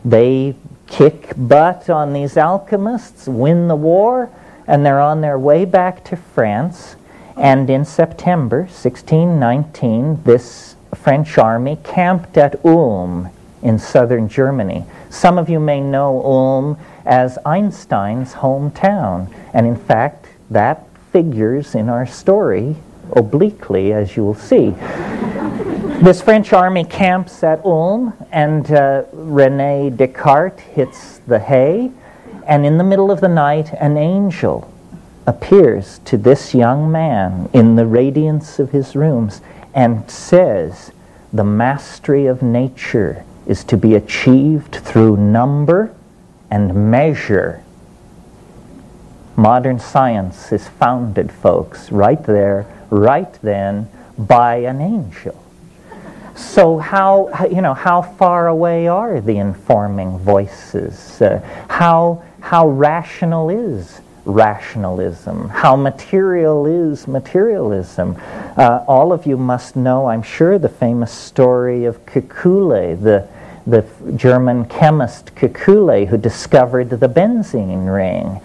They kick butt on these alchemists, win the war, and they're on their way back to France. And in September sixteen nineteen, this French army camped at Ulm in southern Germany. Some of you may know Ulm as Einstein's hometown, and in fact that figures in our story obliquely, as you will see. This French army camps at Ulm, and uh, René Descartes hits the hay, and in the middle of the night an angel appears to this young man in the radiance of his rooms and says, the mastery of nature is to be achieved through number and measure. Modern science is founded, folks, right there, right then, by an angel. So how, you know, how far away are the informing voices? Uh, how, how rational is rationalism? How material is materialism? Uh, all of you must know, I'm sure, the famous story of Kekule, the, the German chemist Kekule, who discovered the benzene ring.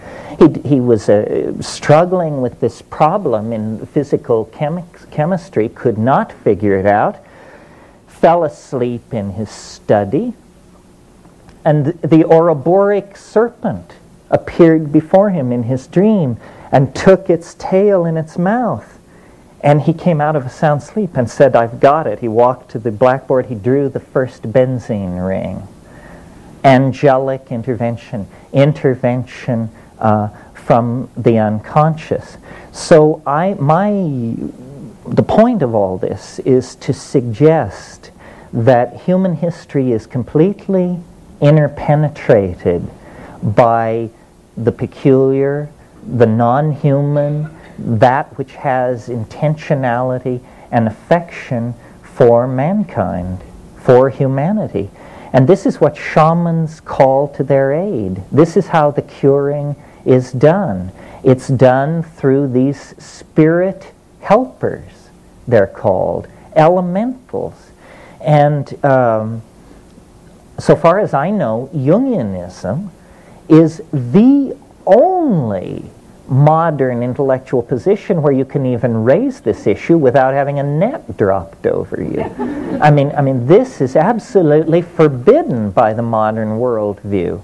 He, he was uh, struggling with this problem in physical chemi- chemistry, could not figure it out, fell asleep in his study, and the Ouroboric serpent appeared before him in his dream and took its tail in its mouth. And he came out of a sound sleep and said, I've got it. He walked to the blackboard, he drew the first benzene ring. Angelic intervention, intervention uh, from the unconscious. So I, my... The point of all this is to suggest that human history is completely interpenetrated by the peculiar, the non-human, that which has intentionality and affection for mankind, for humanity. And this is what shamans call to their aid. This is how the curing is done. It's done through these spirit helpers, they're called, elementals. And um, so far as I know, Jungianism is the only modern intellectual position where you can even raise this issue without having a net dropped over you. I mean, I mean, this is absolutely forbidden by the modern worldview.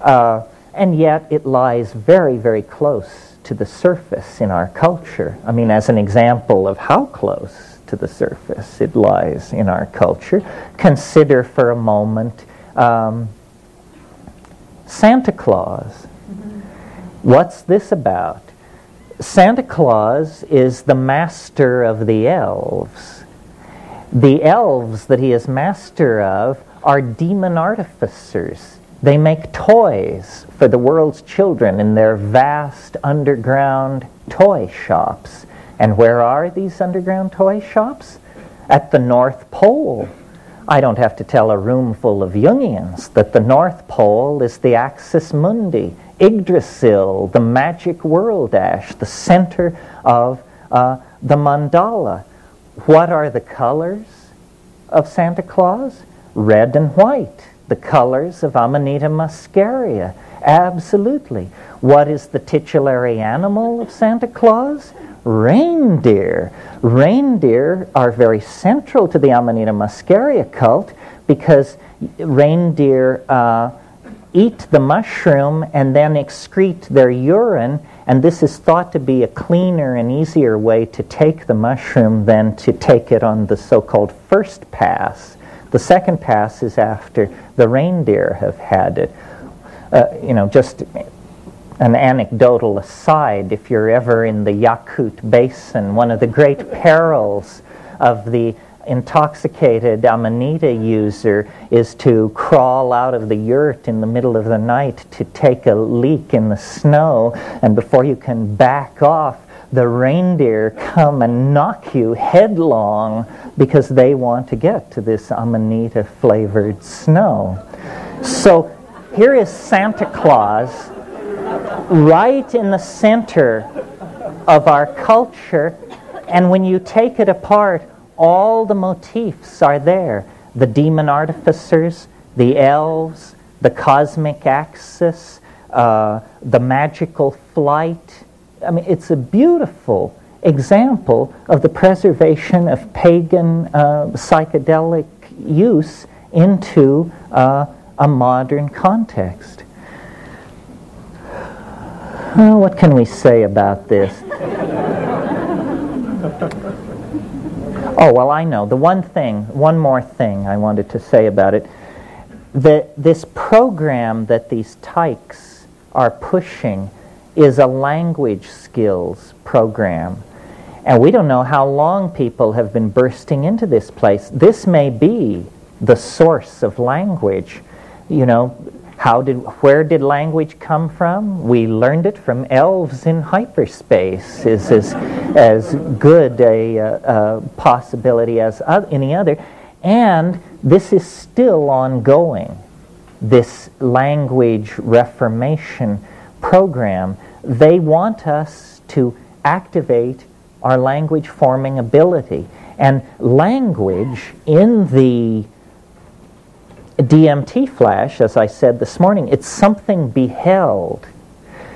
Uh, and yet it lies very, very close to the surface in our culture. I mean, as an example of how close to the surface it lies in our culture, consider for a moment um, Santa Claus. Mm-hmm. What's this about? Santa Claus is the master of the elves. The elves that he is master of are demon artificers. They make toys for the world's children in their vast underground toy shops. And where are these underground toy shops? At the North Pole. I don't have to tell a room full of Jungians that the North Pole is the Axis Mundi, Yggdrasil, the magic world ash, the center of uh, the mandala. What are the colors of Santa Claus? Red and white. The colors of Amanita muscaria, absolutely. What is the titulary animal of Santa Claus? Reindeer. Reindeer are very central to the Amanita muscaria cult because reindeer uh, eat the mushroom and then excrete their urine, and this is thought to be a cleaner and easier way to take the mushroom than to take it on the so-called first pass. The second pass is after the reindeer have had it. Uh, you know, just an anecdotal aside, if you're ever in the Yakut Basin, one of the great perils of the intoxicated Amanita user is to crawl out of the yurt in the middle of the night to take a leak in the snow, and before you can back off, the reindeer come and knock you headlong because they want to get to this Amanita-flavored snow. So here is Santa Claus right in the center of our culture, and when you take it apart, all the motifs are there. The demon artificers, the elves, the cosmic axis, uh, the magical flight. I mean, it's a beautiful example of the preservation of pagan uh, psychedelic use into uh, a modern context. Well, what can we say about this? Oh, well, I know. The one thing, one more thing I wanted to say about it, that this program that these tykes are pushing is a language skills program. And we don't know how long people have been bursting into this place. This may be the source of language. You know, how did, where did language come from? We learned it from elves in hyperspace is as, as good a uh, uh, possibility as other, any other. And this is still ongoing, this language reformation program. They want us to activate our language forming ability, and language in the D M T flash, as I said this morning, it's something beheld.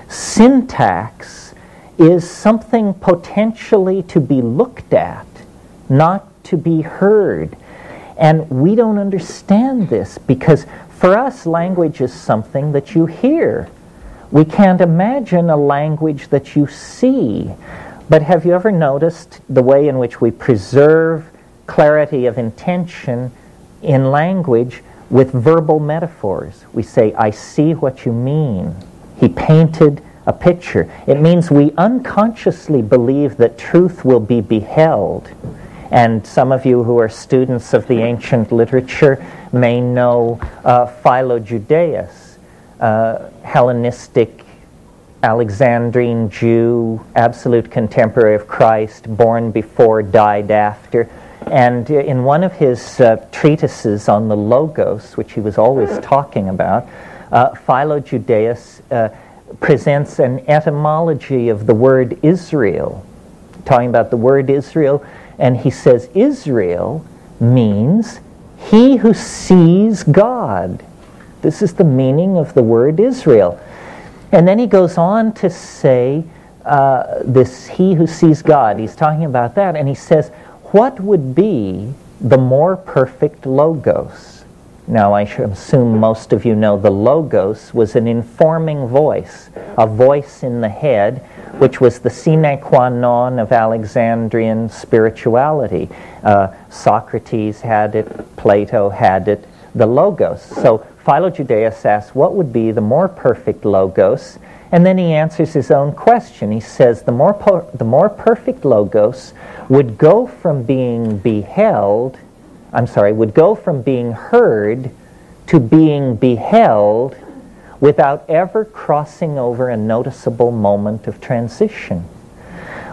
Syntax is something potentially to be looked at, not to be heard, and we don't understand this because for us language is something that you hear. We can't imagine a language that you see. But have you ever noticed the way in which we preserve clarity of intention in language with verbal metaphors? We say, I see what you mean. He painted a picture. It means we unconsciously believe that truth will be beheld. And some of you who are students of the ancient literature may know uh, Philo-Judaeus, Uh, Hellenistic, Alexandrine Jew, absolute contemporary of Christ, born before, died after. And in one of his uh, treatises on the Logos, which he was always talking about, uh, Philo-Judaeus uh, presents an etymology of the word Israel, talking about the word Israel. And he says, Israel means he who sees God. This is the meaning of the word Israel. And then he goes on to say uh, this, he who sees God. He's talking about that. And he says, what would be the more perfect Logos? Now, I assume most of you know the Logos was an informing voice, a voice in the head which was the sine qua non of Alexandrian spirituality. Uh, Socrates had it, Plato had it, the Logos. So Philo-Judaeus asks, what would be the more perfect Logos? And then he answers his own question. He says, the more, po- the more perfect Logos would go from being beheld, I'm sorry, would go from being heard to being beheld without ever crossing over a noticeable moment of transition.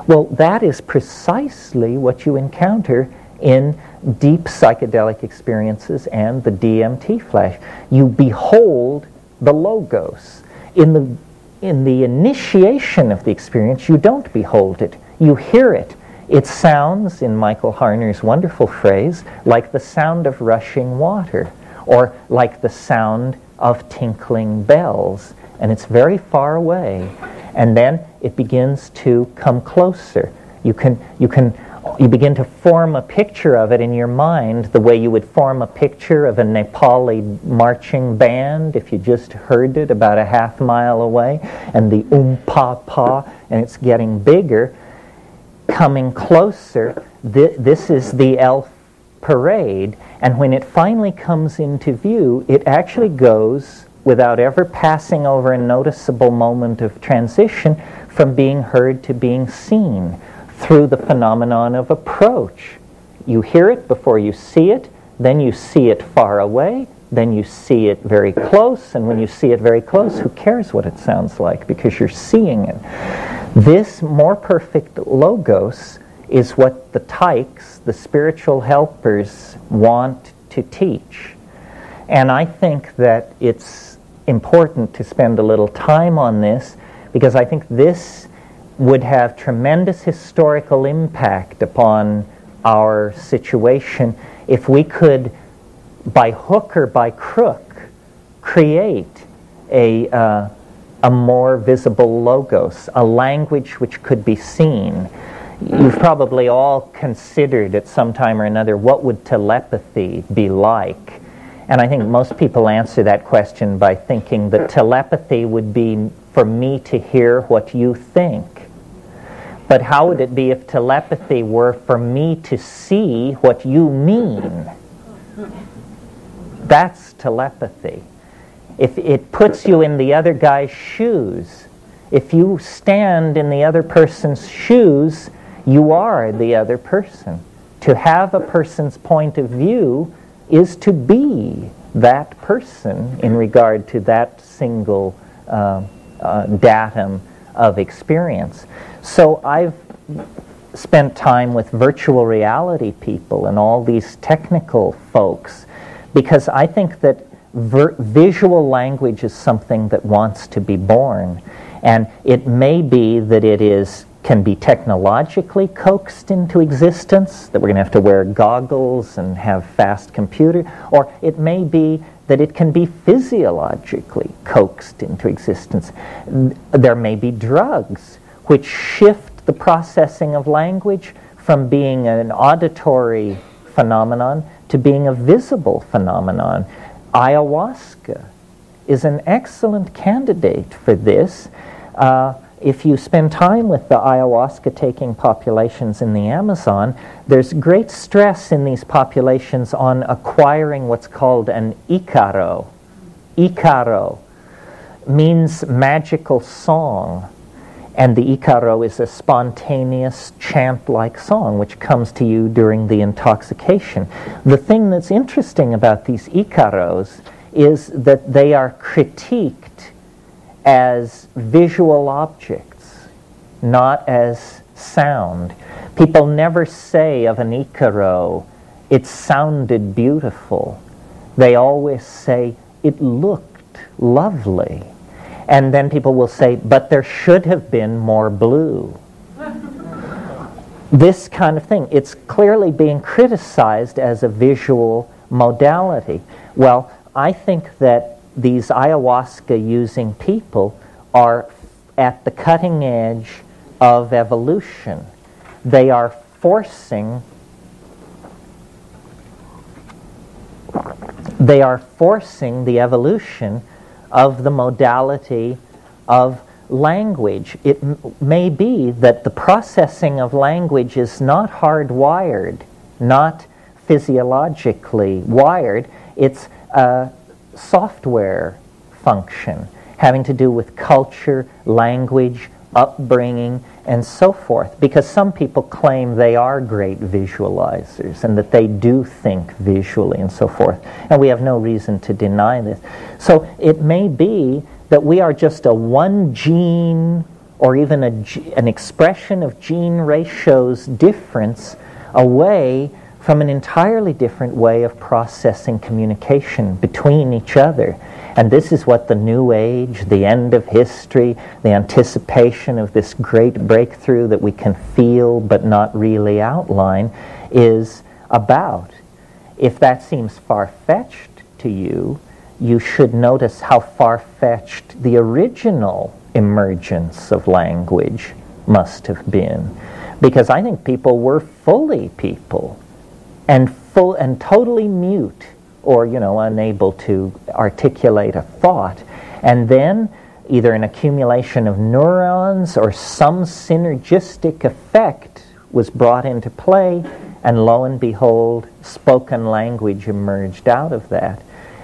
Well, that is precisely what you encounter in deep psychedelic experiences and the D M T flash. You behold the Logos. In the in the initiation of the experience, you don't behold it. You hear it. It sounds, in Michael Harner's wonderful phrase, like the sound of rushing water, or like the sound of tinkling bells, and it's very far away, and then it begins to come closer. You can, you can, you begin to form a picture of it in your mind the way you would form a picture of a Nepali marching band if you just heard it about a half mile away, and the um pa pa, and it's getting bigger, coming closer. Th- this is the elf parade, and when it finally comes into view, it actually goes, without ever passing over a noticeable moment of transition, from being heard to being seen through the phenomenon of approach. You hear it before you see it, then you see it far away, then you see it very close, and when you see it very close, who cares what it sounds like, because you're seeing it. This more perfect Logos is what the taiks, the spiritual helpers, want to teach. And I think that it's important to spend a little time on this, because I think this would have tremendous historical impact upon our situation if we could, by hook or by crook, create a uh, a more visible Logos, a language which could be seen. You've probably all considered at some time or another, what would telepathy be like? And I think most people answer that question by thinking that telepathy would be for me to hear what you think. But how would it be if telepathy were for me to see what you mean? That's telepathy. If it puts you in the other guy's shoes, if you stand in the other person's shoes, you are the other person. To have a person's point of view is to be that person in regard to that single uh, uh, datum of experience. So I've spent time with virtual reality people and all these technical folks, because I think that ver- visual language is something that wants to be born. And it may be that it is can be technologically coaxed into existence, that we're going to have to wear goggles and have fast computer, or it may be that it can be physiologically coaxed into existence. There may be drugs which shift the processing of language from being an auditory phenomenon to being a visible phenomenon. Ayahuasca is an excellent candidate for this. Uh, If you spend time with the ayahuasca-taking populations in the Amazon, there's great stress in these populations on acquiring what's called an ícaro. Ícaro means magical song, and the ícaro is a spontaneous chant-like song which comes to you during the intoxication. The thing that's interesting about these ícaros is that they are critiqued as visual objects, not as sound. People never say of an ícaro, it sounded beautiful. They always say, it looked lovely. And then people will say, but there should have been more blue. This kind of thing. It's clearly being criticized as a visual modality. Well, I think that these ayahuasca-using people are at the cutting edge of evolution. They are forcing, they are forcing the evolution of the modality of language, it m may be that the processing of language is not hardwired, not physiologically wired. It's a software function having to do with culture, language, upbringing, and so forth, because some people claim they are great visualizers and that they do think visually and so forth, and we have no reason to deny this. So it may be that we are just a one gene or even a, an expression of gene ratios difference away from an entirely different way of processing communication between each other. And this is what the New Age, the end of history, the anticipation of this great breakthrough that we can feel but not really outline is about. If that seems far-fetched to you, you should notice how far-fetched the original emergence of language must have been. Because I think people were fully people. And full and totally mute, or you know, unable to articulate a thought, and then either an accumulation of neurons or some synergistic effect was brought into play, and lo and behold, spoken language emerged out of that.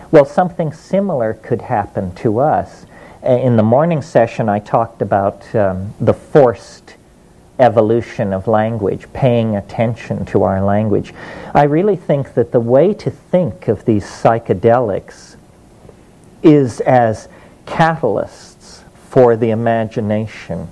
Well, something similar could happen to us. In the morning session, I talked about um, the forced evolution of language, paying attention to our language. I really think that the way to think of these psychedelics is as catalysts for the imagination.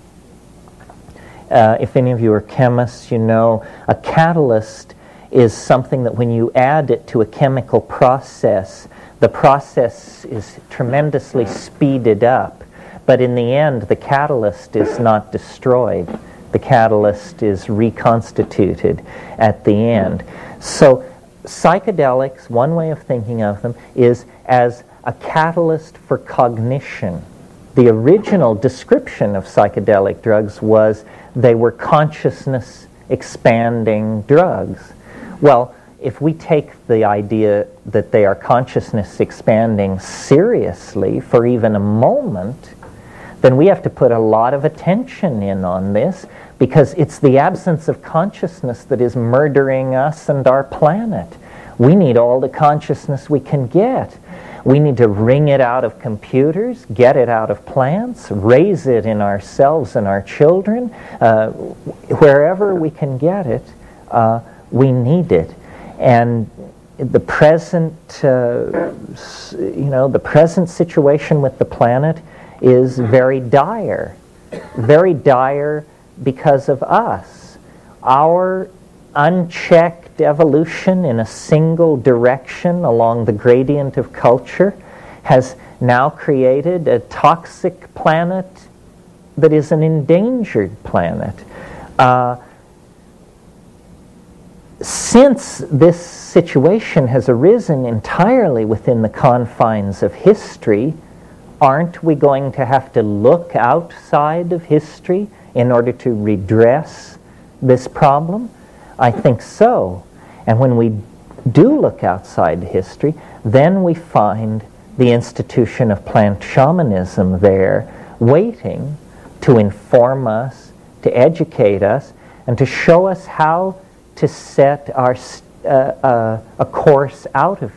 Uh, if any of you are chemists, you know a catalyst is something that when you add it to a chemical process, the process is tremendously speeded up, but in the end the catalyst is not destroyed. The catalyst is reconstituted at the end. So psychedelics, one way of thinking of them, is as a catalyst for cognition. The original description of psychedelic drugs was they were consciousness expanding drugs. Well, if we take the idea that they are consciousness expanding seriously for even a moment, then we have to put a lot of attention in on this, because it's the absence of consciousness that is murdering us and our planet. We need all the consciousness we can get. We need to wring it out of computers, get it out of plants, raise it in ourselves and our children. Uh, wherever we can get it, uh, we need it. And the present, uh, you know, the present situation with the planet is very dire, very dire because of us. Our unchecked evolution in a single direction along the gradient of culture has now created a toxic planet that is an endangered planet. Uh, since this situation has arisen entirely within the confines of history, aren't we going to have to look outside of history in order to redress this problem? I think so. And when we do look outside history, then we find the institution of plant shamanism there waiting to inform us, to educate us, and to show us how to set our uh, uh, a course out of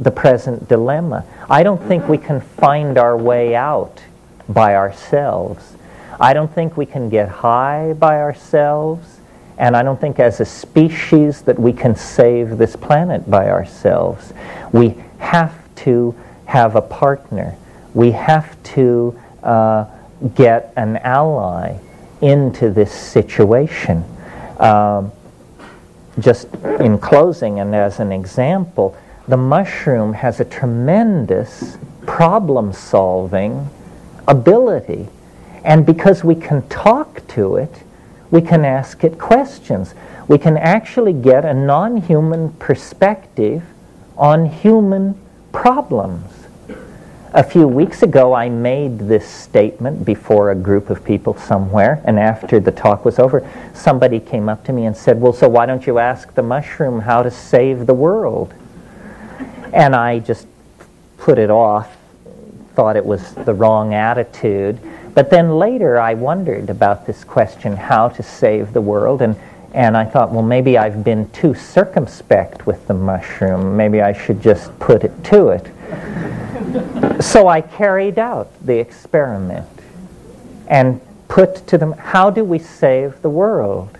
the present dilemma. I don't think we can find our way out by ourselves. I don't think we can get high by ourselves, and I don't think as a species that we can save this planet by ourselves. We have to have a partner. We have to uh, get an ally into this situation. Um, just in closing, and as an example, the mushroom has a tremendous problem-solving ability. And because we can talk to it, we can ask it questions. We can actually get a non-human perspective on human problems. A few weeks ago, I made this statement before a group of people somewhere, and after the talk was over, somebody came up to me and said, well, so why don't you ask the mushroom how to save the world? And I just put it off, thought it was the wrong attitude. But then later I wondered about this question, how to save the world, and, and I thought, well, maybe I've been too circumspect with the mushroom. Maybe I should just put it to it. So I carried out the experiment and put to them, how do we save the world?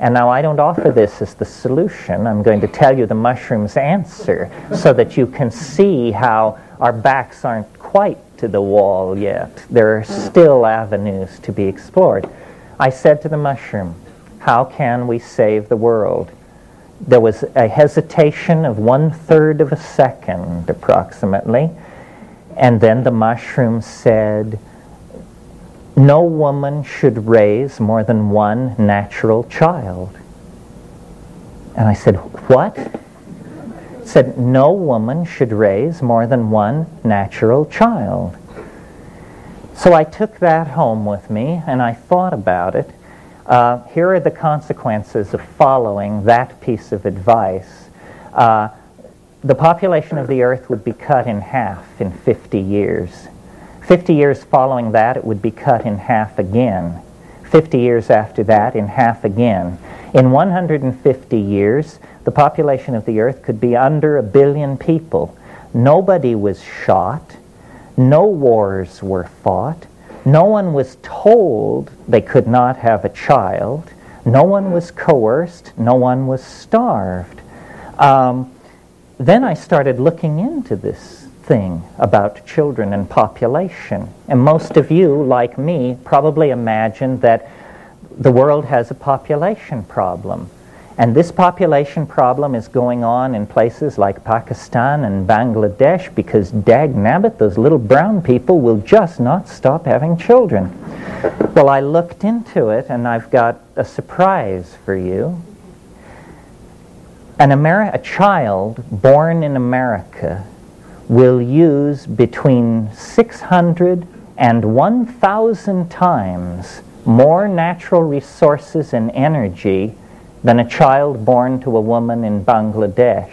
And now I don't offer this as the solution. I'm going to tell you the mushroom's answer so that you can see how our backs aren't quite to the wall yet. There are still avenues to be explored. I said to the mushroom, how can we save the world? There was a hesitation of one-third of a second, approximately. And then the mushroom said, no woman should raise more than one natural child. And I said, what? It said, no woman should raise more than one natural child. So I took that home with me, and I thought about it. Uh, here are the consequences of following that piece of advice. Uh, the population of the Earth would be cut in half in fifty years. fifty years following that, it would be cut in half again. fifty years after that, in half again. In one hundred fifty years, the population of the Earth could be under a billion people. Nobody was shot. No wars were fought. No one was told they could not have a child. No one was coerced. No one was starved. Um, then I started looking into this thing about children and population. And most of you, like me, probably imagine that the world has a population problem. And this population problem is going on in places like Pakistan and Bangladesh because, dag nabbit, those little brown people will just not stop having children. Well, I looked into it, and I've got a surprise for you. An Ameri- a child born in America will use between six hundred and one thousand times more natural resources and energy than a child born to a woman in Bangladesh.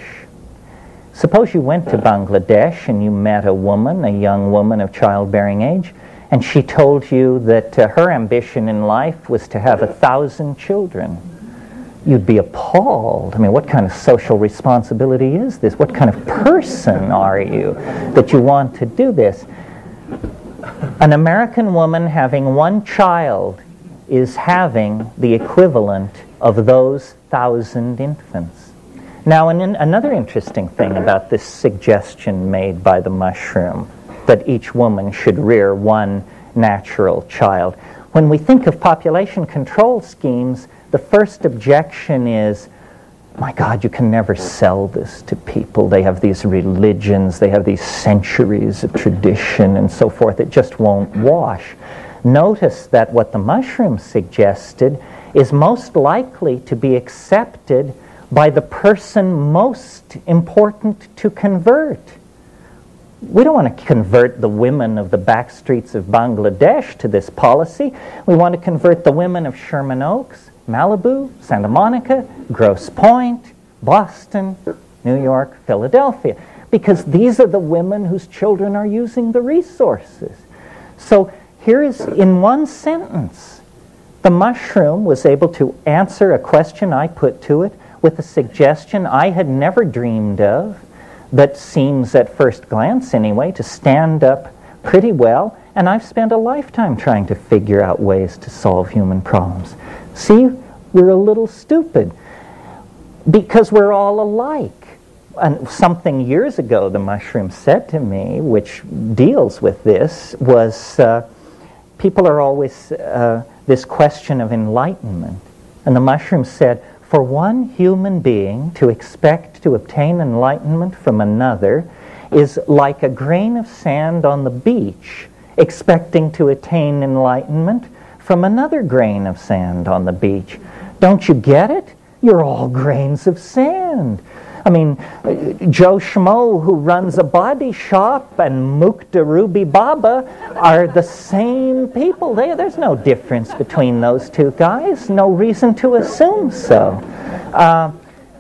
Suppose you went to Bangladesh and you met a woman, a young woman of childbearing age, and she told you that uh, her ambition in life was to have a thousand children. You'd be appalled. I mean, what kind of social responsibility is this? What kind of person are you that you want to do this? An American woman having one child is having the equivalent of those thousand infants. Now, an in, another interesting thing about this suggestion made by the mushroom, that each woman should rear one natural child. When we think of population control schemes, the first objection is, my God, you can never sell this to people. They have these religions, they have these centuries of tradition and so forth. It just won't wash. Notice that what the mushroom suggested is most likely to be accepted by the person most important to convert. We don't want to convert the women of the back streets of Bangladesh to this policy. We want to convert the women of Sherman Oaks, Malibu, Santa Monica, Grosse Pointe, Boston, New York, Philadelphia, because these are the women whose children are using the resources. So here is, in one sentence, the mushroom was able to answer a question I put to it with a suggestion I had never dreamed of, that seems at first glance anyway to stand up pretty well, and I've spent a lifetime trying to figure out ways to solve human problems. See, we're a little stupid because we're all alike. And something years ago the mushroom said to me, which deals with this, was uh, people are always uh, this question of enlightenment. And the mushroom said, for one human being to expect to obtain enlightenment from another is like a grain of sand on the beach expecting to attain enlightenment from another grain of sand on the beach. Don't you get it? You're all grains of sand. I mean, Joe Schmo, who runs a body shop, and Mukta Ruby Baba are the same people. They, there's no difference between those two guys. No reason to assume so. Uh,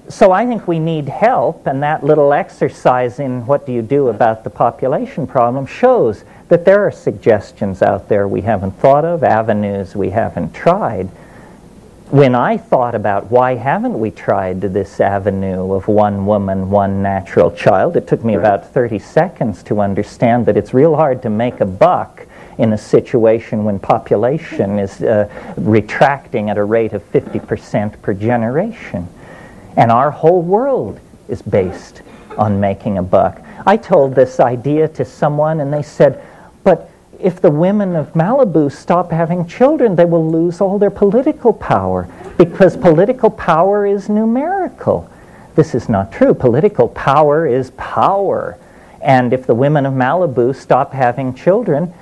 So I think we need help, and that little exercise in what do you do about the population problem shows that there are suggestions out there we haven't thought of, avenues we haven't tried. When I thought about why haven't we tried this avenue of one woman, one natural child, it took me about thirty seconds to understand that it's real hard to make a buck in a situation when population is uh, retracting at a rate of fifty percent per generation. And our whole world is based on making a buck. I told this idea to someone and they said, but if the women of Malibu stop having children, they will lose all their political power because political power is numerical. This is not true. Political power is power. And if the women of Malibu stop having children,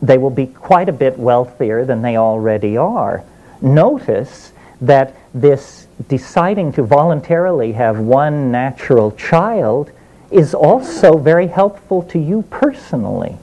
they will be quite a bit wealthier than they already are. Notice that this deciding to voluntarily have one natural child is also very helpful to you personally.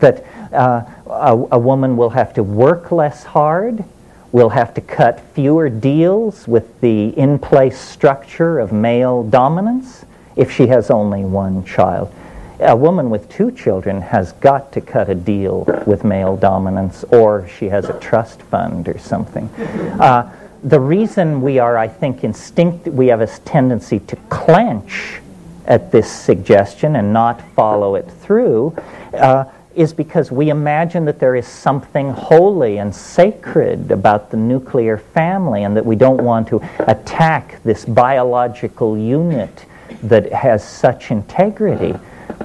That uh, a, a woman will have to work less hard, will have to cut fewer deals with the in-place structure of male dominance if she has only one child. A woman with two children has got to cut a deal with male dominance, or she has a trust fund or something. Uh, The reason we are, I think, instinct, we have a tendency to clench at this suggestion and not follow it through uh, is because we imagine that there is something holy and sacred about the nuclear family and that we don't want to attack this biological unit that has such integrity.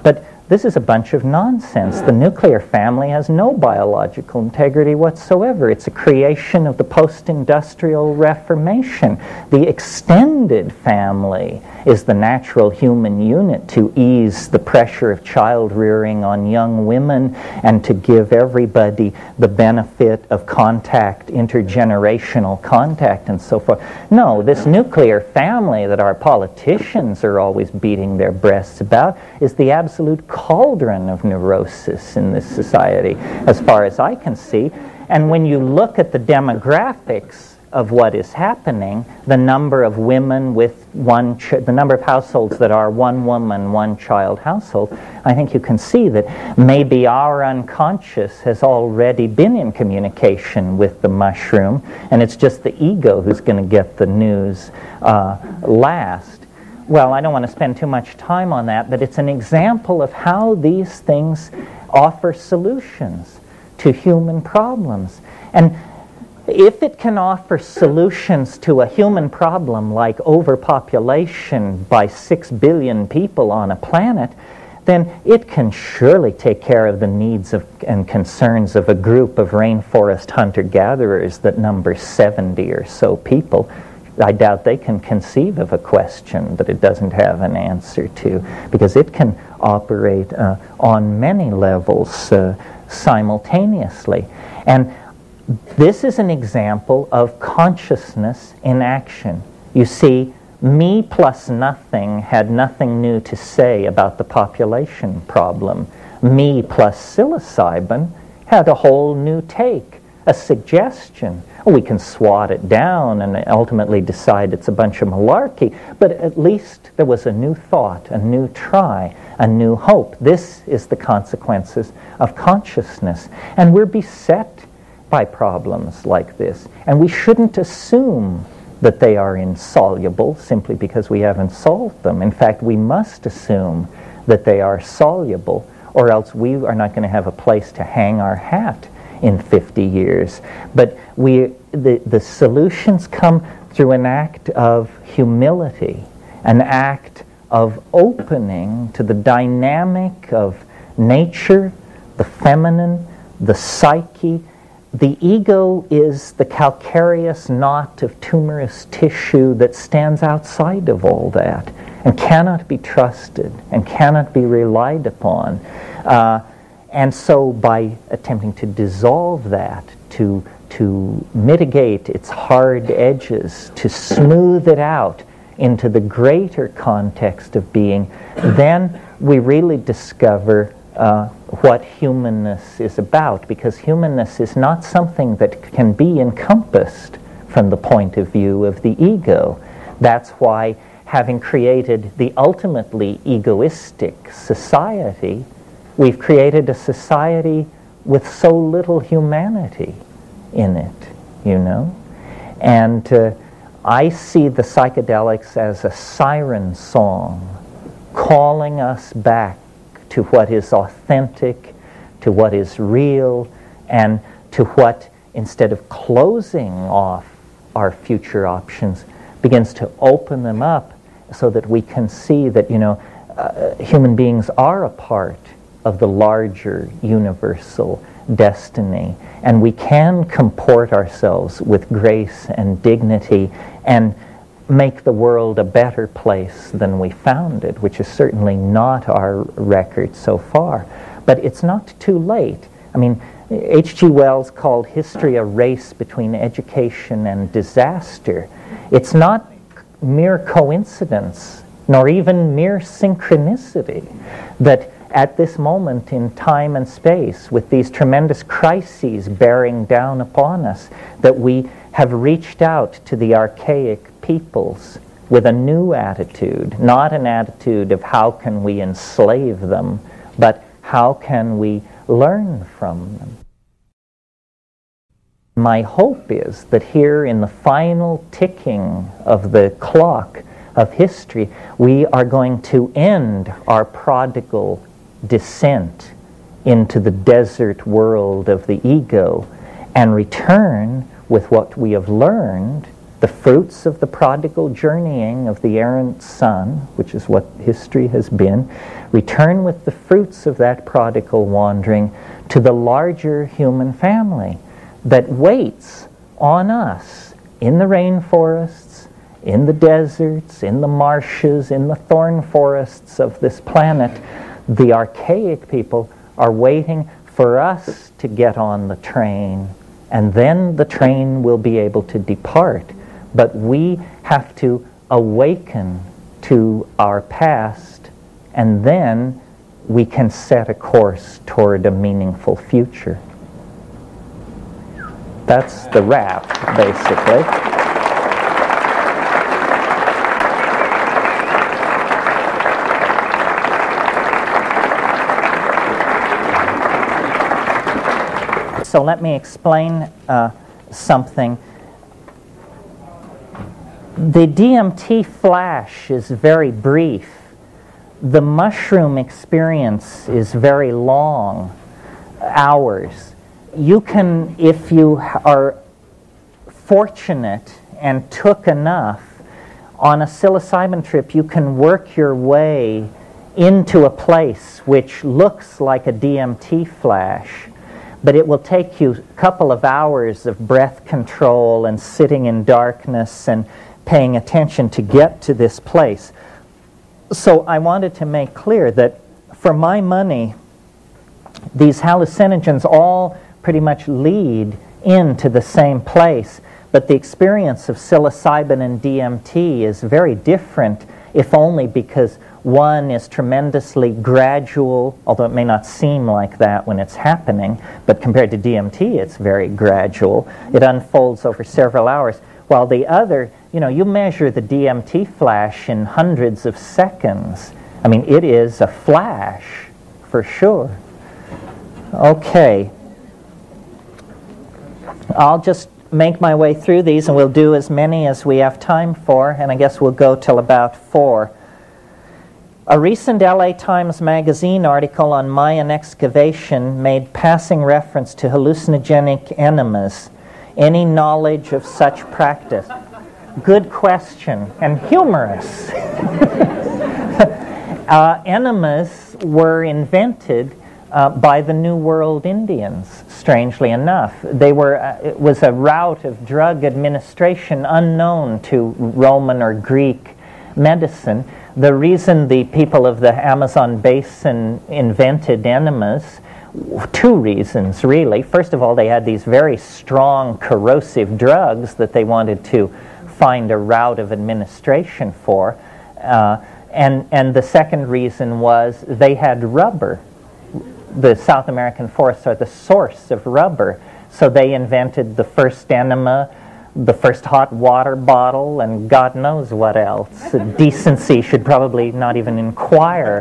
But this is a bunch of nonsense. The nuclear family has no biological integrity whatsoever. It's a creation of the post-industrial Reformation. The extended family is the natural human unit to ease the pressure of child-rearing on young women and to give everybody the benefit of contact, intergenerational contact, and so forth. No, this nuclear family that our politicians are always beating their breasts about is the absolute cauldron of neurosis in this society, as far as I can see. And when you look at the demographics of what is happening, the number of women with one, ch- the number of households that are one woman, one child household, I think you can see that maybe our unconscious has already been in communication with the mushroom, and it's just the ego who's going to get the news uh, last. Well, I don't want to spend too much time on that, but it's an example of how these things offer solutions to human problems. And if it can offer solutions to a human problem like overpopulation by six billion people on a planet, then it can surely take care of the needs of, and concerns of a group of rainforest hunter-gatherers that number seventy or so people. I doubt they can conceive of a question that it doesn't have an answer to, because it can operate uh, on many levels uh, simultaneously. And this is an example of consciousness in action. You see, me plus nothing had nothing new to say about the population problem. Me plus psilocybin had a whole new take, a suggestion. We can swat it down and ultimately decide it's a bunch of malarkey, but at least there was a new thought, a new try, a new hope. This is the consequences of consciousness. And we're beset by problems like this. And we shouldn't assume that they are insoluble simply because we haven't solved them. In fact, we must assume that they are soluble, or else we are not going to have a place to hang our hat in fifty years. But we the, the solutions come through an act of humility, an act of opening to the dynamic of nature, the feminine, the psyche. The ego is the calcareous knot of tumorous tissue that stands outside of all that and cannot be trusted and cannot be relied upon. Uh, And so by attempting to dissolve that, to, to mitigate its hard edges, to smooth it out into the greater context of being, then we really discover uh, what humanness is about. Because humanness is not something that can be encompassed from the point of view of the ego. That's why having created the ultimately egoistic society, we've created a society with so little humanity in it, you know? And uh, I see the psychedelics as a siren song calling us back to what is authentic, to what is real, and to what, instead of closing off our future options, begins to open them up so that we can see that, you know, uh, human beings are a part of the larger universal destiny, and we can comport ourselves with grace and dignity and make the world a better place than we found it, which is certainly not our record so far. But it's not too late. I mean, H G Wells called history a race between education and disaster. It's not mere coincidence, nor even mere synchronicity, that at this moment in time and space, with these tremendous crises bearing down upon us, that we have reached out to the archaic peoples with a new attitude, not an attitude of how can we enslave them, but how can we learn from them. My hope is that here in the final ticking of the clock of history, we are going to end our prodigal descent into the desert world of the ego and return with what we have learned, the fruits of the prodigal journeying of the errant son, which is what history has been, return with the fruits of that prodigal wandering to the larger human family that waits on us in the rainforests, in the deserts, in the marshes, in the thorn forests of this planet. The archaic people are waiting for us to get on the train, and then the train will be able to depart. But we have to awaken to our past, and then we can set a course toward a meaningful future. That's the wrap, basically. So let me explain uh, something. The D M T flash is very brief. The mushroom experience is very long, hours. You can, if you are fortunate and took enough, on a psilocybin trip you can work your way into a place which looks like a D M T flash. But it will take you a couple of hours of breath control and sitting in darkness and paying attention to get to this place. So I wanted to make clear that for my money, these hallucinogens all pretty much lead into the same place. But the experience of psilocybin and D M T is very different, if only because one is tremendously gradual, although it may not seem like that when it's happening, but compared to D M T, it's very gradual. It unfolds over several hours, while the other, you know, you measure the D M T flash in hundreds of seconds. I mean, it is a flash, for sure. Okay. I'll just make my way through these, and we'll do as many as we have time for, and I guess we'll go till about four. A recent L A Times Magazine article on Mayan excavation made passing reference to hallucinogenic enemas. Any knowledge of such practice? Good question, and humorous. uh, enemas were invented uh, by the New World Indians, strangely enough. They were, uh, it was a route of drug administration unknown to Roman or Greek medicine. The reason the people of the Amazon basin invented enemas, two reasons really. First of all, they had these very strong corrosive drugs that they wanted to find a route of administration for. Uh, and, and the second reason was they had rubber. The South American forests are the source of rubber. So they invented the first enema, the first hot water bottle and God knows what else. Decency should probably not even inquire.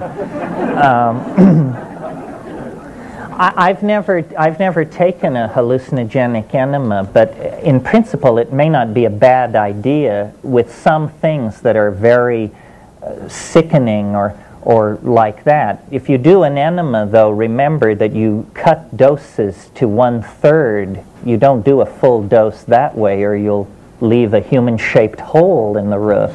Um, I, I've never, I've never taken a hallucinogenic enema, but in principle it may not be a bad idea with some things that are very uh, sickening or or like that. If you do an enema, though, remember that you cut doses to one-third. You don't do a full dose that way, or you'll leave a human-shaped hole in the roof.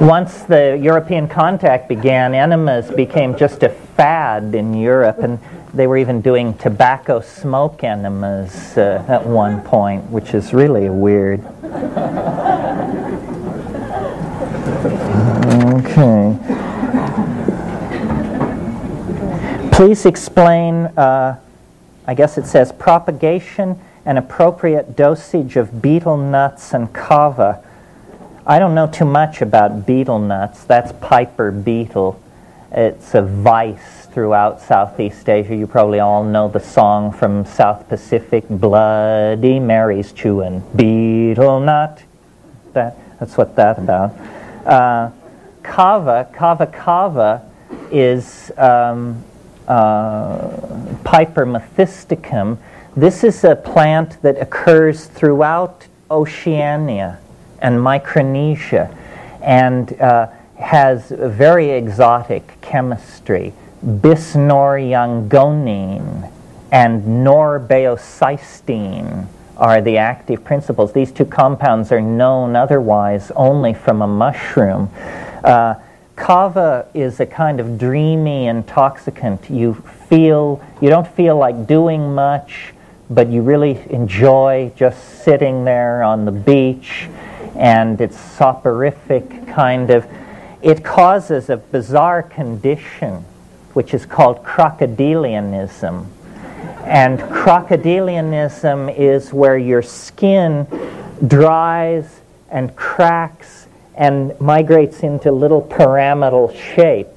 Once the European contact began, enemas became just a fad in Europe, and they were even doing tobacco smoke enemas uh, at one point, which is really weird. Okay. Please explain, uh, I guess it says, propagation and appropriate dosage of betel nuts and kava. I don't know too much about betel nuts. That's Piper beetle. It's a vice throughout Southeast Asia. You probably all know the song from South Pacific, Bloody Mary's chewin' betel nut. That, that's what that's about. Uh, kava, kava kava is um, uh, Piper methysticum. This is a plant that occurs throughout Oceania and Micronesia and uh, has a very exotic chemistry. Bisnoryangonine and norbeocystine are the active principles. These two compounds are known otherwise only from a mushroom. Uh, kava is a kind of dreamy intoxicant. You feel, you don't feel like doing much, but you really enjoy just sitting there on the beach, and it's soporific kind of. It causes a bizarre condition which is called crocodilianism. And crocodilianism is where your skin dries and cracks and migrates into little pyramidal shapes.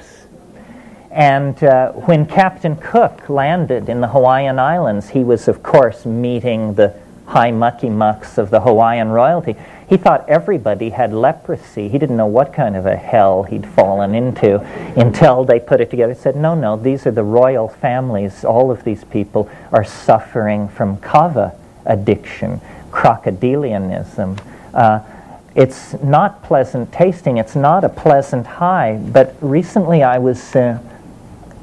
And uh, when Captain Cook landed in the Hawaiian Islands, he was, of course, meeting the high mucky-mucks of the Hawaiian royalty. He thought everybody had leprosy. He didn't know what kind of a hell he'd fallen into until they put it together and said, no, no, these are the royal families. All of these people are suffering from kava addiction, crocodilianism. Uh, it's not pleasant tasting. It's not a pleasant high. But recently I was uh,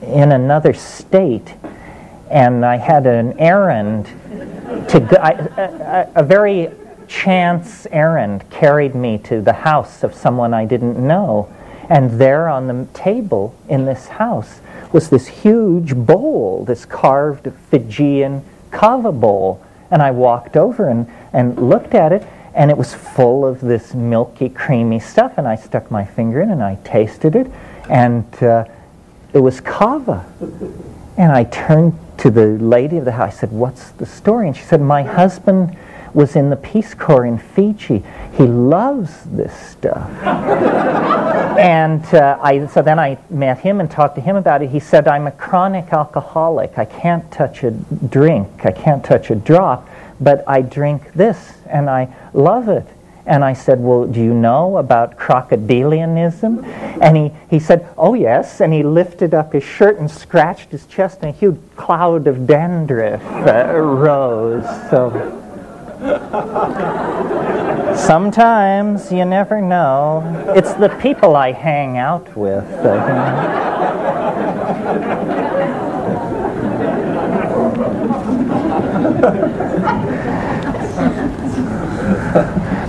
in another state, and I had an errand to go. I, a, a, a very chance errand carried me to the house of someone I didn't know, and there on the table in this house was this huge bowl, this carved Fijian kava bowl, and I walked over and, and looked at it, and it was full of this milky, creamy stuff, and I stuck my finger in and I tasted it, and uh, it was kava. And I turned to the lady of the house. I said, what's the story? And she said, my husband was in the Peace Corps in Fiji. He loves this stuff. and uh, I, so then I met him and talked to him about it. He said, I'm a chronic alcoholic. I can't touch a drink. I can't touch a drop. But I drink this, and I love it. And I said, well, do you know about crocodilianism? And he, he said, oh, yes. And he lifted up his shirt and scratched his chest, and a huge cloud of dandruff uh, rose. So sometimes you never know. It's the people I hang out with. Uh,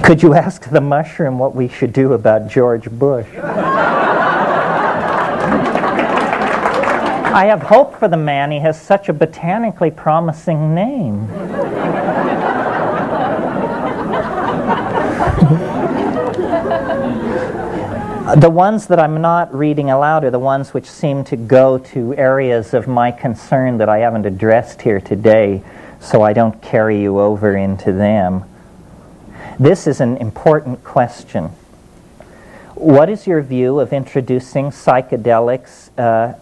Could you ask the mushroom what we should do about George Bush? I have hope for the man. He has such a botanically promising name. The ones that I'm not reading aloud are the ones which seem to go to areas of my concern that I haven't addressed here today, so I don't carry you over into them. This is an important question. What is your view of introducing psychedelics uh,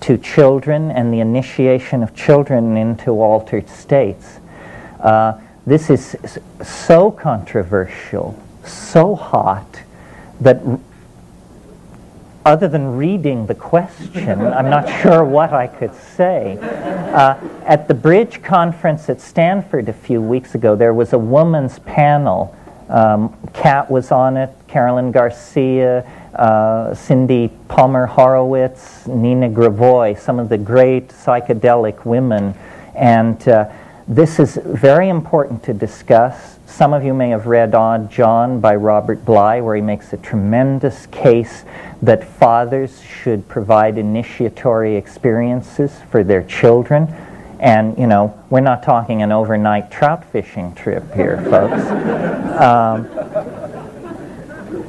to children and the initiation of children into altered states. Uh, this is so controversial, so hot, that other than reading the question, I'm not sure what I could say. Uh, at the Bridge Conference at Stanford a few weeks ago, there was a woman's panel. Um, Kat was on it, Carolyn Garcia, uh, Cindy Palmer Horowitz, Nina Gravois, some of the great psychedelic women. And uh, this is very important to discuss. Some of you may have read Odd John by Robert Bly, where he makes a tremendous case that fathers should provide initiatory experiences for their children. And, you know, we're not talking an overnight trout fishing trip here, folks. Um,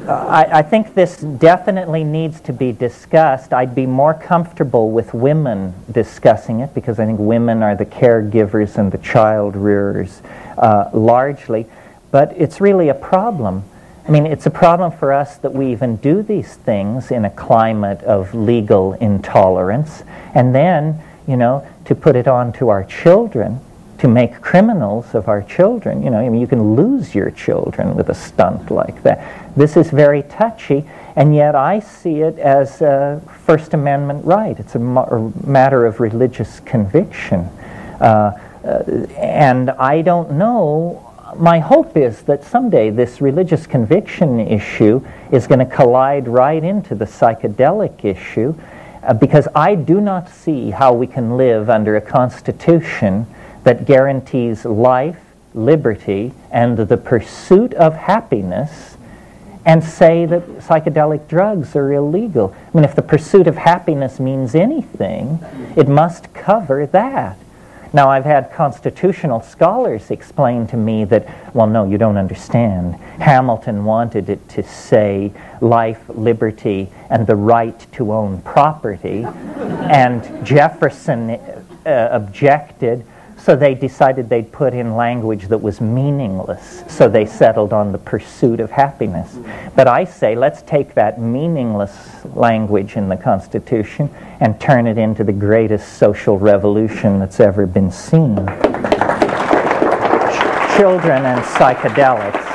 I, I think this definitely needs to be discussed. I'd be more comfortable with women discussing it, because I think women are the caregivers and the child rearers uh, largely. But it's really a problem. I mean, it's a problem for us that we even do these things in a climate of legal intolerance. And then, you know, to put it on to our children, to make criminals of our children. You know, I mean, you can lose your children with a stunt like that. This is very touchy, and yet I see it as a First Amendment right. It's a matter of religious conviction. Uh, and I don't know, my hope is that someday this religious conviction issue is going to collide right into the psychedelic issue, Uh, because I do not see how we can live under a constitution that guarantees life, liberty, and the pursuit of happiness, and say that psychedelic drugs are illegal. I mean, if the pursuit of happiness means anything, it must cover that. Now, I've had constitutional scholars explain to me that, well, no, you don't understand. Hamilton wanted it to say life, liberty, and the right to own property. And Jefferson uh, objected, so they decided they'd put in language that was meaningless. So they settled on the pursuit of happiness. But I say, let's take that meaningless language in the Constitution and turn it into the greatest social revolution that's ever been seen. Ch- children and psychedelics.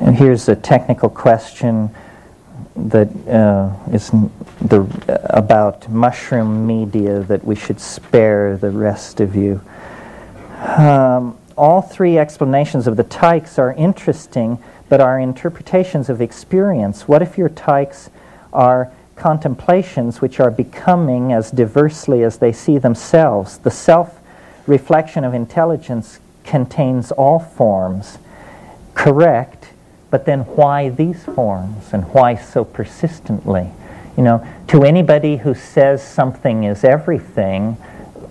And here's a technical question that uh, is the, about mushroom media that we should spare the rest of you. Um, all three explanations of the taiks are interesting, but are interpretations of experience. What if your taiks are contemplations which are becoming as diversely as they see themselves? The self-reflection of intelligence contains all forms. Correct, but then why these forms, and why so persistently? You know, to anybody who says something is everything,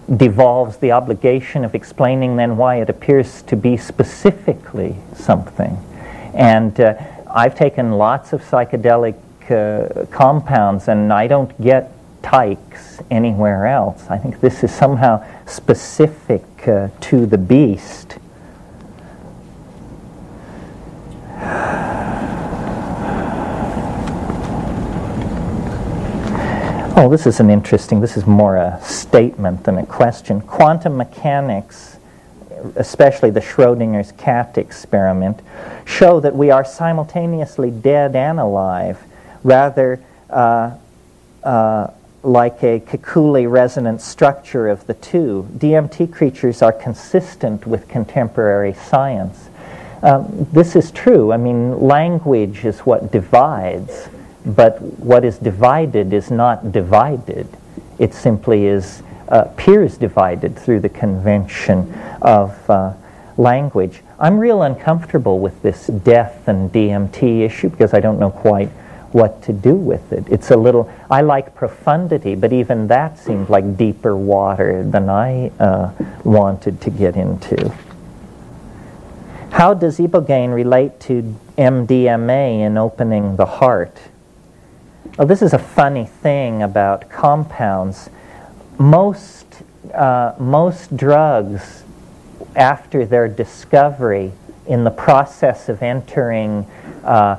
devolves the obligation of explaining then why it appears to be specifically something. And uh, I've taken lots of psychedelic uh, compounds, and I don't get taiks anywhere else. I think this is somehow specific uh, to the beast. Oh, this is an interesting, this is more a statement than a question. Quantum mechanics, especially the Schrödinger's cat experiment, show that we are simultaneously dead and alive, rather uh, uh, like a Kikuchi resonant structure of the two. D M T creatures are consistent with contemporary science. Um, this is true. I mean, language is what divides. But what is divided is not divided. It simply is uh, peers divided through the convention of uh, language. I'm real uncomfortable with this death and D M T issue because I don't know quite what to do with it. It's a little, I like profundity, but even that seemed like deeper water than I uh, wanted to get into. How does ibogaine relate to M D M A in opening the heart? Oh, this is a funny thing about compounds. Most uh, most drugs, after their discovery, in the process of entering uh,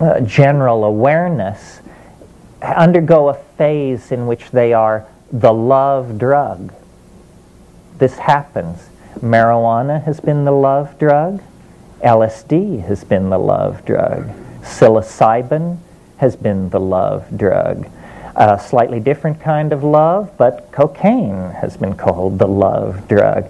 uh, general awareness undergo a phase in which they are the love drug. This happens. Marijuana has been the love drug. L S D has been the love drug. Psilocybin has been the love drug. A slightly different kind of love, but cocaine has been called the love drug.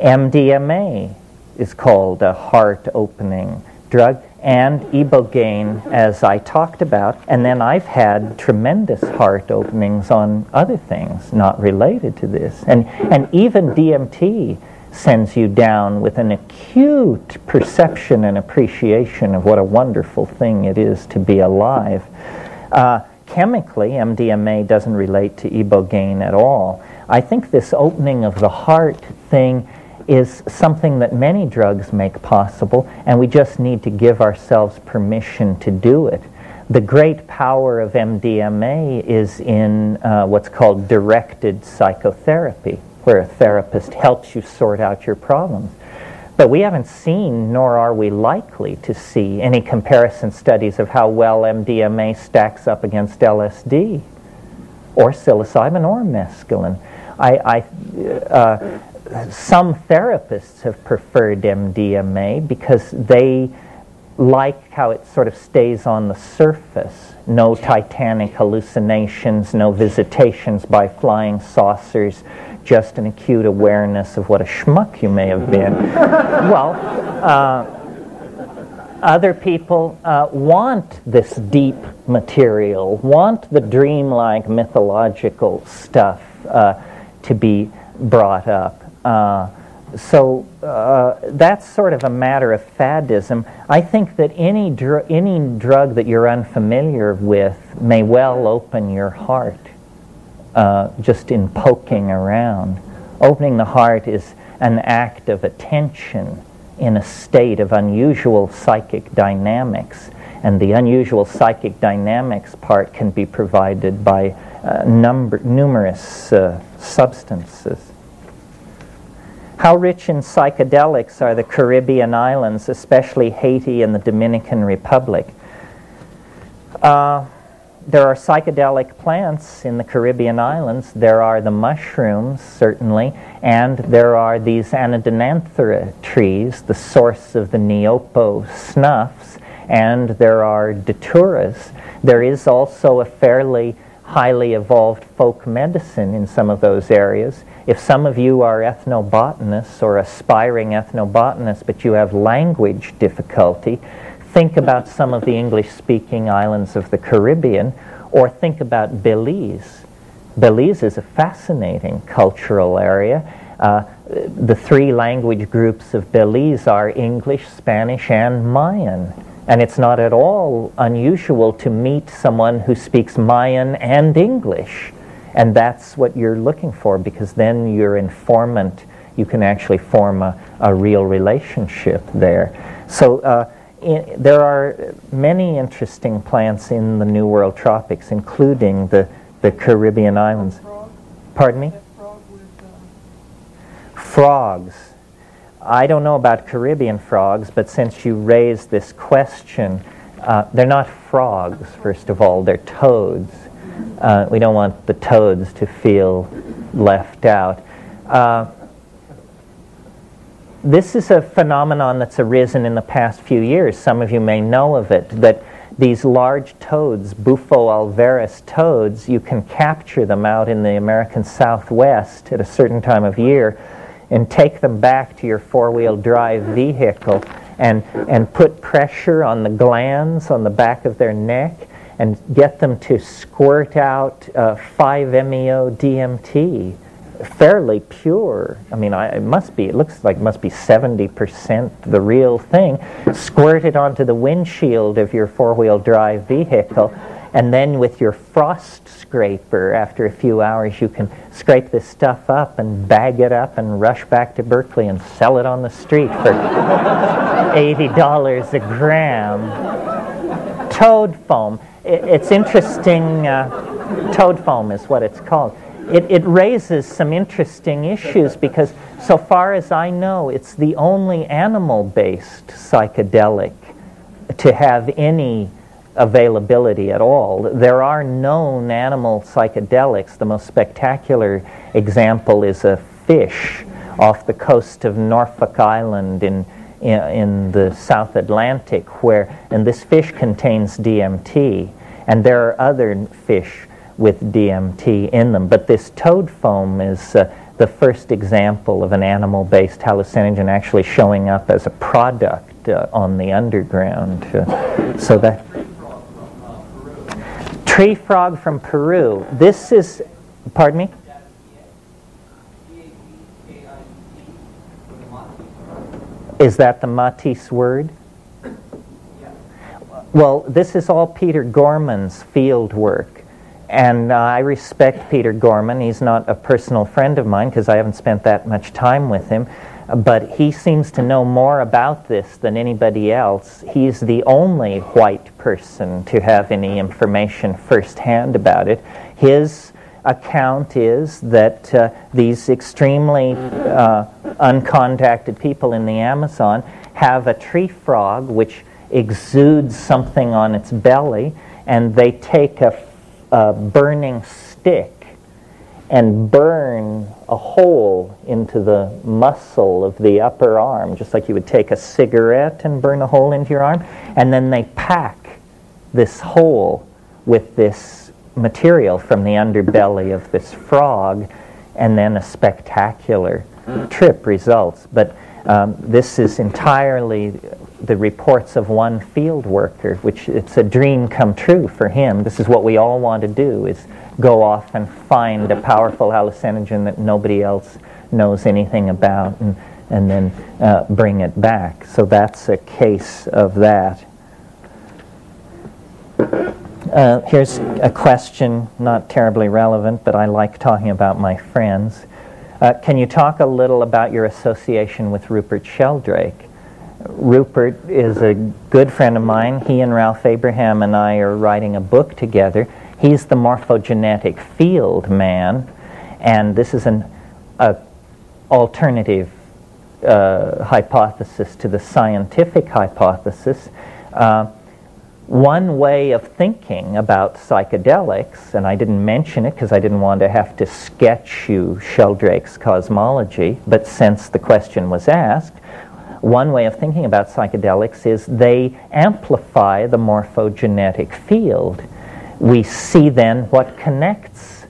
M D M A is called a heart-opening drug, and ibogaine, as I talked about. And then I've had tremendous heart openings on other things not related to this. And, and even D M T sends you down with an acute perception and appreciation of what a wonderful thing it is to be alive. Uh, Chemically, M D M A doesn't relate to ibogaine at all. I think this opening of the heart thing is something that many drugs make possible, and we just need to give ourselves permission to do it. The great power of M D M A is in uh, what's called directed psychotherapy, where a therapist helps you sort out your problems. But we haven't seen, nor are we likely to see, any comparison studies of how well M D M A stacks up against L S D or psilocybin or mescaline. I, I, uh, some therapists have preferred M D M A because they like how it sort of stays on the surface. No Titanic hallucinations, no visitations by flying saucers, just an acute awareness of what a schmuck you may have been. Well, uh, other people uh, want this deep material, want the dreamlike mythological stuff uh, to be brought up. Uh, so uh, that's sort of a matter of fadism. I think that any, dr- any drug that you're unfamiliar with may well open your heart. Uh, just in poking around. Opening the heart is an act of attention in a state of unusual psychic dynamics. And the unusual psychic dynamics part can be provided by uh, number, numerous uh, substances. How rich in psychedelics are the Caribbean islands, especially Haiti and the Dominican Republic? Uh, There are psychedelic plants in the Caribbean islands. There are the mushrooms, certainly, and there are these anodonanthera trees, the source of the Neopo snuffs, and there are datura. There is also a fairly highly evolved folk medicine in some of those areas. If some of you are ethnobotanists or aspiring ethnobotanists, but you have language difficulty, think about some of the English-speaking islands of the Caribbean, or think about Belize. Belize is a fascinating cultural area. Uh, the three language groups of Belize are English, Spanish, and Mayan. And it's not at all unusual to meet someone who speaks Mayan and English. And that's what you're looking for, because then your informant, you can actually form a, a real relationship there. So. Uh, In, there are many interesting plants in the New World tropics, including the, the Caribbean islands. Pardon me? Frogs. I don't know about Caribbean frogs, but since you raised this question, uh, they're not frogs, first of all. They're toads. Uh, we don't want the toads to feel left out. Uh, This is a phenomenon that's arisen in the past few years. Some of you may know of it, that these large toads, Bufo alvaris toads, you can capture them out in the American Southwest at a certain time of year and take them back to your four-wheel drive vehicle and, and put pressure on the glands on the back of their neck and get them to squirt out uh, five-MeO D M T. Fairly pure. I mean, I, it must be, it looks like it must be seventy percent the real thing, squirted onto the windshield of your four-wheel drive vehicle, and then with your frost scraper, after a few hours, you can scrape this stuff up and bag it up and rush back to Berkeley and sell it on the street for eighty dollars a gram. Toad foam. It, it's interesting. Uh, toad foam is what it's called. it, it raises some interesting issues because, so far as I know, it's the only animal-based psychedelic to have any availability at all. There are known animal psychedelics. The most spectacular example is a fish off the coast of Norfolk Island in in, in the South Atlantic, where, and this fish contains D M T, and there are other fish with D M T in them. But this toad foam is uh, the first example of an animal-based hallucinogen actually showing up as a product uh, on the underground. Uh, so that. Tree frog from Peru. This is, pardon me? Is that the Matisse word? Well, this is all Peter Gorman's field work. And uh, I respect Peter Gorman. He's not a personal friend of mine because I haven't spent that much time with him. But he seems to know more about this than anybody else. He's the only white person to have any information firsthand about it. His account is that uh, these extremely uh, uncontacted people in the Amazon have a tree frog which exudes something on its belly, and they take a, a burning stick and burn a hole into the muscle of the upper arm, just like you would take a cigarette and burn a hole into your arm. And then they pack this hole with this material from the underbelly of this frog, and then a spectacular trip results. But um, this is entirely the reports of one field worker, which it's a dream come true for him. This is what we all want to do, is go off and find a powerful hallucinogen that nobody else knows anything about, and, and then uh, bring it back. So that's a case of that. Uh, here's a question, not terribly relevant, but I like talking about my friends. Uh, can you talk a little about your association with Rupert Sheldrake? Rupert is a good friend of mine. He and Ralph Abraham and I are writing a book together. He's the morphogenetic field man, and this is an a alternative uh, hypothesis to the scientific hypothesis. Uh, one way of thinking about psychedelics, and I didn't mention it because I didn't want to have to sketch you Sheldrake's cosmology, but since the question was asked, one way of thinking about psychedelics is they amplify the morphogenetic field. We see then what connects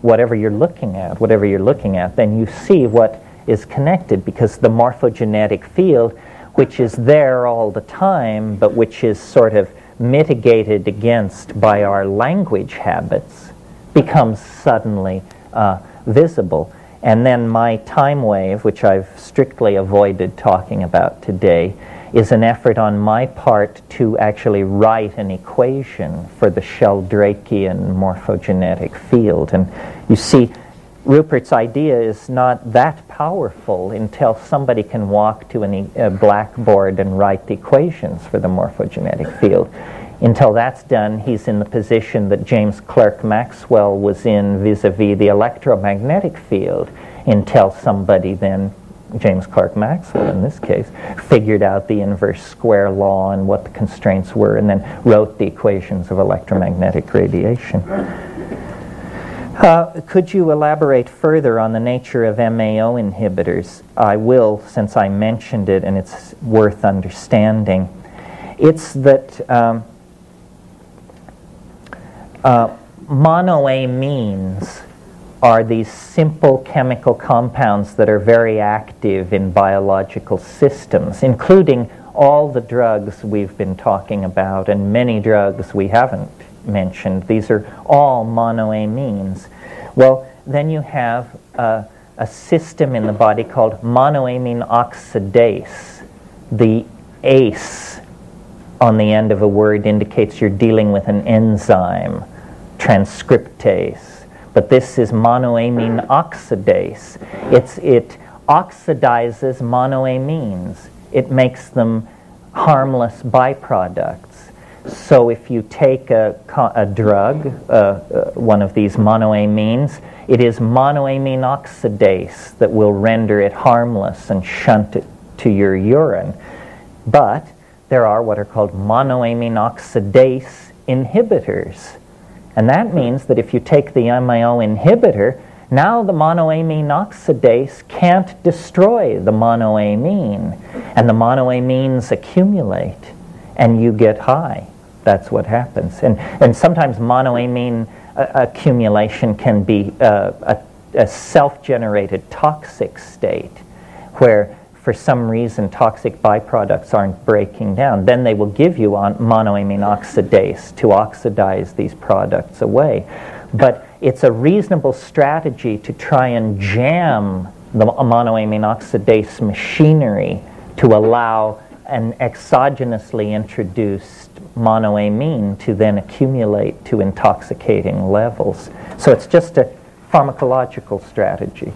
whatever you're looking at, whatever you're looking at, then you see what is connected, because the morphogenetic field, which is there all the time, but which is sort of mitigated against by our language habits, becomes suddenly uh, visible. And then my time wave, which I've strictly avoided talking about today, is an effort on my part to actually write an equation for the Sheldrakean morphogenetic field. And you see, Rupert's idea is not that powerful until somebody can walk to an e- a blackboard and write the equations for the morphogenetic field. Until that's done, he's in the position that James Clerk Maxwell was in vis-a-vis the electromagnetic field, until somebody then, James Clerk Maxwell in this case, figured out the inverse square law and what the constraints were, and then wrote the equations of electromagnetic radiation. Uh, could you elaborate further on the nature of M A O inhibitors? I will, since I mentioned it, and it's worth understanding. It's that um, uh, monoamines are these simple chemical compounds that are very active in biological systems, including all the drugs we've been talking about and many drugs we haven't mentioned. These are all monoamines. Well, then you have a, a system in the body called monoamine oxidase. The ACE on the end of a word indicates you're dealing with an enzyme, transcriptase. But this is monoamine oxidase. It's, it oxidizes monoamines. It makes them harmless byproducts. So if you take a, a drug, uh, uh, one of these monoamines, it is monoamine oxidase that will render it harmless and shunt it to your urine. But there are what are called monoamine oxidase inhibitors. And that means that if you take the M A O inhibitor, now the monoamine oxidase can't destroy the monoamine. And the monoamines accumulate, and you get high. That's what happens. And, and sometimes monoamine uh, accumulation can be uh, a, a self-generated toxic state where for some reason toxic byproducts aren't breaking down. Then they will give you on monoamine oxidase to oxidize these products away. But it's a reasonable strategy to try and jam the monoamine oxidase machinery to allow an exogenously introduced monoamine to then accumulate to intoxicating levels. So it's just a pharmacological strategy.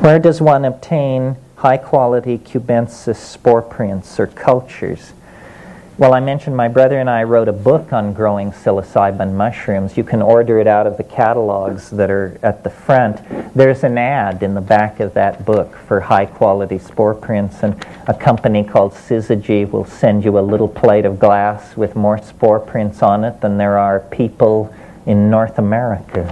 Where does one obtain high-quality cubensis spore prints or cultures? Well, I mentioned my brother and I wrote a book on growing psilocybin mushrooms. You can order it out of the catalogs that are at the front. There's an ad in the back of that book for high-quality spore prints, and a company called Syzygy will send you a little plate of glass with more spore prints on it than there are people in North America.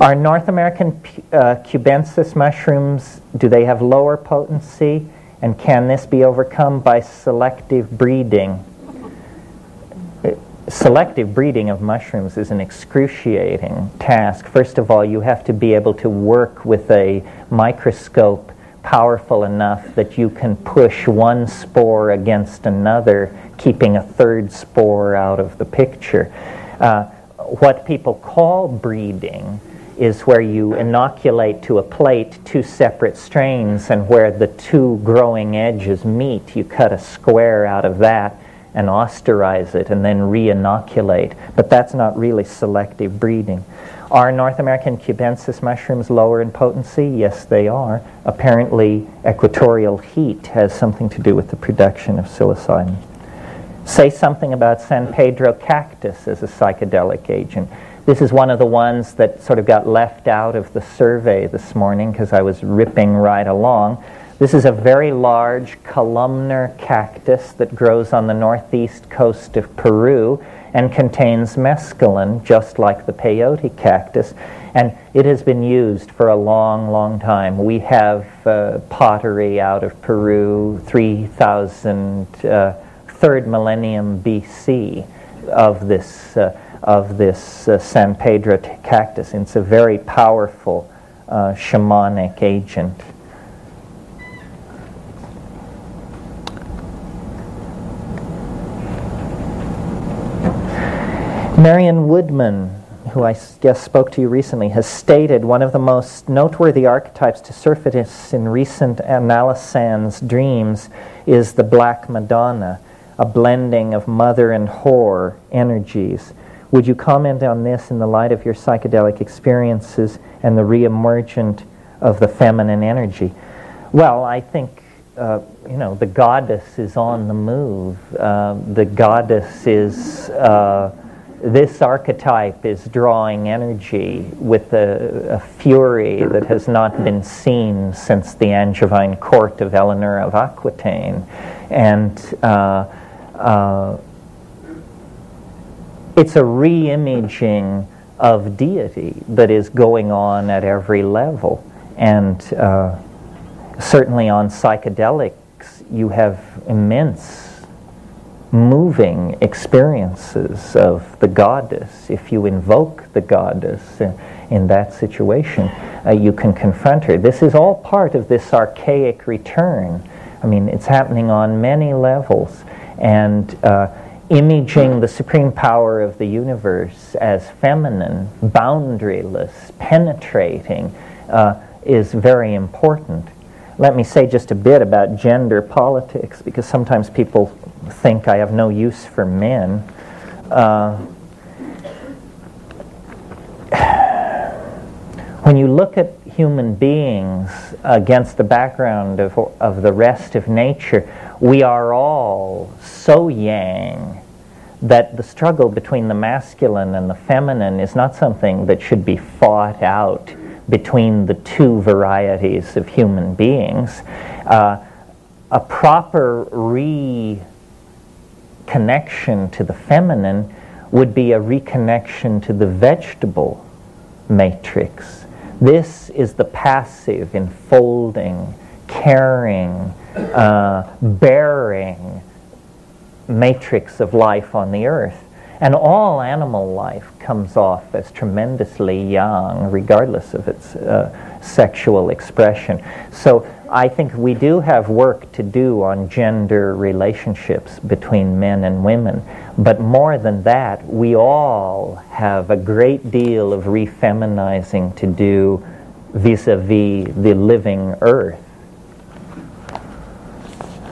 Are North American uh, cubensis mushrooms, do they have lower potency? And can this be overcome by selective breeding? Selective breeding of mushrooms is an excruciating task. First of all, you have to be able to work with a microscope powerful enough that you can push one spore against another, keeping a third spore out of the picture. Uh, what people call breeding is where you inoculate to a plate two separate strains, and where the two growing edges meet, you cut a square out of that and austerize it and then re-inoculate. But that's not really selective breeding. Are North American cubensis mushrooms lower in potency? Yes, they are. Apparently, equatorial heat has something to do with the production of psilocybin. Say something about San Pedro cactus as a psychedelic agent. This is one of the ones that sort of got left out of the survey this morning because I was ripping right along. This is a very large columnar cactus that grows on the northeast coast of Peru and contains mescaline, just like the peyote cactus. And it has been used for a long, long time. We have uh, pottery out of Peru, three thousand, uh, third millennium B C of this uh, of this uh, San Pedro cactus. And it's a very powerful uh, shamanic agent. Marion Woodman, who I guess spoke to you recently, has stated one of the most noteworthy archetypes to surface in recent Analysand's dreams is the Black Madonna, a blending of mother and whore energies. Would you comment on this in the light of your psychedelic experiences and the reemergent of the feminine energy? Well, I think, uh, you know, the goddess is on the move. Uh, the goddess is, uh, this archetype is drawing energy with a, a fury that has not been seen since the Angevine court of Eleanor of Aquitaine. And uh, uh, It's a re-imaging of deity that is going on at every level. And uh, certainly on psychedelics, you have immense moving experiences of the goddess. If you invoke the goddess in, in that situation, uh, you can confront her. This is all part of this archaic return. I mean, it's happening on many levels. And uh, imaging the supreme power of the universe as feminine, boundaryless, penetrating, uh, is very important. Let me say just a bit about gender politics, because sometimes people think I have no use for men. Uh, when you look at human beings against the background of, of the rest of nature, we are all so yang that the struggle between the masculine and the feminine is not something that should be fought out between the two varieties of human beings. Uh, a proper reconnection to the feminine would be a reconnection to the vegetable matrix. This is the passive, enfolding, caring, uh, bearing matrix of life on the earth. And all animal life comes off as tremendously yang, regardless of its uh, sexual expression. So I think we do have work to do on gender relationships between men and women. But more than that, we all have a great deal of refeminizing to do vis-a-vis the living earth.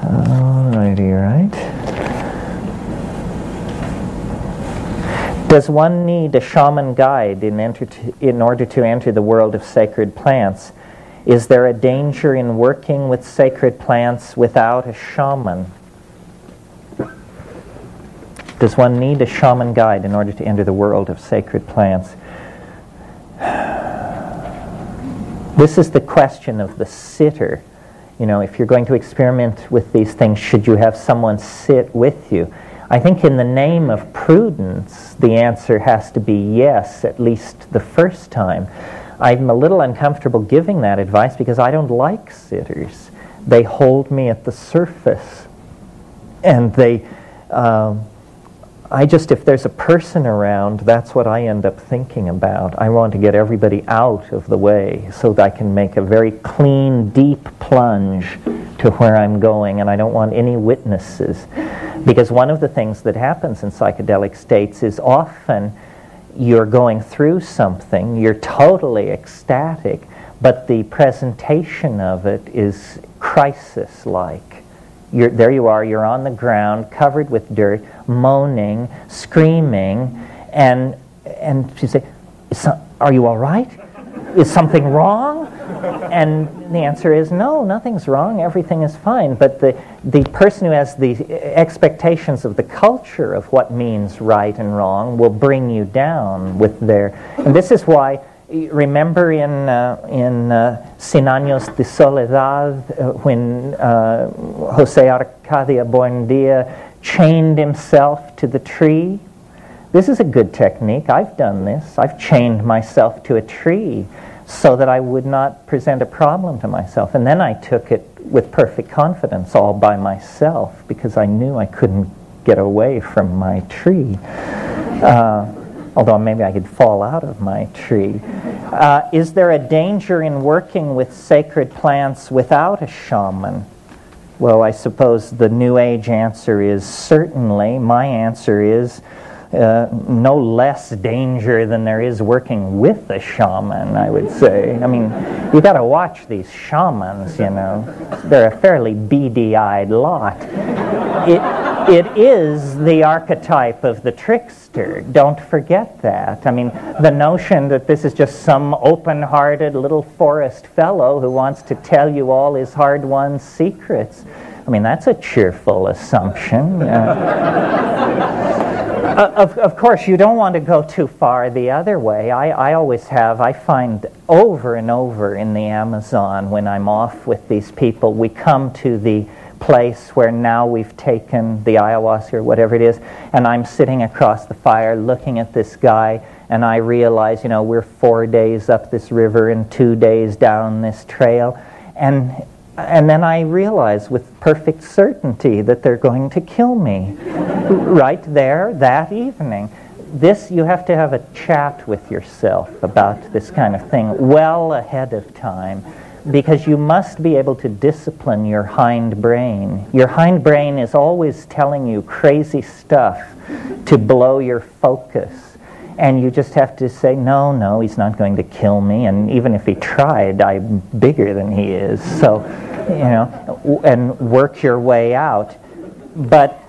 All righty, right. Does one need a shaman guide in, enter to, in order to enter the world of sacred plants? Is there a danger in working with sacred plants without a shaman? Does one need a shaman guide in order to enter the world of sacred plants? This is the question of the sitter. You know, if you're going to experiment with these things, should you have someone sit with you? I think in the name of prudence, the answer has to be yes, at least the first time. I'm a little uncomfortable giving that advice because I don't like sitters. They hold me at the surface. And they, um, I just, if there's a person around, that's what I end up thinking about. I want to get everybody out of the way so that I can make a very clean, deep plunge to where I'm going, and I don't want any witnesses. Because one of the things that happens in psychedelic states is often you're going through something, you're totally ecstatic, but the presentation of it is crisis-like. You're, there you are, you're on the ground, covered with dirt, moaning, screaming, and and you say, "Are you all right? Is something wrong?" And the answer is no, nothing's wrong, everything is fine. But the, the person who has the expectations of the culture of what means right and wrong will bring you down with their... And this is why, remember in, uh, in uh, Cien Años de Soledad, uh, when uh, Jose Arcadia Buendia chained himself to the tree? This is a good technique. I've done this. I've chained myself to a tree so that I would not present a problem to myself. And then I took it with perfect confidence all by myself because I knew I couldn't get away from my tree. Uh, although maybe I could fall out of my tree. Uh, is there a danger in working with sacred plants without a shaman? Well, I suppose the New Age answer is certainly. My answer is Uh, no less danger than there is working with a shaman, I would say. I mean, you got to watch these shamans, you know. They're a fairly beady-eyed lot. It, it is the archetype of the trickster. Don't forget that. I mean, the notion that this is just some open-hearted little forest fellow who wants to tell you all his hard-won secrets. I mean, that's a cheerful assumption. Uh, Uh, of, of course, you don't want to go too far the other way. I, I always have, I find over and over in the Amazon when I'm off with these people, we come to the place where now we've taken the ayahuasca or whatever it is, and I'm sitting across the fire looking at this guy, and I realize, you know, we're four days up this river and two days down this trail. And, and then I realize with perfect certainty that they're going to kill me. Right there that evening. This, you have to have a chat with yourself about this kind of thing well ahead of time, because you must be able to discipline your hind brain. Your hind brain is always telling you crazy stuff to blow your focus, and you just have to say, no, no, he's not going to kill me, and even if he tried, I'm bigger than he is, so, you know, and work your way out. But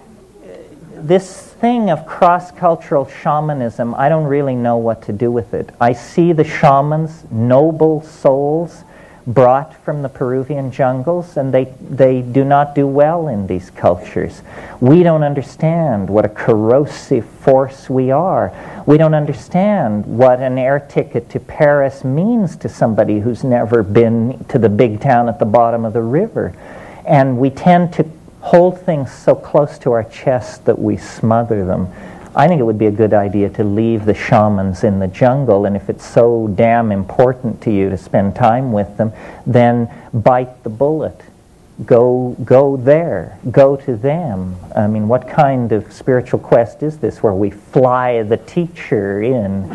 this thing of cross-cultural shamanism, I don't really know what to do with it. I see the shamans, noble souls, brought from the Peruvian jungles, and they, they do not do well in these cultures. We don't understand what a corrosive force we are. We don't understand what an air ticket to Paris means to somebody who's never been to the big town at the bottom of the river. And we tend to hold things so close to our chest that we smother them. I think it would be a good idea to leave the shamans in the jungle, and if it's so damn important to you to spend time with them, then bite the bullet. Go, go there. Go to them. I mean, what kind of spiritual quest is this where we fly the teacher in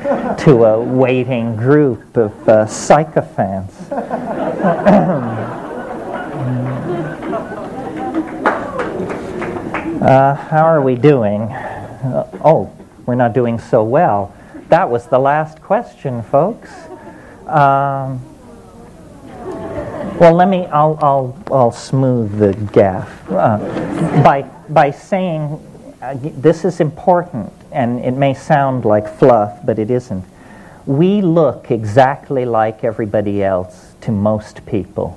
to a waiting group of uh, sycophants? Uh, how are we doing? Uh, oh, we're not doing so well. That was the last question, folks. Um, well, let me. I'll. I'll. I'll smooth the gaffe uh, by by saying uh, this is important, and it may sound like fluff, but it isn't. We look exactly like everybody else to most people.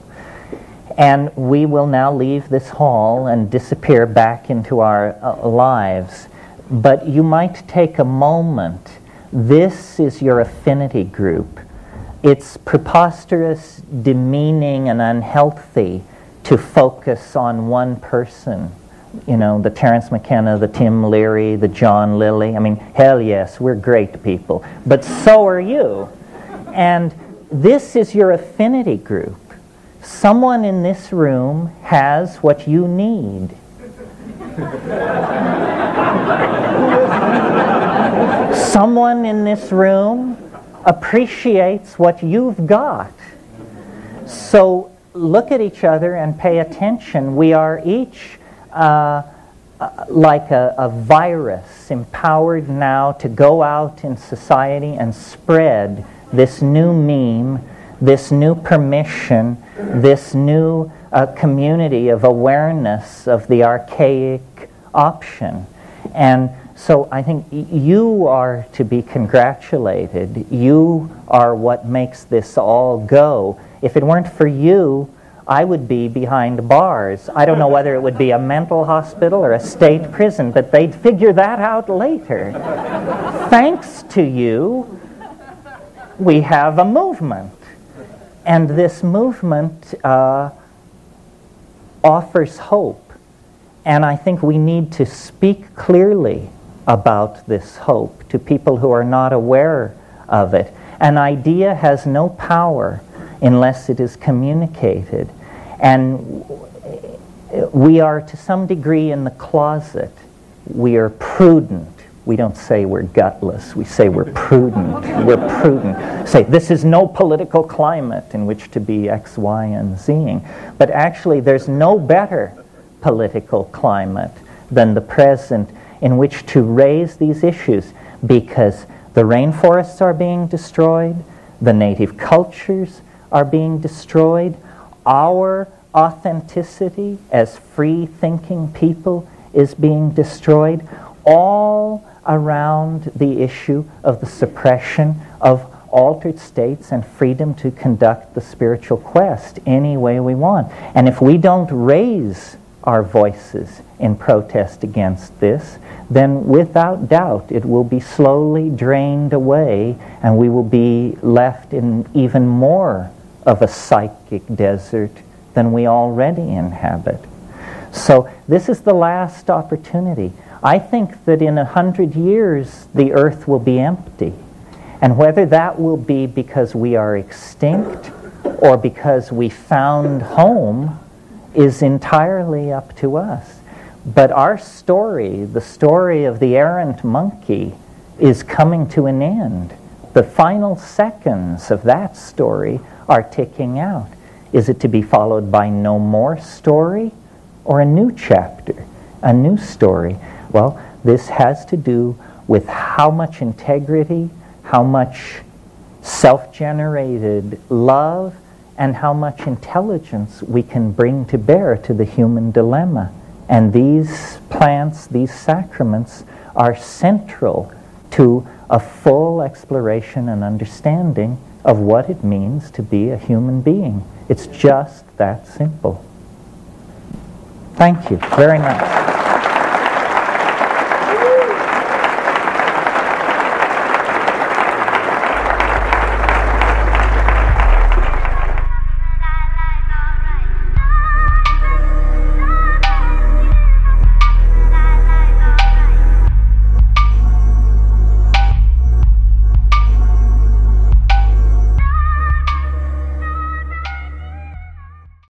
And we will now leave this hall and disappear back into our uh, lives. But you might take a moment. This is your affinity group. It's preposterous, demeaning, and unhealthy to focus on one person. You know, the Terence McKenna, the Tim Leary, the John Lilly. I mean, hell yes, we're great people. But so are you. And this is your affinity group. Someone in this room has what you need. Someone in this room appreciates what you've got. So look at each other and pay attention. We are each uh, uh, like a, a virus, empowered now to go out in society and spread this new meme, this new permission, this new uh, community of awareness of the archaic option. And so I think you are to be congratulated. You are what makes this all go. If it weren't for you, I would be behind bars. I don't know whether it would be a mental hospital or a state prison, but they'd figure that out later. Thanks to you, we have a movement. And this movement uh, offers hope. And I think we need to speak clearly about this hope to people who are not aware of it. An idea has no power unless it is communicated. And we are to some degree in the closet. We are prudent. We don't say we're gutless. We say we're prudent. We're prudent. Say, this is no political climate in which to be X, Y, and Zing. But actually, there's no better political climate than the present in which to raise these issues, because the rainforests are being destroyed, the native cultures are being destroyed, our authenticity as free-thinking people is being destroyed, all around the issue of the suppression of altered states and freedom to conduct the spiritual quest any way we want. And if we don't raise our voices in protest against this, then without doubt it will be slowly drained away, and we will be left in even more of a psychic desert than we already inhabit. So this is the last opportunity. I think that in a hundred years, the earth will be empty. And whether that will be because we are extinct or because we found home is entirely up to us. But our story, the story of the errant monkey, is coming to an end. The final seconds of that story are ticking out. Is it to be followed by no more story or a new chapter, a new story? Well, this has to do with how much integrity, how much self-generated love, and how much intelligence we can bring to bear to the human dilemma And these plants, these sacraments, are central to a full exploration and understanding of what it means to be a human being. It's just that simple. Thank you very much.